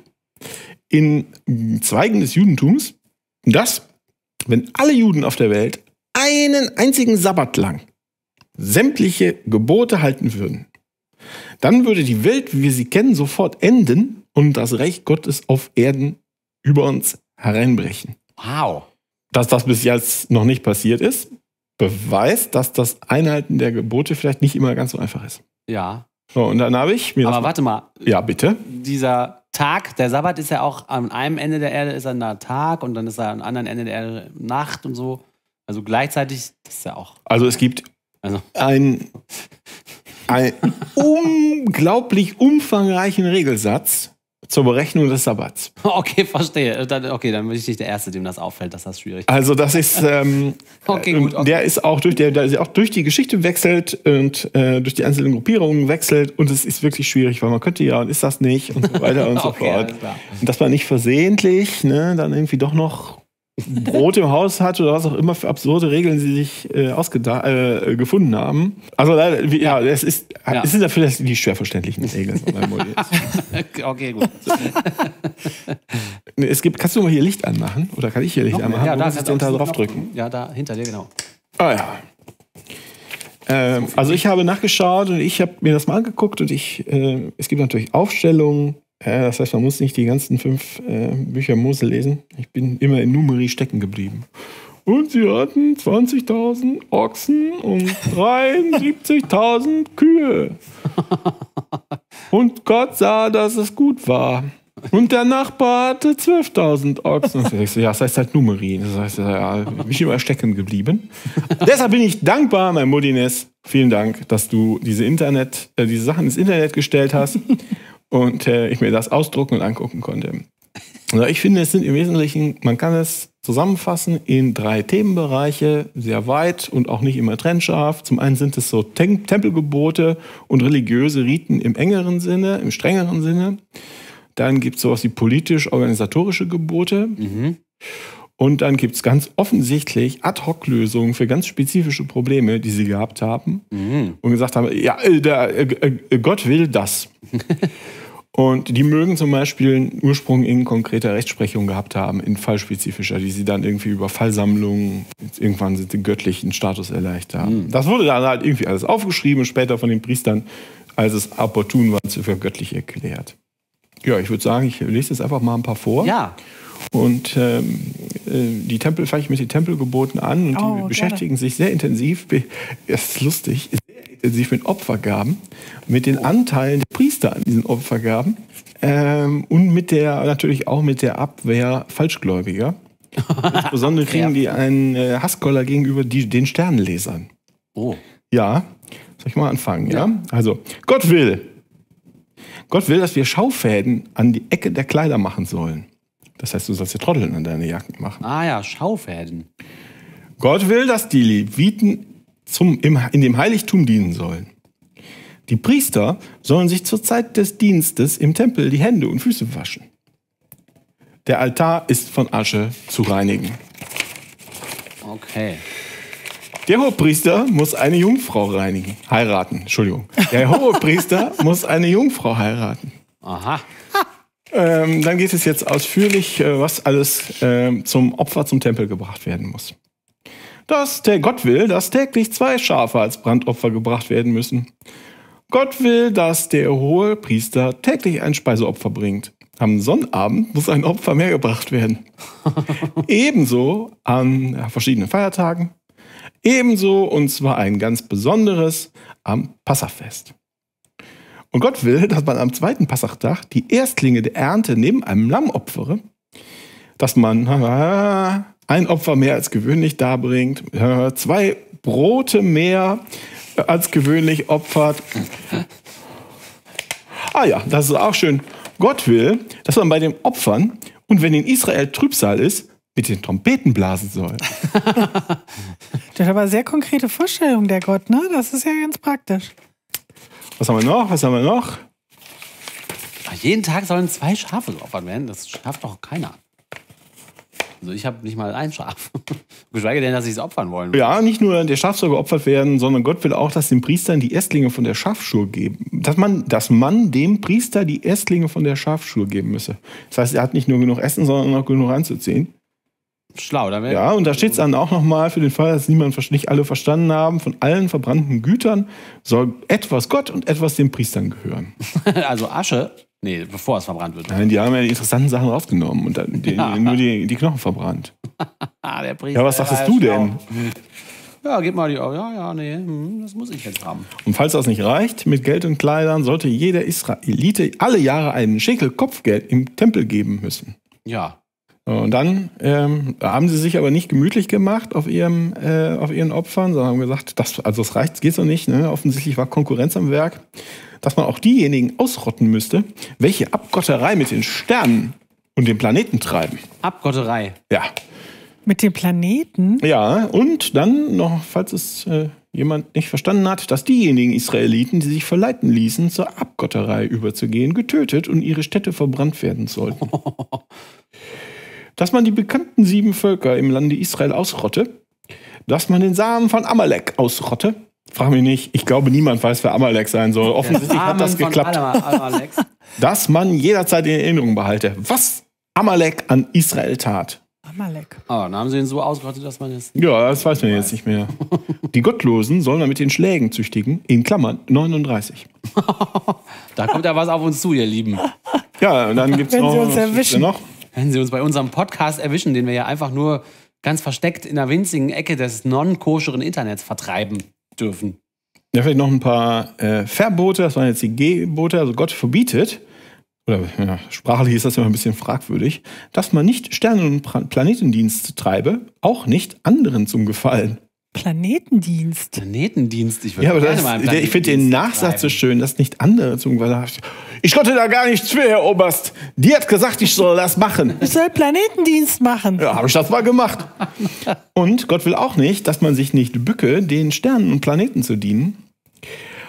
in Zweigen des Judentums, dass, wenn alle Juden auf der Welt einen einzigen Sabbat lang sämtliche Gebote halten würden, dann würde die Welt, wie wir sie kennen, sofort enden und das Reich Gottes auf Erden über uns hereinbrechen. Wow. Dass das bis jetzt noch nicht passiert ist, beweist, dass das Einhalten der Gebote vielleicht nicht immer ganz so einfach ist. Ja. So, und dann habe ich mir... Aber warte mal. Ja, bitte. Dieser Tag, der Sabbat ist ja auch an einem Ende der Erde ist er ein Tag und dann ist er am anderen Ende der Erde Nacht und so. Also gleichzeitig, das ist ja auch... Also es gibt also. ein... einen unglaublich umfangreichen Regelsatz zur Berechnung des Sabbats. Okay, verstehe. Dann, okay, dann bin ich nicht der Erste, dem das auffällt, dass das schwierig ist. Also das ist, ähm, okay, gut, okay. Der ist auch durch, der, der ist auch durch die Geschichte wechselt und äh, durch die einzelnen Gruppierungen wechselt und es ist wirklich schwierig, weil man könnte ja und ist das nicht und so weiter und so okay, fort. Und dass man nicht versehentlich ne, dann irgendwie doch noch Brot im Haus hat oder was auch immer für absurde Regeln sie sich äh, ausgedacht, äh, gefunden haben. Also ja, es ist, ja. es sind dafür die schwer verständlichen Regeln. Okay, gut. Es gibt, kannst du mal hier Licht anmachen? Oder kann ich hier Licht okay. anmachen? Ja, da muss ich da drauf drücken. Ja, da hinter dir, genau. Ah ja. Ähm, also ich habe nachgeschaut und ich habe mir das mal angeguckt und ich, äh, es gibt natürlich Aufstellungen. Ja, das heißt, man muss nicht die ganzen fünf äh, Bücher Mose lesen. Ich bin immer in Numeri stecken geblieben. Und sie hatten zwanzigtausend Ochsen und dreiundsiebzigtausend Kühe. Und Gott sah, dass es gut war. Und der Nachbar hatte zwölftausend Ochsen. Ja, das heißt halt Numeri. Das heißt, ja, ich bin immer stecken geblieben. Deshalb bin ich dankbar, mein Maimonides. Vielen Dank, dass du diese, Internet, äh, diese Sachen ins Internet gestellt hast. Und äh, ich mir das ausdrucken und angucken konnte. Also ich finde, es sind im Wesentlichen, man kann es zusammenfassen in drei Themenbereiche, sehr weit und auch nicht immer trennscharf. Zum einen sind es so Tem- Tempelgebote und religiöse Riten im engeren Sinne, im strengeren Sinne. Dann gibt es sowas wie politisch-organisatorische Gebote. Mhm. Und dann gibt es ganz offensichtlich Ad-Hoc-Lösungen für ganz spezifische Probleme, die sie gehabt haben. Mhm. Und gesagt haben, ja, der, äh, äh, Gott will das. Und die mögen zum Beispiel einen Ursprung in konkreter Rechtsprechung gehabt haben, in fallspezifischer, die sie dann irgendwie über Fallsammlungen, jetzt irgendwann sind den göttlichen Status erleichtert haben. Mhm. Das wurde dann halt irgendwie alles aufgeschrieben und später von den Priestern, als es opportun war, für göttlich erklärt. Ja, ich würde sagen, ich lese jetzt einfach mal ein paar vor. Ja. Und ähm, die Tempel fange ich mit den Tempelgeboten an und oh, die beschäftigen gerne. sich sehr intensiv, das ist lustig, sehr intensiv mit Opfergaben, mit den Anteilen der Priester an diesen Opfergaben ähm, und mit der natürlich auch mit der Abwehr Falschgläubiger. Insbesondere kriegen die einen äh, Hasskoller gegenüber die, den Sternenlesern. Oh. Ja, soll ich mal anfangen? Ja. ja? Also, Gott will. Gott will, dass wir Schaufäden an die Ecke der Kleider machen sollen. Das heißt, du sollst dir Trotteln an deine Jacken machen. Ah ja, Schaufäden. Gott will, dass die Leviten zum, im, in dem Heiligtum dienen sollen. Die Priester sollen sich zur Zeit des Dienstes im Tempel die Hände und Füße waschen. Der Altar ist von Asche zu reinigen. Okay. Der Hohepriester muss eine Jungfrau reinigen. Heiraten, Entschuldigung. Der Hohepriester muss eine Jungfrau heiraten. Aha. Ähm, dann geht es jetzt ausführlich, äh, was alles äh, zum Opfer zum Tempel gebracht werden muss. Dass der Gott will, dass täglich zwei Schafe als Brandopfer gebracht werden müssen. Gott will, dass der hohe Priester täglich ein Speiseopfer bringt. Am Sonnabend muss ein Opfer mehr gebracht werden. Ebenso an verschiedenen Feiertagen. Ebenso, und zwar ein ganz besonderes, am Passahfest. Und Gott will, dass man am zweiten Passachtag die Erstlinge der Ernte neben einem Lamm opfere, dass man ein Opfer mehr als gewöhnlich darbringt, zwei Brote mehr als gewöhnlich opfert. Ah ja, das ist auch schön. Gott will, dass man bei den Opfern und wenn in Israel Trübsal ist, mit den Trompeten blasen soll. Das ist aber eine sehr konkrete Vorstellung der Gott, ne? Das ist ja ganz praktisch. Was haben wir noch? Was haben wir noch? Ach, jeden Tag sollen zwei Schafe geopfert werden. Das schafft doch keiner. Also ich habe nicht mal ein Schaf. Geschweige denn, dass sie es opfern wollen. Ja, nicht nur der Schaf soll geopfert werden, sondern Gott will auch, dass den Priestern die Erstlinge von der Schafschur geben. Dass man, dass man dem Priester die Erstlinge von der Schafschur geben müsse. Das heißt, er hat nicht nur genug Essen, sondern auch genug anzuziehen. Schlau, damit. Ja, und da steht es dann auch nochmal, für den Fall, dass niemand, nicht alle verstanden haben, von allen verbrannten Gütern soll etwas Gott und etwas den Priestern gehören. Also Asche Nee, bevor es verbrannt wird. Nein, die haben ja die interessanten Sachen aufgenommen und dann die, ja. nur die, die Knochen verbrannt. Der Priester, ja, was dachtest du denn? Ja, gib mal die Augen. Ja, ja, nee, das muss ich jetzt haben. Und falls das nicht reicht, mit Geld und Kleidern sollte jeder Israelite alle Jahre einen Schekel Kopfgeld im Tempel geben müssen. Ja. Und dann ähm, haben sie sich aber nicht gemütlich gemacht auf, ihrem, äh, auf ihren Opfern, sondern haben gesagt, das, also das reicht, das geht so nicht. Ne? Offensichtlich war Konkurrenz am Werk, dass man auch diejenigen ausrotten müsste, welche Abgotterei mit den Sternen und dem Planeten treiben. Abgotterei? Ja. Mit dem Planeten? Ja, und dann noch, falls es äh, jemand nicht verstanden hat, dass diejenigen Israeliten, die sich verleiten ließen, zur Abgotterei überzugehen, getötet und ihre Städte verbrannt werden sollten. Dass man die bekannten sieben Völker im Lande Israel ausrotte, dass man den Samen von Amalek ausrotte. Frag mich nicht, ich glaube, niemand weiß, wer Amalek sein soll. Offensichtlich hat das geklappt. Dass man jederzeit in Erinnerung behalte, was Amalek an Israel tat. Amalek. Oh, dann haben sie ihn so ausgerottet, dass man es... Ja, das weiß man weiß. jetzt nicht mehr. Die Gottlosen sollen damit den Schlägen züchtigen, in Klammern neununddreißig. Da kommt ja was auf uns zu, ihr Lieben. Ja, und dann gibt es noch... Wenn sie uns erwischen. Noch? Wenn sie uns bei unserem Podcast erwischen, den wir ja einfach nur ganz versteckt in einer winzigen Ecke des non-koscheren Internets vertreiben dürfen. Ja, vielleicht noch ein paar äh, Verbote, das waren jetzt die Gebote, also Gott verbietet... Oder ja, sprachlich ist das immer ein bisschen fragwürdig, dass man nicht Sternen- und Planetendienst treibe, auch nicht anderen zum Gefallen. Planetendienst? Planetendienst, ich würde ja, aber gerne das, mal einen Ich finde den Nachsatz so schön, dass nicht andere zum Gefallen. Ich konnte da gar nichts für, Herr Oberst. Die hat gesagt, ich soll das machen. Ich soll Planetendienst machen. Ja, habe ich das mal gemacht. Und Gott will auch nicht, dass man sich nicht bücke, den Sternen und Planeten zu dienen.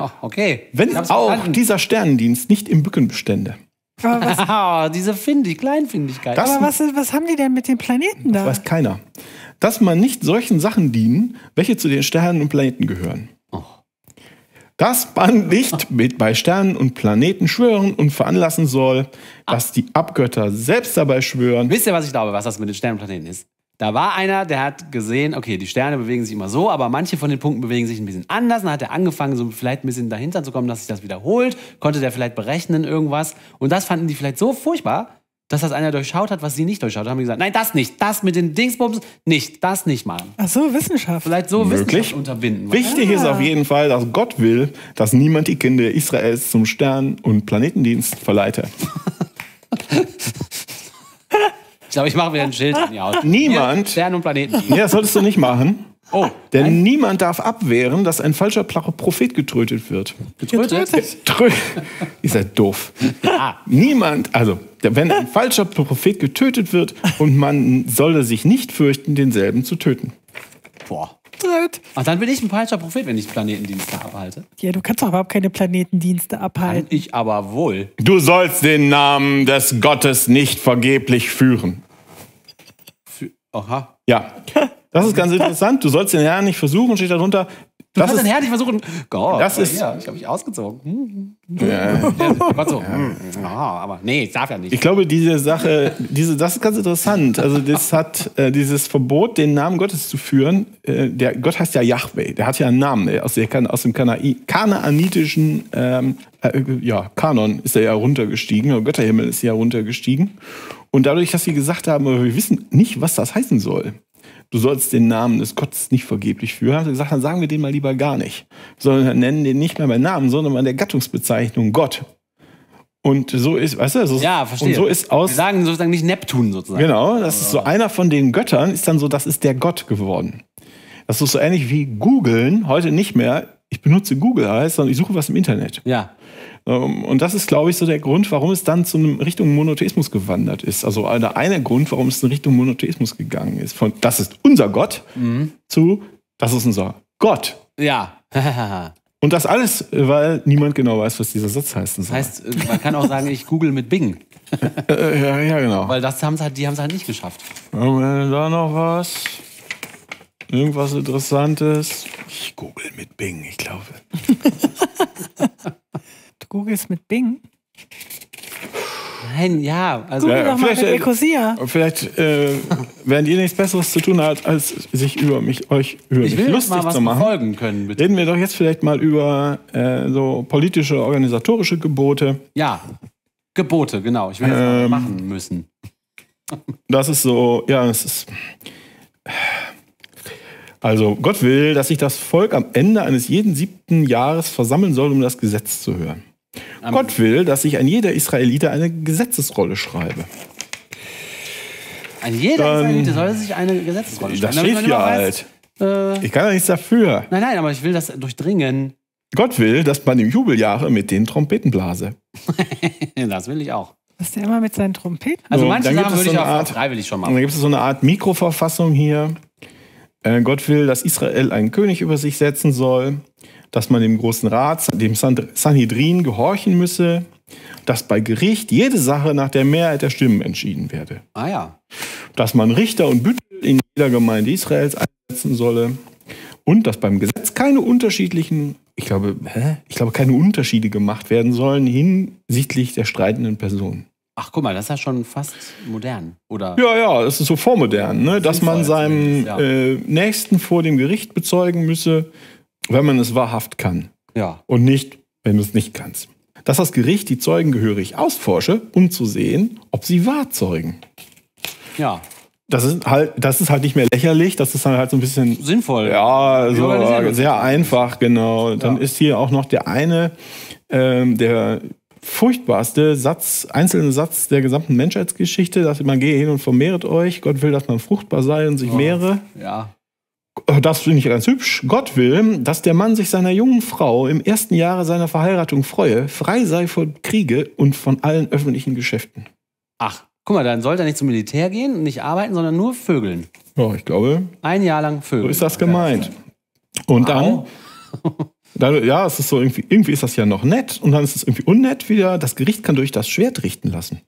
Oh, okay. Wenn auch verstanden. Dieser Sternendienst nicht im Bücken bestände. Aber was, oh, diese Findig, Kleinfindigkeit. Das, aber was, was haben die denn mit den Planeten da? Das weiß keiner. Dass man nicht solchen Sachen dienen, welche zu den Sternen und Planeten gehören. Oh. Dass man nicht mit, bei Sternen und Planeten schwören und veranlassen soll, dass ah. die Abgötter selbst dabei schwören. Wisst ihr, was ich glaube, was das mit den Sternen und Planeten ist? Da war einer, der hat gesehen, okay, die Sterne bewegen sich immer so, aber manche von den Punkten bewegen sich ein bisschen anders. Dann hat er angefangen, so vielleicht ein bisschen dahinter zu kommen, dass sich das wiederholt. Konnte der vielleicht berechnen irgendwas. Und das fanden die vielleicht so furchtbar, dass das einer durchschaut hat, was sie nicht durchschaut. Da haben die gesagt, nein, das nicht, das mit den Dingsbums nicht, das nicht machen. Ach so, Wissenschaft. Vielleicht so Wissenschaft unterbinden. Wichtig ja. ist auf jeden Fall, dass Gott will, dass niemand die Kinder Israels zum Stern- und Planetendienst verleite. Ich glaube, ich mache wieder ein Schild in die Haut. Niemand. Stern und Planeten. Nee, das solltest du nicht machen. Oh. Denn nein. niemand darf abwehren, dass ein falscher Prophet getrötet wird. Getrötet? Getrötet. Ihr seid doof. Ja. Niemand, also, wenn ein falscher Prophet getötet wird und man solle sich nicht fürchten, denselben zu töten. Boah. Ach, dann bin ich ein falscher Prophet, wenn ich Planetendienste abhalte. Ja, du kannst doch überhaupt keine Planetendienste abhalten. Kann ich aber wohl. Du sollst den Namen des Gottes nicht vergeblich führen. Aha. Ja, das ist ganz interessant. Du sollst den Herrn nicht versuchen, steht darunter. Du das sollst ist, den Herrn nicht versuchen. Gott, das ist, ja, ich habe mich ausgezogen. Ja. Ja, so. Ja. Ah, aber nee, ich darf ja nicht. Ich glaube, diese Sache, diese, das ist ganz interessant. Also das hat äh, dieses Verbot, den Namen Gottes zu führen. Äh, der Gott heißt ja Yahweh. Der hat ja einen Namen aus, der, aus dem Kana kanaanitischen ähm, äh, ja, Kanon ist er ja runtergestiegen. Der Götterhimmel ist ja runtergestiegen. Und dadurch, dass sie gesagt haben, wir wissen nicht, was das heißen soll. Du sollst den Namen des Gottes nicht vergeblich führen. Hast du gesagt, dann sagen wir den mal lieber gar nicht. Sondern nennen den nicht mehr beim Namen, sondern bei der Gattungsbezeichnung Gott. Und so ist, weißt du, so, ja, verstehe. Und so ist aus. Wir sagen sozusagen nicht Neptun sozusagen. Genau, das ist so einer von den Göttern, ist dann so, das ist der Gott geworden. Das ist so ähnlich wie googeln, heute nicht mehr, ich benutze Google heißt, sondern ich suche was im Internet. Ja. Und das ist, glaube ich, so der Grund, warum es dann zu einem Richtung Monotheismus gewandert ist. Also der eine Grund, warum es in Richtung Monotheismus gegangen ist. Von das ist unser Gott mhm. zu das ist unser Gott. Ja. Und das alles, weil niemand genau weiß, was dieser Satz heißen soll. Das heißt, man kann auch sagen, ich google mit Bing. ja, ja, genau. Weil das haben's halt, die haben es halt nicht geschafft. Da noch was. Irgendwas Interessantes. Ich google mit Bing, ich glaube. Du googelst mit Bing? Nein, ja. Also Google ja, doch mal mit Ecosia. Vielleicht äh, während ihr nichts Besseres zu tun habt, als sich über mich, euch über ich mich lustig mal was zu machen. Folgen können, bitte. Reden wir doch jetzt vielleicht mal über äh, so politische, organisatorische Gebote. Ja. Gebote, genau. Ich will das ähm, machen müssen. Das ist so, ja, es ist... Also, Gott will, dass sich das Volk am Ende eines jeden siebten Jahres versammeln soll, um das Gesetz zu hören. Amen. Gott will, dass ich an jeder Israelite eine Gesetzesrolle schreibe. An jeder Dann, Israelite soll sich eine Gesetzesrolle schreiben. Das steht hier halt. Äh, ich kann ja nichts dafür. Nein, nein, aber ich will das durchdringen. Gott will, dass man im Jubeljahre mit den Trompeten blase. Das will ich auch. Was der immer mit seinen Trompeten? Also, so, manche Sachen würde ich auch freiwillig schon machen. Dann gibt es so eine Art Mikroverfassung hier. Gott will, dass Israel einen König über sich setzen soll, dass man dem Großen Rat, dem Sanhedrin, gehorchen müsse, dass bei Gericht jede Sache nach der Mehrheit der Stimmen entschieden werde. Ah ja. Dass man Richter und Büttel in jeder Gemeinde Israels einsetzen solle und dass beim Gesetz keine unterschiedlichen, ich glaube, hä? ich glaube, keine Unterschiede gemacht werden sollen hinsichtlich der streitenden Personen. Ach, guck mal, das ist ja schon fast modern, oder? Ja, ja, das ist so vormodern, ne? Dass man seinem äh, Nächsten vor dem Gericht bezeugen müsse, wenn man es wahrhaft kann. Ja. Und nicht, wenn du es nicht kannst. Dass das Gericht die Zeugen gehörig ausforsche, um zu sehen, ob sie wahr zeugen. Ja. Das ist halt, das ist halt nicht mehr lächerlich, das ist dann halt so ein bisschen... Sinnvoll. Ja, so sehr einfach, genau. Dann ja. ist hier auch noch der eine, ähm, der... furchtbarste Satz, einzelne Satz der gesamten Menschheitsgeschichte, dass man gehe hin und vermehret euch. Gott will, dass man fruchtbar sei und sich oh, mehre. Ja. Das finde ich ganz hübsch. Gott will, dass der Mann sich seiner jungen Frau im ersten Jahre seiner Verheiratung freue, frei sei von Kriege und von allen öffentlichen Geschäften. Ach, guck mal, dann sollte er nicht zum Militär gehen und nicht arbeiten, sondern nur vögeln. Ja, ich glaube. Ein Jahr lang vögeln. So ist das gemeint. Und wow. dann... Ja, es ist so irgendwie, irgendwie ist das ja noch nett und dann ist es irgendwie unnett wieder. Das Gericht kann durch das Schwert richten lassen.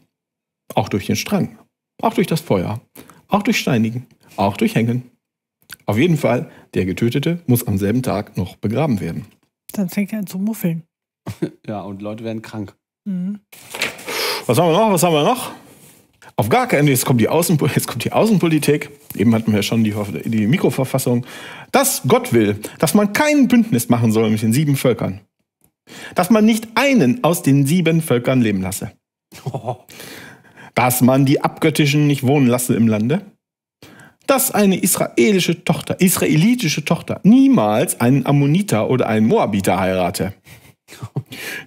Auch durch den Strang. Auch durch das Feuer. Auch durch Steinigen. Auch durch Hängen. Auf jeden Fall, der Getötete muss am selben Tag noch begraben werden. Dann fängt er an zu muffeln. Ja, und Leute werden krank. Mhm. Was haben wir noch? Was haben wir noch? Auf gar keinen Fall, jetzt kommt die Außenpolitik. Eben hatten wir ja schon die, die Mikroverfassung. Dass Gott will, dass man kein Bündnis machen soll mit den sieben Völkern. Dass man nicht einen aus den sieben Völkern leben lasse. Oh. Dass man die Abgöttischen nicht wohnen lasse im Lande. Dass eine israelische Tochter, israelitische Tochter niemals einen Ammoniter oder einen Moabiter heirate.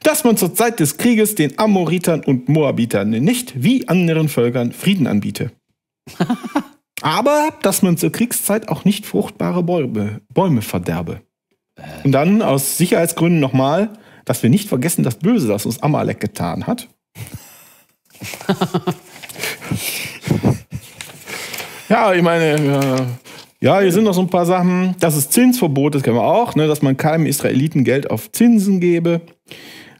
Dass man zur Zeit des Krieges den Amoritern und Moabitern nicht wie anderen Völkern Frieden anbiete. Aber dass man zur Kriegszeit auch nicht fruchtbare Bäume, Bäume verderbe. Und dann aus Sicherheitsgründen nochmal, dass wir nicht vergessen das Böse, das uns Amalek getan hat. Ja, ich meine... Ja. Ja, hier sind noch so ein paar Sachen. Das ist Zinsverbot, das kennen wir auch, ne? Dass man keinem Israeliten Geld auf Zinsen gebe,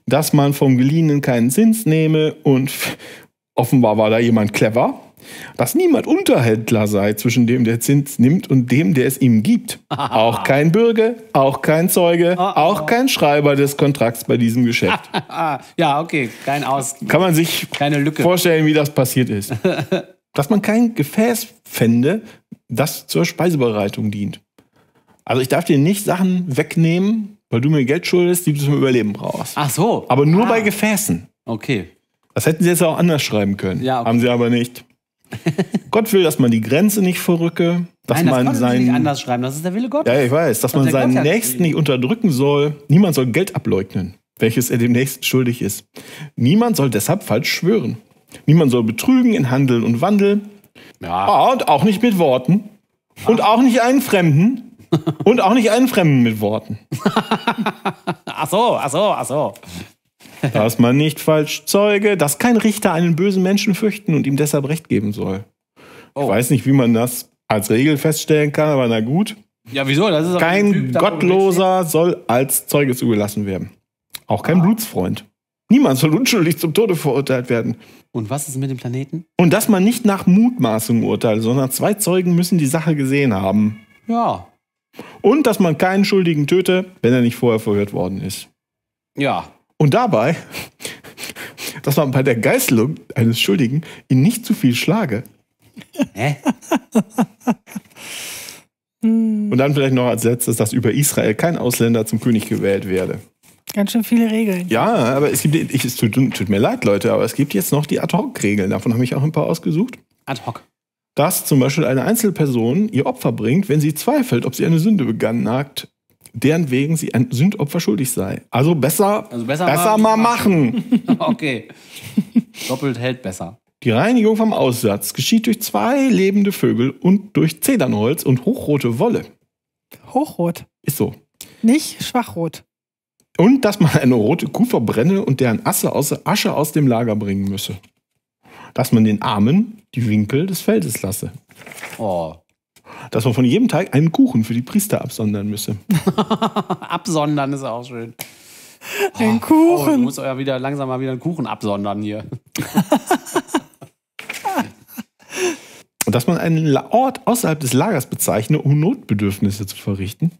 dass man vom Geliehenen keinen Zins nehme und offenbar war da jemand clever, dass niemand Unterhändler sei zwischen dem, der Zins nimmt und dem, der es ihm gibt. Auch kein Bürge, auch kein Zeuge, auch kein Schreiber des Kontrakts bei diesem Geschäft. Ja, okay, kein Aus. Kann man sich keine Lücke vorstellen, wie das passiert ist. Dass man kein Gefäß fände, das zur Speisebereitung dient. Also ich darf dir nicht Sachen wegnehmen, weil du mir Geld schuldest, die du zum Überleben brauchst. Ach so. Aber nur ah. bei Gefäßen. Okay. Das hätten sie jetzt auch anders schreiben können. Ja, okay. Haben sie aber nicht. Gott will, dass man die Grenze nicht verrücke. Dass Nein, das man konnten seinen, sie nicht anders schreiben. Das ist der Wille Gottes. Ja, ich weiß. Dass Und man seinen Nächsten nicht unterdrücken soll. Niemand soll Geld ableugnen, welches er dem Nächsten schuldig ist. Niemand soll deshalb falsch schwören. Niemand soll betrügen in Handel und Wandel. Ja. Ah, und auch nicht mit Worten. Ah. Und auch nicht einen Fremden. Und auch nicht einen Fremden mit Worten. Ach so, ach so, ach so. Dass man nicht falsch zeuge, dass kein Richter einen bösen Menschen fürchten und ihm deshalb Recht geben soll. Oh. Ich weiß nicht, wie man das als Regel feststellen kann, aber na gut. Ja, wieso? Das ist kein typ, Gottloser soll als Zeuge zugelassen werden. Auch kein ah. Blutsfreund. Niemand soll unschuldig zum Tode verurteilt werden. Und was ist mit dem Planeten? Und dass man nicht nach Mutmaßung urteilt, sondern zwei Zeugen müssen die Sache gesehen haben. Ja. Und dass man keinen Schuldigen töte, wenn er nicht vorher verhört worden ist. Ja. Und dabei, dass man bei der Geißelung eines Schuldigen ihn nicht zu viel schlage. Hä? Und dann vielleicht noch als letztes, dass über Israel kein Ausländer zum König gewählt werde. Ganz schön viele Regeln. Ja, aber es gibt, ich, es tut, tut mir leid, Leute, aber es gibt jetzt noch die Ad-Hoc-Regeln. Davon habe ich auch ein paar ausgesucht. Ad-Hoc. Dass zum Beispiel eine Einzelperson ihr Opfer bringt, wenn sie zweifelt, ob sie eine Sünde begangen hat, deren wegen sie ein Sündopfer schuldig sei. Also besser, also besser, besser mal, mal machen. machen. Okay. Doppelt hält besser. Die Reinigung vom Aussatz geschieht durch zwei lebende Vögel und durch Zedernholz und hochrote Wolle. Hochrot? Ist so. Nicht schwachrot. Und dass man eine rote Kuh verbrenne und deren Asche aus, Asche aus dem Lager bringen müsse. Dass man den Armen die Winkel des Feldes lasse. Oh. Dass man von jedem Teig einen Kuchen für die Priester absondern müsse. Absondern ist auch schön. Den oh, Kuchen. Oh, du musst ja wieder langsam mal wieder einen Kuchen absondern hier. Und dass man einen Ort außerhalb des Lagers bezeichne, um Notbedürfnisse zu verrichten.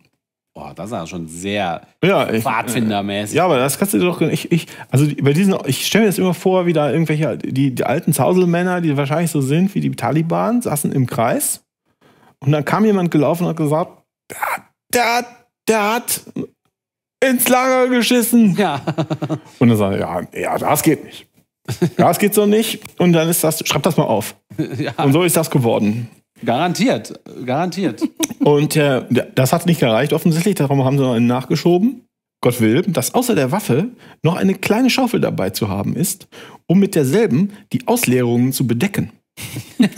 Boah, das ist ja schon sehr ja, ich, pfadfindermäßig. Ja, aber das kannst du doch. Ich, ich, also bei diesen, ich stelle mir das immer vor, wie da irgendwelche, die, die alten Zauselmänner, die wahrscheinlich so sind wie die Taliban, saßen im Kreis. Und dann kam jemand gelaufen und hat gesagt, der hat, der hat ins Lager geschissen. Ja. Und dann sagt er, ja, ja, das geht nicht. Das geht so nicht. Und dann ist das, schreib das mal auf. Ja. Und so ist das geworden. Garantiert, garantiert. Und äh, das hat nicht gereicht offensichtlich, darum haben sie noch einen nachgeschoben. Gott will, dass außer der Waffe noch eine kleine Schaufel dabei zu haben ist, um mit derselben die Ausleerungen zu bedecken.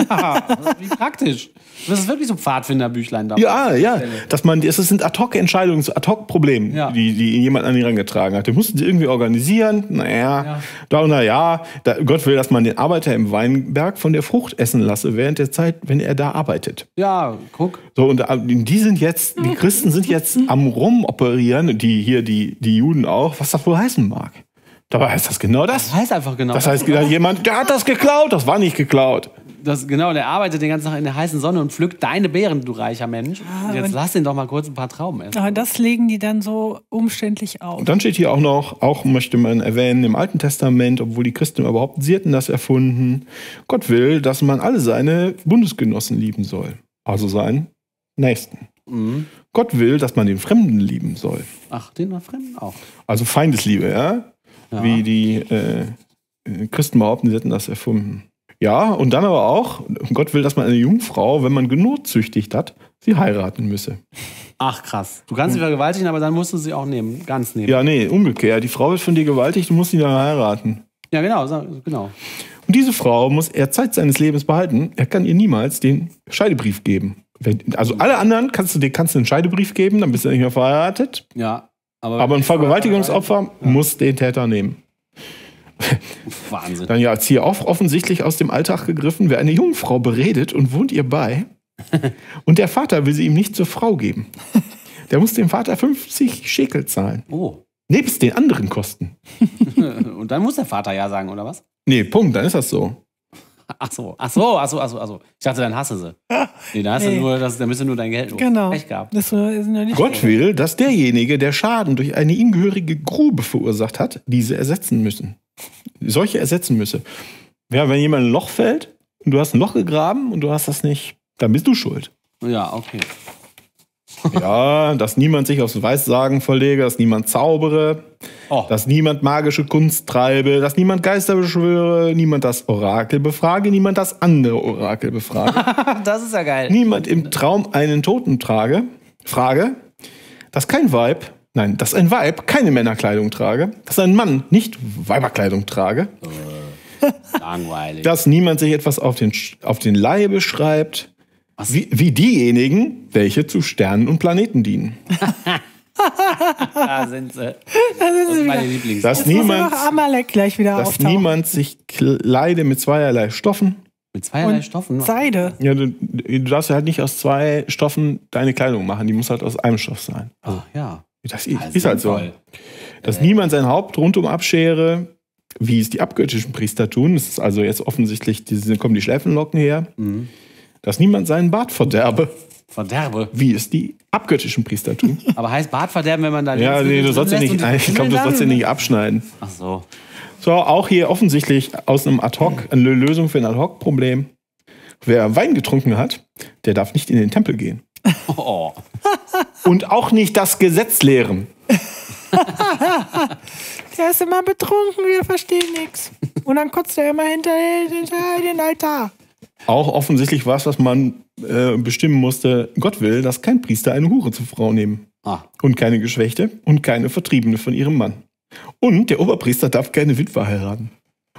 Ja, wie praktisch. Das ist wirklich so ein Pfadfinderbüchlein da. Ja, ja. Dass man, es sind Ad-Hoc-Entscheidungen zu Ad-Hoc-Problemen, ja. die, die jemand an die herangetragen hat. Die mussten sie irgendwie organisieren. Naja, ja. da, na ja, da, Gott will, dass man den Arbeiter im Weinberg von der Frucht essen lasse, während der Zeit, wenn er da arbeitet. Ja, guck. So, und die sind jetzt, die Christen sind jetzt am Rumoperieren, die hier, die, die Juden auch, was das wohl heißen mag. Dabei heißt das genau das. Das heißt einfach genau das. Das heißt, da jemand, der hat das geklaut, das war nicht geklaut. Das, genau, der arbeitet den ganzen Tag in der heißen Sonne und pflückt deine Beeren, du reicher Mensch. Ah, und jetzt lass ihn doch mal kurz ein paar Trauben essen. Aber das legen die dann so umständlich auf. Und dann steht hier auch noch, auch möchte man erwähnen, im Alten Testament, obwohl die Christen überhaupt, sie hätten das erfunden, Gott will, dass man alle seine Bundesgenossen lieben soll. Also seinen Nächsten. Mhm. Gott will, dass man den Fremden lieben soll. Ach, den Fremden auch. Also Feindesliebe, ja? Ja. Wie die äh, Christen behaupten, sie hätten das erfunden. Ja, und dann aber auch, Gott will, dass man eine Jungfrau, wenn man genotzüchtigt hat, sie heiraten müsse. Ach krass. Du kannst sie vergewaltigen, aber dann musst du sie auch nehmen, ganz nehmen. Ja, nee, umgekehrt. Die Frau wird von dir gewaltigt, du musst sie dann heiraten. Ja, genau, genau. Und diese Frau muss er Zeit seines Lebens behalten. Er kann ihr niemals den Scheidebrief geben. Also alle anderen kannst du dir kannst du einen Scheidebrief geben, dann bist du nicht mehr verheiratet. Ja. Aber, Aber ein Vergewaltigungsopfer ja. muss den Täter nehmen. Wahnsinn. Dann ja, hier auch offensichtlich aus dem Alltag gegriffen, wer eine Jungfrau beredet und wohnt ihr bei und der Vater will sie ihm nicht zur Frau geben. Der muss dem Vater fünfzig Schekel zahlen. Oh. Nebst den anderen Kosten. Und dann muss der Vater ja sagen, oder was? Nee, Punkt, dann ist das so. Ach so, ach so, ach so, ach so, ach so. Ich dachte, dann hasse sie. Nee, dann hast nee. du nur, das, dann bist du nur dein Geld los. Genau. Pech gehabt. Das ist nur nicht Gott schwierig. Will, dass derjenige, der Schaden durch eine ihm gehörige Grube verursacht hat, diese ersetzen müssen. Solche ersetzen müsse. Ja, wenn jemand ein Loch fällt und du hast ein Loch gegraben und du hast das nicht, dann bist du schuld. Ja, okay. Ja, dass niemand sich aufs Weissagen verlege, dass niemand zaubere, oh. dass niemand magische Kunst treibe, dass niemand Geister beschwöre, niemand das Orakel befrage, niemand das andere Orakel befrage. Das ist ja geil. Niemand im Traum einen Toten trage, frage, dass kein Weib, nein, dass ein Weib keine Männerkleidung trage, dass ein Mann nicht Weiberkleidung trage. Langweilig. Dass niemand sich etwas auf den, auf den Leibe schreibt. Wie, wie diejenigen, welche zu Sternen und Planeten dienen. Da sind sie. Das ist, das ist meine Lieblings. Dass, niemand, gleich wieder dass niemand sich kleide mit zweierlei Stoffen. Mit zweierlei und Stoffen? Seide. Ja, du, du darfst halt nicht aus zwei Stoffen deine Kleidung machen. Die muss halt aus einem Stoff sein. Also, ach ja. Das ist, also ist halt so. Toll. Dass äh. niemand sein Haupt rundum abschere, wie es die abgöttischen Priester tun. Das ist also jetzt offensichtlich, diese, kommen die Schläfenlocken her. Mhm. Dass niemand seinen Bart verderbe. Verderbe? Wie es die abgöttischen Priester tun. Aber heißt Bart verderben, wenn man da... Ja, nee, du sollst ja nicht, ich glaube, du sollst ja nicht abschneiden. Ach so. So, auch hier offensichtlich aus einem Ad-Hoc, eine Lösung für ein Ad-Hoc-Problem. Wer Wein getrunken hat, der darf nicht in den Tempel gehen. Oh. Und auch nicht das Gesetz lehren. Der ist immer betrunken, wir verstehen nichts. Und dann kotzt er immer hinter, hinter den Altar. Auch offensichtlich was, was man äh, bestimmen musste. Gott will, dass kein Priester eine Hure zur Frau nehmen. Ah. Und keine Geschwächte und keine Vertriebene von ihrem Mann. Und der Oberpriester darf keine Witwe heiraten.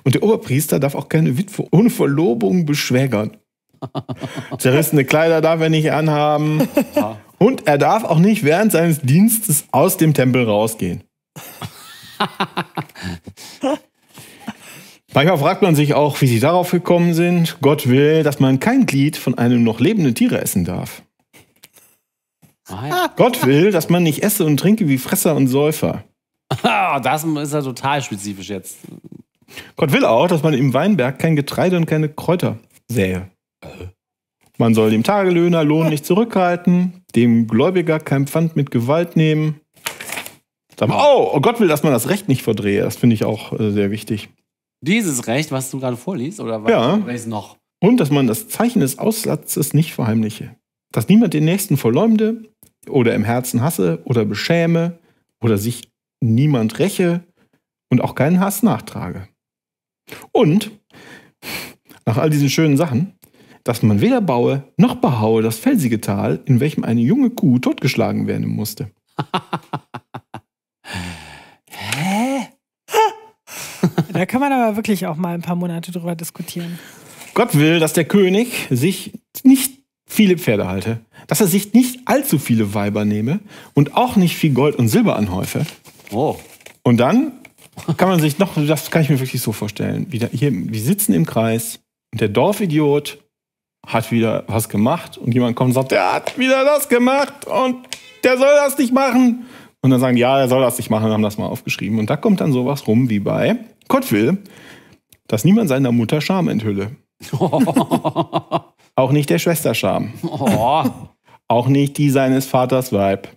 Und der Oberpriester darf auch keine Witwe ohne Verlobung beschwägern. Zerrissene Kleider darf er nicht anhaben. Und er darf auch nicht während seines Dienstes aus dem Tempel rausgehen. Manchmal fragt man sich auch, wie sie darauf gekommen sind. Gott will, dass man kein Glied von einem noch lebenden Tier essen darf. Ah, ja. Gott will, dass man nicht esse und trinke wie Fresser und Säufer. Das ist ja total spezifisch jetzt. Gott will auch, dass man im Weinberg kein Getreide und keine Kräuter sähe. Man soll dem Tagelöhner Lohn nicht zurückhalten, dem Gläubiger kein Pfand mit Gewalt nehmen. Sag mal, oh, oh, Gott will, dass man das Recht nicht verdrehe. Das finde ich auch äh, sehr wichtig. Dieses Recht, was du gerade vorliest, oder was ja. noch? Und dass man das Zeichen des Aussatzes nicht verheimliche. Dass niemand den Nächsten verleumde oder im Herzen hasse oder beschäme oder sich niemand räche und auch keinen Hass nachtrage. Und nach all diesen schönen Sachen, dass man weder baue noch behaue das felsige Tal, in welchem eine junge Kuh totgeschlagen werden musste. Hä? Da kann man aber wirklich auch mal ein paar Monate drüber diskutieren. Gott will, dass der König sich nicht viele Pferde halte, dass er sich nicht allzu viele Weiber nehme und auch nicht viel Gold und Silber anhäufe. Oh. Und dann kann man sich noch, das kann ich mir wirklich so vorstellen, wieder hier, wir sitzen im Kreis und der Dorfidiot hat wieder was gemacht und jemand kommt und sagt, der hat wieder das gemacht und der soll das nicht machen. Und dann sagen die, ja, der soll das nicht machen, und haben das mal aufgeschrieben. Und da kommt dann sowas rum wie bei Gott will, dass niemand seiner Mutter Scham enthülle. Oh. Auch nicht der Schwester Scham. Oh. Auch nicht die seines Vaters Weib.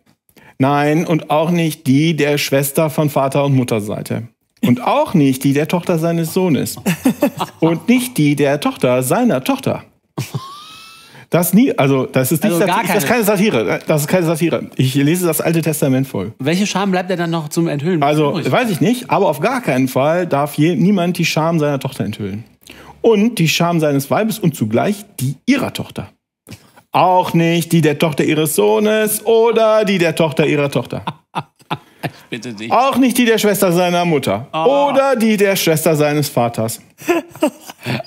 Nein, und auch nicht die der Schwester von Vater- und Mutterseite. Und auch nicht die der Tochter seines Sohnes. Und nicht die der Tochter seiner Tochter. Das nie, also das ist nicht also gar keine. Das ist keine Satire. Das ist keine Satire. Ich lese das Alte Testament voll. Welche Scham bleibt denn dann noch zum Enthüllen? Also, ruhig. Weiß ich nicht, aber auf gar keinen Fall darf je, niemand die Scham seiner Tochter enthüllen. Und die Scham seines Weibes und zugleich die ihrer Tochter. Auch nicht die der Tochter ihres Sohnes oder die der Tochter ihrer Tochter. Ich bitte dich. Auch nicht die der Schwester seiner Mutter. Oh. Oder die der Schwester seines Vaters.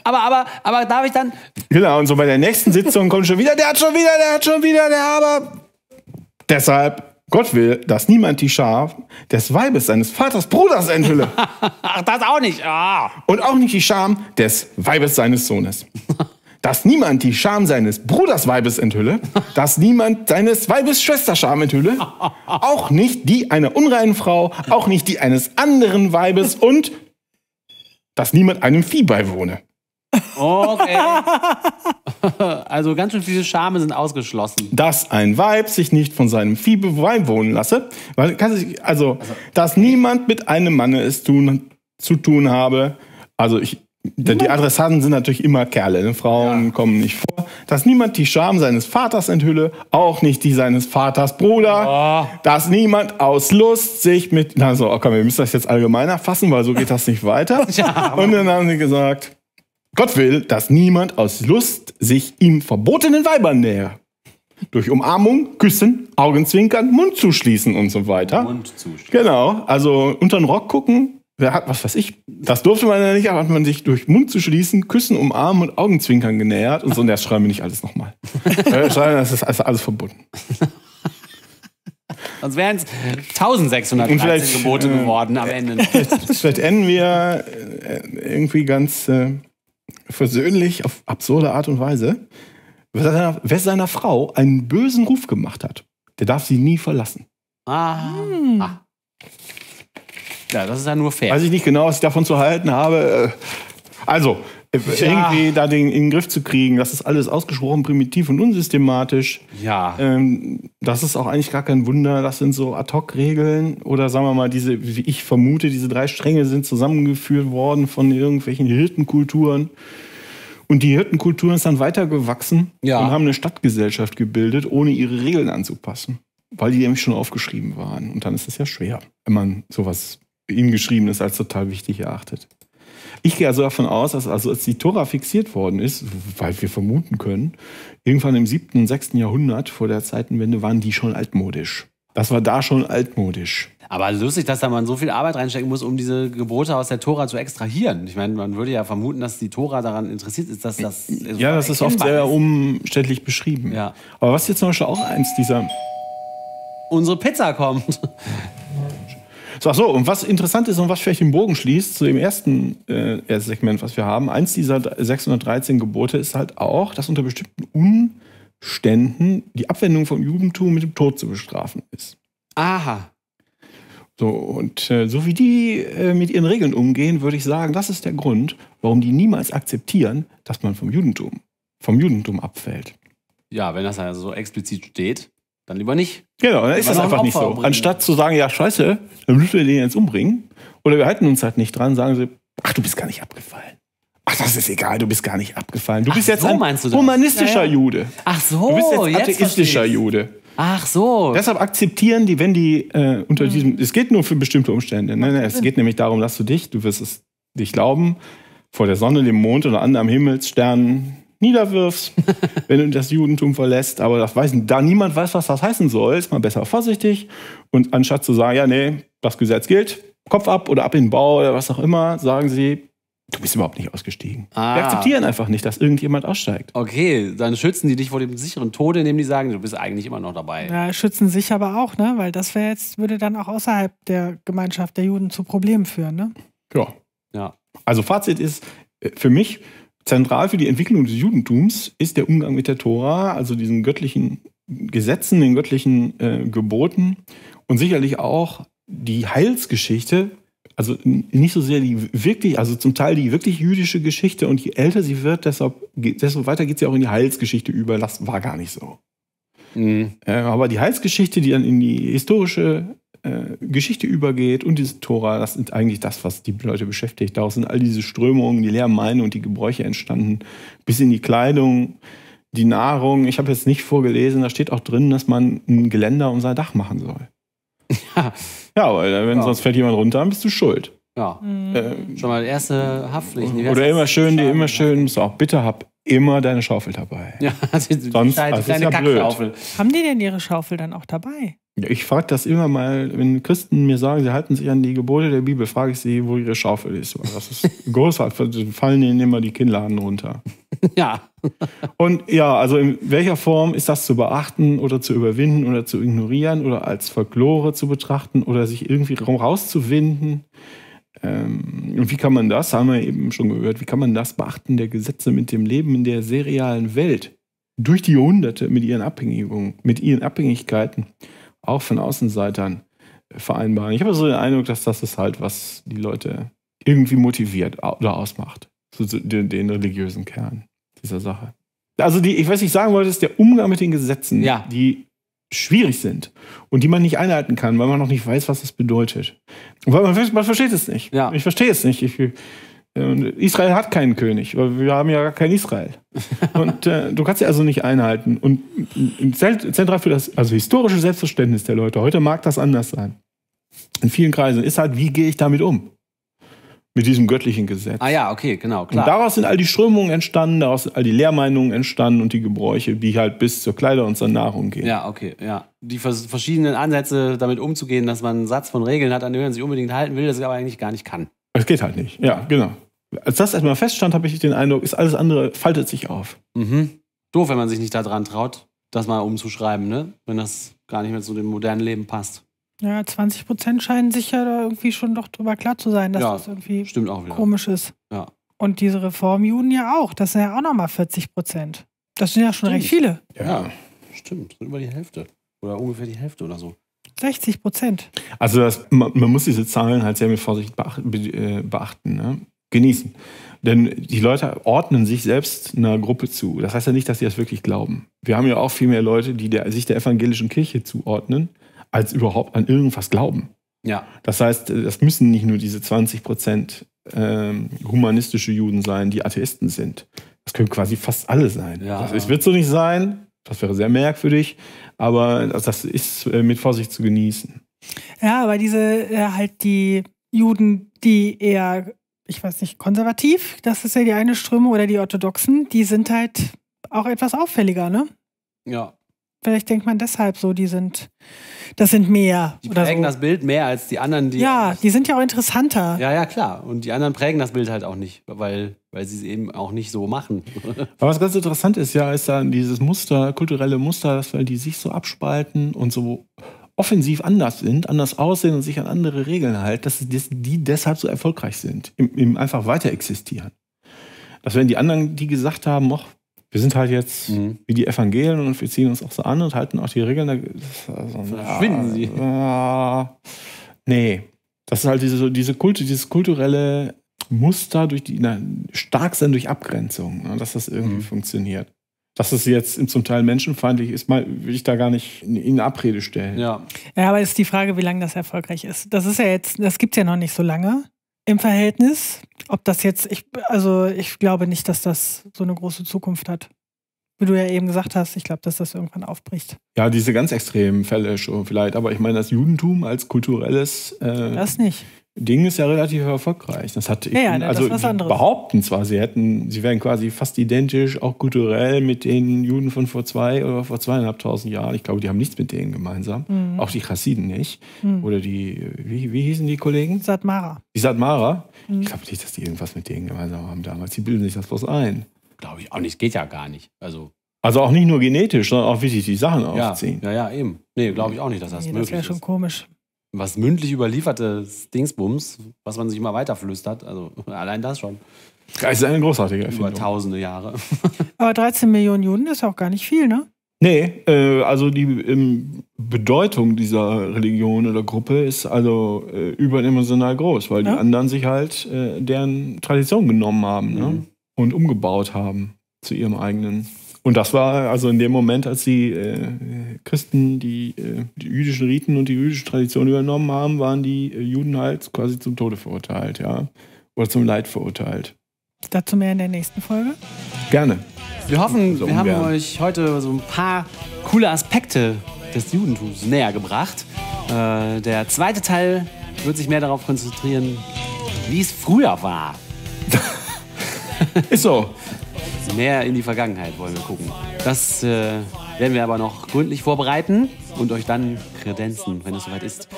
aber, aber, aber darf ich dann... Genau, und so bei der nächsten Sitzung kommt schon wieder, der hat schon wieder, der hat schon wieder, der aber... Deshalb, Gott will, dass niemand die Scham des Weibes seines Vaters Bruders enthülle. Ach, das auch nicht. Ah. Und auch nicht die Scham des Weibes seines Sohnes. Dass niemand die Scham seines Bruders Weibes enthülle, dass niemand seines Weibes Schwester Scham enthülle, auch nicht die einer unreinen Frau, auch nicht die eines anderen Weibes und dass niemand einem Vieh beiwohne. Okay. Also ganz schön viele Schame sind ausgeschlossen. Dass ein Weib sich nicht von seinem Vieh beiwohnen lasse, weil, also, dass niemand mit einem Manne es tun, zu tun habe, also ich... Die Adressaten sind natürlich immer Kerle, ne? Frauen ja. kommen nicht vor. Dass niemand die Scham seines Vaters enthülle, auch nicht die seines Vaters Bruder. Oh. Dass niemand aus Lust sich mit... Also, okay, wir müssen das jetzt allgemeiner fassen, weil so geht das nicht weiter. Ja, und dann haben sie gesagt, Gott will, dass niemand aus Lust sich ihm verbotenen Weibern nähe. Durch Umarmung, Küssen, Augenzwinkern, Mund zuschließen und so weiter. Mund zuschließen. Genau, also unter den Rock gucken. Wer hat, was weiß ich, das durfte man ja nicht, aber hat man sich durch Mund zu schließen, Küssen, Umarmen und Augenzwinkern genähert und so, und das schreiben wir nicht alles nochmal. Das ist alles verbunden. Sonst wären es eintausendsechshundertdreizehn Gebote äh, geworden am Ende. Vielleicht enden wir irgendwie ganz äh, versöhnlich auf absurde Art und Weise. Wer seiner, wer seiner Frau einen bösen Ruf gemacht hat, der darf sie nie verlassen. Ah. Hm. ah. Ja, das ist ja nur fair. Weiß ich nicht genau, was ich davon zu halten habe. Also, ja. irgendwie da den in den Griff zu kriegen, das ist alles ausgesprochen primitiv und unsystematisch. Ja. Ähm, das ist auch eigentlich gar kein Wunder. Das sind so Ad-Hoc-Regeln. Oder sagen wir mal, diese, wie ich vermute, diese drei Stränge sind zusammengeführt worden von irgendwelchen Hirtenkulturen. Und die Hirtenkulturen ist dann weitergewachsen ja. und haben eine Stadtgesellschaft gebildet, ohne ihre Regeln anzupassen. weil die nämlich schon aufgeschrieben waren. Und dann ist es ja schwer, wenn man sowas ihnen geschrieben ist, als total wichtig erachtet. Ich gehe also davon aus, dass also als die Tora fixiert worden ist, weil wir vermuten können, irgendwann im siebten und sechsten Jahrhundert vor der Zeitenwende waren die schon altmodisch. Das war da schon altmodisch. Aber lustig, dass da man so viel Arbeit reinstecken muss, um diese Gebote aus der Tora zu extrahieren. Ich meine, man würde ja vermuten, dass die Tora daran interessiert ist, dass das... Ja, das ist oft sehr umständlich beschrieben. Ja. Aber was jetzt zum Beispiel auch eins dieser... Unsere Pizza kommt. So, ach so, und was interessant ist und was vielleicht den Bogen schließt zu dem ersten äh, Segment, was wir haben, eins dieser sechshundertdreizehn Gebote ist halt auch, dass unter bestimmten Umständen die Abwendung vom Judentum mit dem Tod zu bestrafen ist. Aha. So, und äh, so wie die äh, mit ihren Regeln umgehen, würde ich sagen, das ist der Grund, warum die niemals akzeptieren, dass man vom Judentum, vom Judentum abfällt. Ja, wenn das also so explizit steht, dann lieber nicht. Genau, dann ist das einfach nicht so. Anstatt zu sagen, ja, scheiße, dann müssen wir den jetzt umbringen. Oder wir halten uns halt nicht dran, sagen sie, ach, du bist gar nicht abgefallen. Ach, das ist egal, du bist gar nicht abgefallen. Du bist jetzt ein humanistischer Jude. Ach so, du bist jetzt atheistischer Jude. Ach so. Deshalb akzeptieren die, wenn die äh, unter hm. diesem, es geht nur für bestimmte Umstände. Nein, nein, es geht nämlich darum, dass du dich, du wirst es nicht glauben, vor der Sonne, dem Mond oder anderen Himmelssternen niederwirfst, wenn du das Judentum verlässt. Aber das weiß, da niemand weiß, was das heißen soll, ist man besser vorsichtig. Und anstatt zu sagen, ja, nee, das Gesetz gilt, Kopf ab oder ab in den Bau oder was auch immer, sagen sie, du bist überhaupt nicht ausgestiegen. Ah. Wir akzeptieren einfach nicht, dass irgendjemand aussteigt. Okay, dann schützen die dich vor dem sicheren Tode, indem die sagen, du bist eigentlich immer noch dabei. Ja, schützen sich aber auch, ne? Weil das wäre jetzt, würde dann auch außerhalb der Gemeinschaft der Juden zu Problemen führen, ne? Ja. Ja. Also Fazit ist für mich, zentral für die Entwicklung des Judentums ist der Umgang mit der Tora, also diesen göttlichen Gesetzen, den göttlichen äh, Geboten und sicherlich auch die Heilsgeschichte, also nicht so sehr die wirklich, also zum Teil die wirklich jüdische Geschichte und je älter sie wird, deshalb, desto weiter geht sie auch in die Heilsgeschichte über, das war gar nicht so. Mhm. Äh, aber die Heilsgeschichte, die dann in die historische äh, Geschichte übergeht und diese Tora, das sind eigentlich das, was die Leute beschäftigt. Daraus sind all diese Strömungen, die leeren Meinungen und die Gebräuche entstanden, bis in die Kleidung, die Nahrung. Ich habe jetzt nicht vorgelesen, da steht auch drin, dass man ein Geländer um sein Dach machen soll. Ja, ja, weil wenn ja. sonst fällt jemand runter, dann bist du schuld. Ja, mhm. äh, schon mal erste Haftpflicht. Oder immer schön, die immer schön, so, bitte hab immer deine Schaufel dabei. Ja, also die sonst die also kleine Kackschaufel. Haben die denn ihre Schaufel dann auch dabei? Ich frage das immer mal, wenn Christen mir sagen, sie halten sich an die Gebote der Bibel, frage ich sie, wo ihre Schaufel ist. Das ist großartig, fallen ihnen immer die Kinnladen runter. Ja. Und ja, also in welcher Form ist das zu beachten oder zu überwinden oder zu ignorieren oder als Folklore zu betrachten oder sich irgendwie rauszuwinden? Ähm, und wie kann man das, haben wir eben schon gehört, wie kann man das Beachten der Gesetze mit dem Leben in der serialen Welt durch die Jahrhunderte mit ihren Abhängigungen, mit ihren Abhängigkeiten auch von Außenseitern vereinbaren? Ich habe so den Eindruck, dass das ist halt, was die Leute irgendwie motiviert oder ausmacht, so den, den religiösen Kern dieser Sache. Also die, ich weiß nicht, sagen wollte, ist der Umgang mit den Gesetzen, ja, die schwierig sind und die man nicht einhalten kann, weil man noch nicht weiß, was das bedeutet. Und weil man, man versteht es nicht. Ja. Ich verstehe es nicht. Ich, Israel hat keinen König, weil wir haben ja gar kein Israel. Und äh, du kannst sie also nicht einhalten. Und zentral für das also historische Selbstverständnis der Leute, heute mag das anders sein, in vielen Kreisen, ist halt, wie gehe ich damit um? Mit diesem göttlichen Gesetz. Ah ja, okay, genau, klar. Und daraus sind all die Strömungen entstanden, daraus sind all die Lehrmeinungen entstanden und die Gebräuche, die halt bis zur Kleider und zur Nahrung gehen. Ja, okay, ja. Die vers verschiedenen Ansätze, damit umzugehen, dass man einen Satz von Regeln hat, an denen man sich unbedingt halten will, das aber eigentlich gar nicht kann. Es geht halt nicht, ja, genau. Als das erstmal feststand, habe ich den Eindruck, ist alles andere faltet sich auf. Mhm. Doof, wenn man sich nicht daran traut, das mal umzuschreiben, ne? Wenn das gar nicht mehr zu dem modernen Leben passt. Ja, zwanzig Prozent scheinen sich ja da irgendwie schon doch drüber klar zu sein, dass ja, das irgendwie stimmt auch wieder. Komisch ist. Ja. Und diese Reformjuden ja auch. Das sind ja auch nochmal vierzig Prozent. Das sind ja schon stimmt. recht viele. Ja, ja, stimmt. Über die Hälfte. Oder ungefähr die Hälfte oder so. sechzig Prozent. Also das, man, man muss diese Zahlen halt sehr mit Vorsicht beachten, ne? Genießen. Denn die Leute ordnen sich selbst einer Gruppe zu. Das heißt ja nicht, dass sie das wirklich glauben. Wir haben ja auch viel mehr Leute, die der, sich der evangelischen Kirche zuordnen, als überhaupt an irgendwas glauben. Ja. Das heißt, das müssen nicht nur diese zwanzig Prozent ähm, humanistische Juden sein, die Atheisten sind. Das können quasi fast alle sein. Ja. Das, es wird so nicht sein, Das wäre sehr merkwürdig, aber das ist mit Vorsicht zu genießen. Ja, aber diese äh, halt die Juden, die eher, ich weiß nicht, konservativ, das ist ja die eine Strömung, oder die Orthodoxen, die sind halt auch etwas auffälliger, ne? Ja. Vielleicht denkt man deshalb so, die sind, das sind mehr. Die prägen das Bild mehr als die anderen. Die ja, die sind ja auch interessanter. Ja, ja, klar. Und die anderen prägen das Bild halt auch nicht, weil, weil sie es eben auch nicht so machen. Aber was ganz interessant ist ja, ist dann dieses Muster, kulturelle Muster, dass die sich so abspalten und so offensiv anders sind, anders aussehen und sich an andere Regeln halten, dass die deshalb so erfolgreich sind, im, im einfach weiter existieren. Dass wenn die anderen, die gesagt haben, och, wir sind halt jetzt mhm. wie die Evangelien und wir ziehen uns auch so an und halten auch die Regeln. Also, verschwinden sie. Ah, nee. Das ist halt diese, diese Kult, dieses kulturelle Muster, durch die, na, stark sein durch Abgrenzung, ne, dass das irgendwie mhm. funktioniert. Dass es jetzt zum Teil menschenfeindlich ist, mal, will ich da gar nicht in, in Abrede stellen. Ja. Ja, aber ist die Frage, wie lange das erfolgreich ist. Das ist ja jetzt, das gibt es ja noch nicht so lange im Verhältnis. Ob das jetzt, ich, also ich glaube nicht, dass das so eine große Zukunft hat. Wie du ja eben gesagt hast, ich glaube, dass das irgendwann aufbricht. Ja, diese ganz extremen Fälle schon vielleicht. Aber ich meine, das Judentum als kulturelles äh, das nicht. Ding ist ja relativ erfolgreich. Das hat, ich ja, ja, ne, also das behaupten zwar, sie hätten, sie wären quasi fast identisch, auch kulturell mit den Juden von vor zwei oder vor zweieinhalbtausend Jahren. Ich glaube, die haben nichts mit denen gemeinsam. Mhm. Auch die Chassiden nicht. Mhm. Oder die, wie, wie hießen die Kollegen? Satmara. Die Satmara? Mhm. Ich glaube nicht, dass die irgendwas mit denen gemeinsam haben damals. Die bilden sich das bloß ein. Glaube ich auch nicht. Geht ja gar nicht. Also, also auch nicht nur genetisch, sondern auch, wie sich die Sachen ja, aufziehen. Ja, ja, eben. Nee, glaube ich auch nicht, dass das nee, möglich ist. Das wäre schon ist. Komisch. Was mündlich überliefertes Dingsbums, was man sich immer weiterflüstert. Also allein das schon. Das ist eine großartige Erfindung. Über tausende Jahre. Aber dreizehn Millionen Juden ist auch gar nicht viel, ne? Nee, äh, also die ähm, Bedeutung dieser Religion oder Gruppe ist also äh, überdimensional groß, weil ja? die anderen sich halt äh, deren Tradition genommen haben, mhm. ne? Und umgebaut haben zu ihrem eigenen. Und das war also in dem Moment, als die äh, Christen die, äh, die jüdischen Riten und die jüdische Tradition übernommen haben, waren die äh, Juden halt quasi zum Tode verurteilt, ja. Oder zum Leid verurteilt. Dazu mehr in der nächsten Folge. Gerne. Wir hoffen, so wir haben euch heute so ein paar coole Aspekte des Judentums näher gebracht. Äh, der zweite Teil wird sich mehr darauf konzentrieren, wie es früher war. Ist so. Mehr in die Vergangenheit wollen wir gucken. Das äh, werden wir aber noch gründlich vorbereiten und euch dann kredenzen, wenn es soweit ist.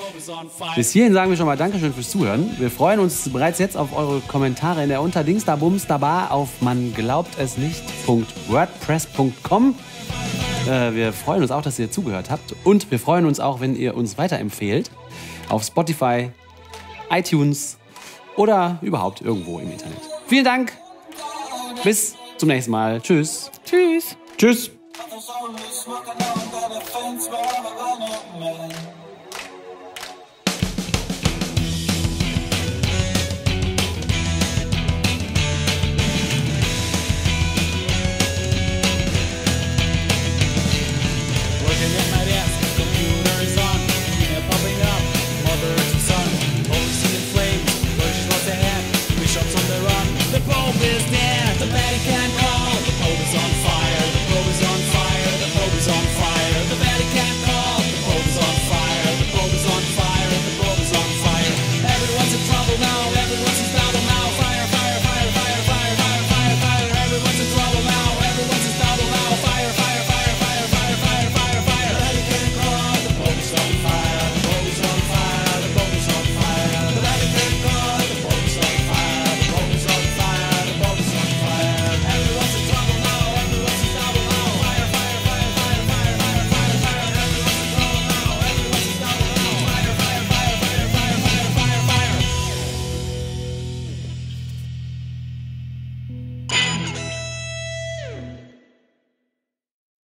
Bis hierhin sagen wir schon mal Dankeschön fürs Zuhören. Wir freuen uns bereits jetzt auf eure Kommentare in der Unterdingsterbumsterbar auf man glaubt es nicht punkt wordpress punkt com. Äh, wir freuen uns auch, dass ihr zugehört habt. Und wir freuen uns auch, wenn ihr uns weiterempfehlt auf Spotify, iTunes oder überhaupt irgendwo im Internet. Vielen Dank. Bis zum nächsten Mal. Tschüss. Tschüss. Tschüss.